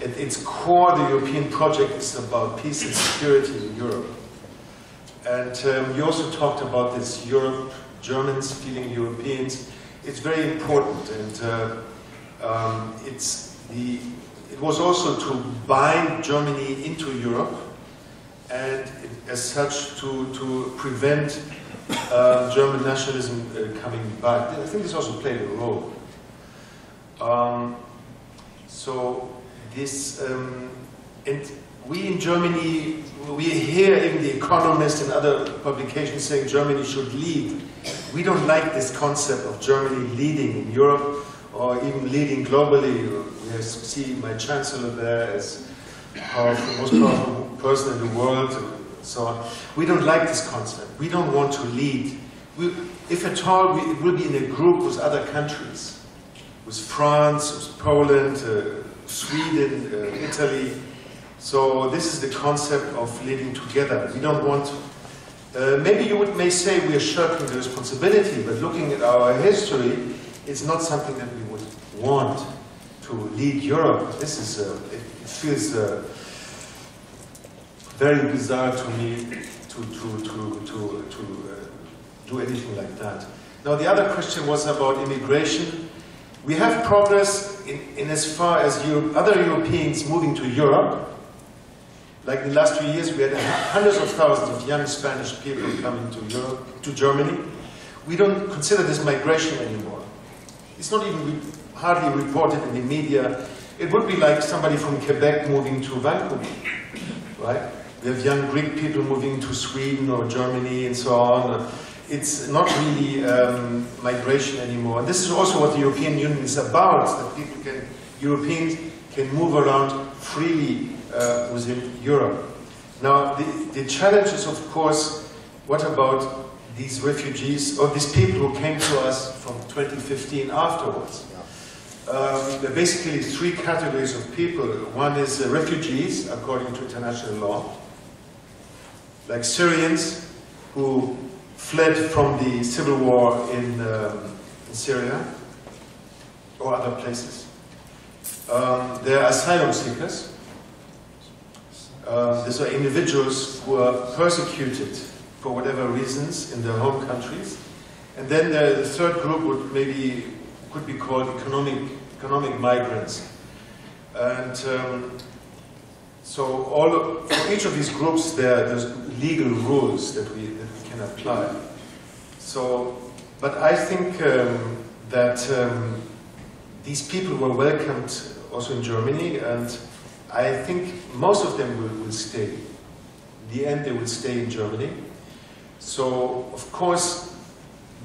At its core, the European project is about peace and security in Europe. And um, you also talked about this Europe, Germans feeling Europeans. It's very important, and uh, um, it's the, it was also to bind Germany into Europe, and as such to, to prevent uh, German nationalism uh, coming back. I think this also played a role. Um, so. This, um, and we in Germany, we hear even The Economist and other publications saying Germany should lead. We don't like this concept of Germany leading in Europe or even leading globally. We see my chancellor there as the most powerful person in the world and so on. We don't like this concept. We don't want to lead. We, if at all, we, it will be in a group with other countries, with France, with Poland, uh, Sweden, uh, Italy. So this is the concept of living together. We don't want, uh, maybe you would, may say we are shirking the responsibility, but looking at our history, it's not something that we would want to lead Europe. This is, uh, it, it feels uh, very bizarre to me to, to, to, to, to uh, do anything like that. Now the other question was about immigration. We have progress in, in as far as Europe, other Europeans moving to Europe. Like in the last few years, we had hundreds of thousands of young Spanish people coming to Europe, to Germany. We don't consider this migration anymore. It's not even hardly reported in the media. It would be like somebody from Quebec moving to Vancouver, right? We have young Greek people moving to Sweden or Germany and so on. It's not really um, migration anymore. And this is also what the European Union is about, that people can, Europeans can move around freely uh, within Europe. Now, the, the challenge is, of course, what about these refugees, or these people who came to us from twenty fifteen afterwards? Um, there are basically three categories of people. One is uh, refugees, according to international law, like Syrians, who fled from the civil war in, um, in Syria or other places. Um, they are asylum seekers. Uh, these are individuals who are persecuted for whatever reasons in their home countries. And then the, the third group would maybe could be called economic economic migrants. And um, So all, for each of these groups, there are legal rules that we, that we can apply. So, but I think um, that um, these people were welcomed also in Germany, and I think most of them will, will stay. In the end, they will stay in Germany. So, of course,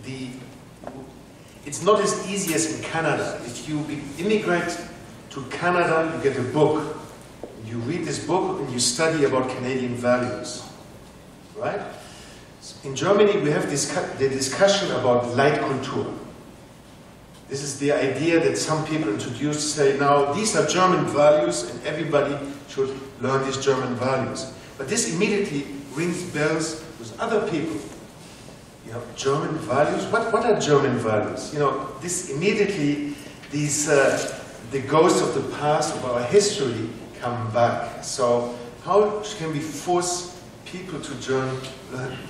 the, it's not as easy as in Canada. If you immigrate to Canada, you get a book. You read this book and you study about Canadian values, right? In Germany, we have this the discussion about Leitkultur. This is the idea that some people introduced to say, now, these are German values and everybody should learn these German values. But this immediately rings bells with other people. You know, German values? What, what are German values? You know, this immediately, these, uh, the ghosts of the past, of our history, come back. So, how can we force people to German,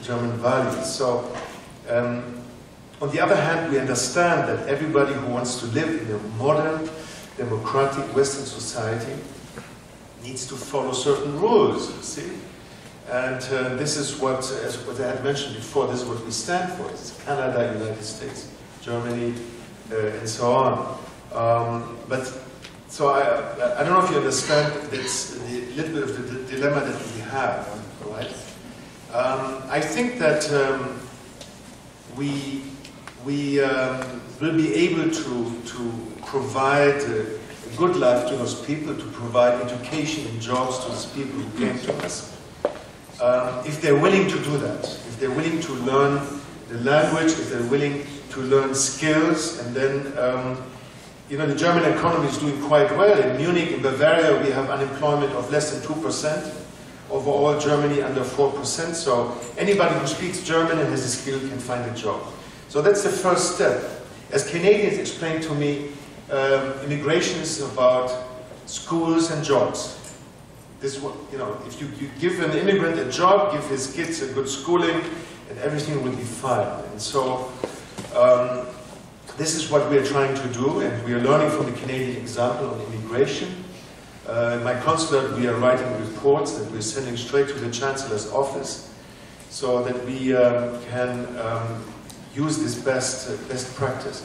German values? So, um, on the other hand, we understand that everybody who wants to live in a modern, democratic Western society needs to follow certain rules, you see? And uh, this is what, as what I had mentioned before, this is what we stand for. It's Canada, United States, Germany, uh, and so on. Um, but So I, I don't know if you understand that's the little bit of the dilemma that we have, right? Um, I think that um, we, we um, will be able to, to provide a, a good life to those people, to provide education and jobs to those people who came to us, um, if they're willing to do that, if they're willing to learn the language, if they're willing to learn skills, and then um, you know, the German economy is doing quite well. In Munich, in Bavaria, we have unemployment of less than two percent. Overall, Germany under four percent. So anybody who speaks German and has a skill can find a job. So that's the first step. As Canadians explained to me, um, immigration is about schools and jobs. This, you know, if you, you give an immigrant a job, give his kids a good schooling, and everything will be fine. And so, um, this is what we are trying to do, and we are learning from the Canadian example on immigration. Uh, in my consulate, we are writing reports that we are sending straight to the Chancellor's office, so that we uh, can um, use this best, uh, best practice.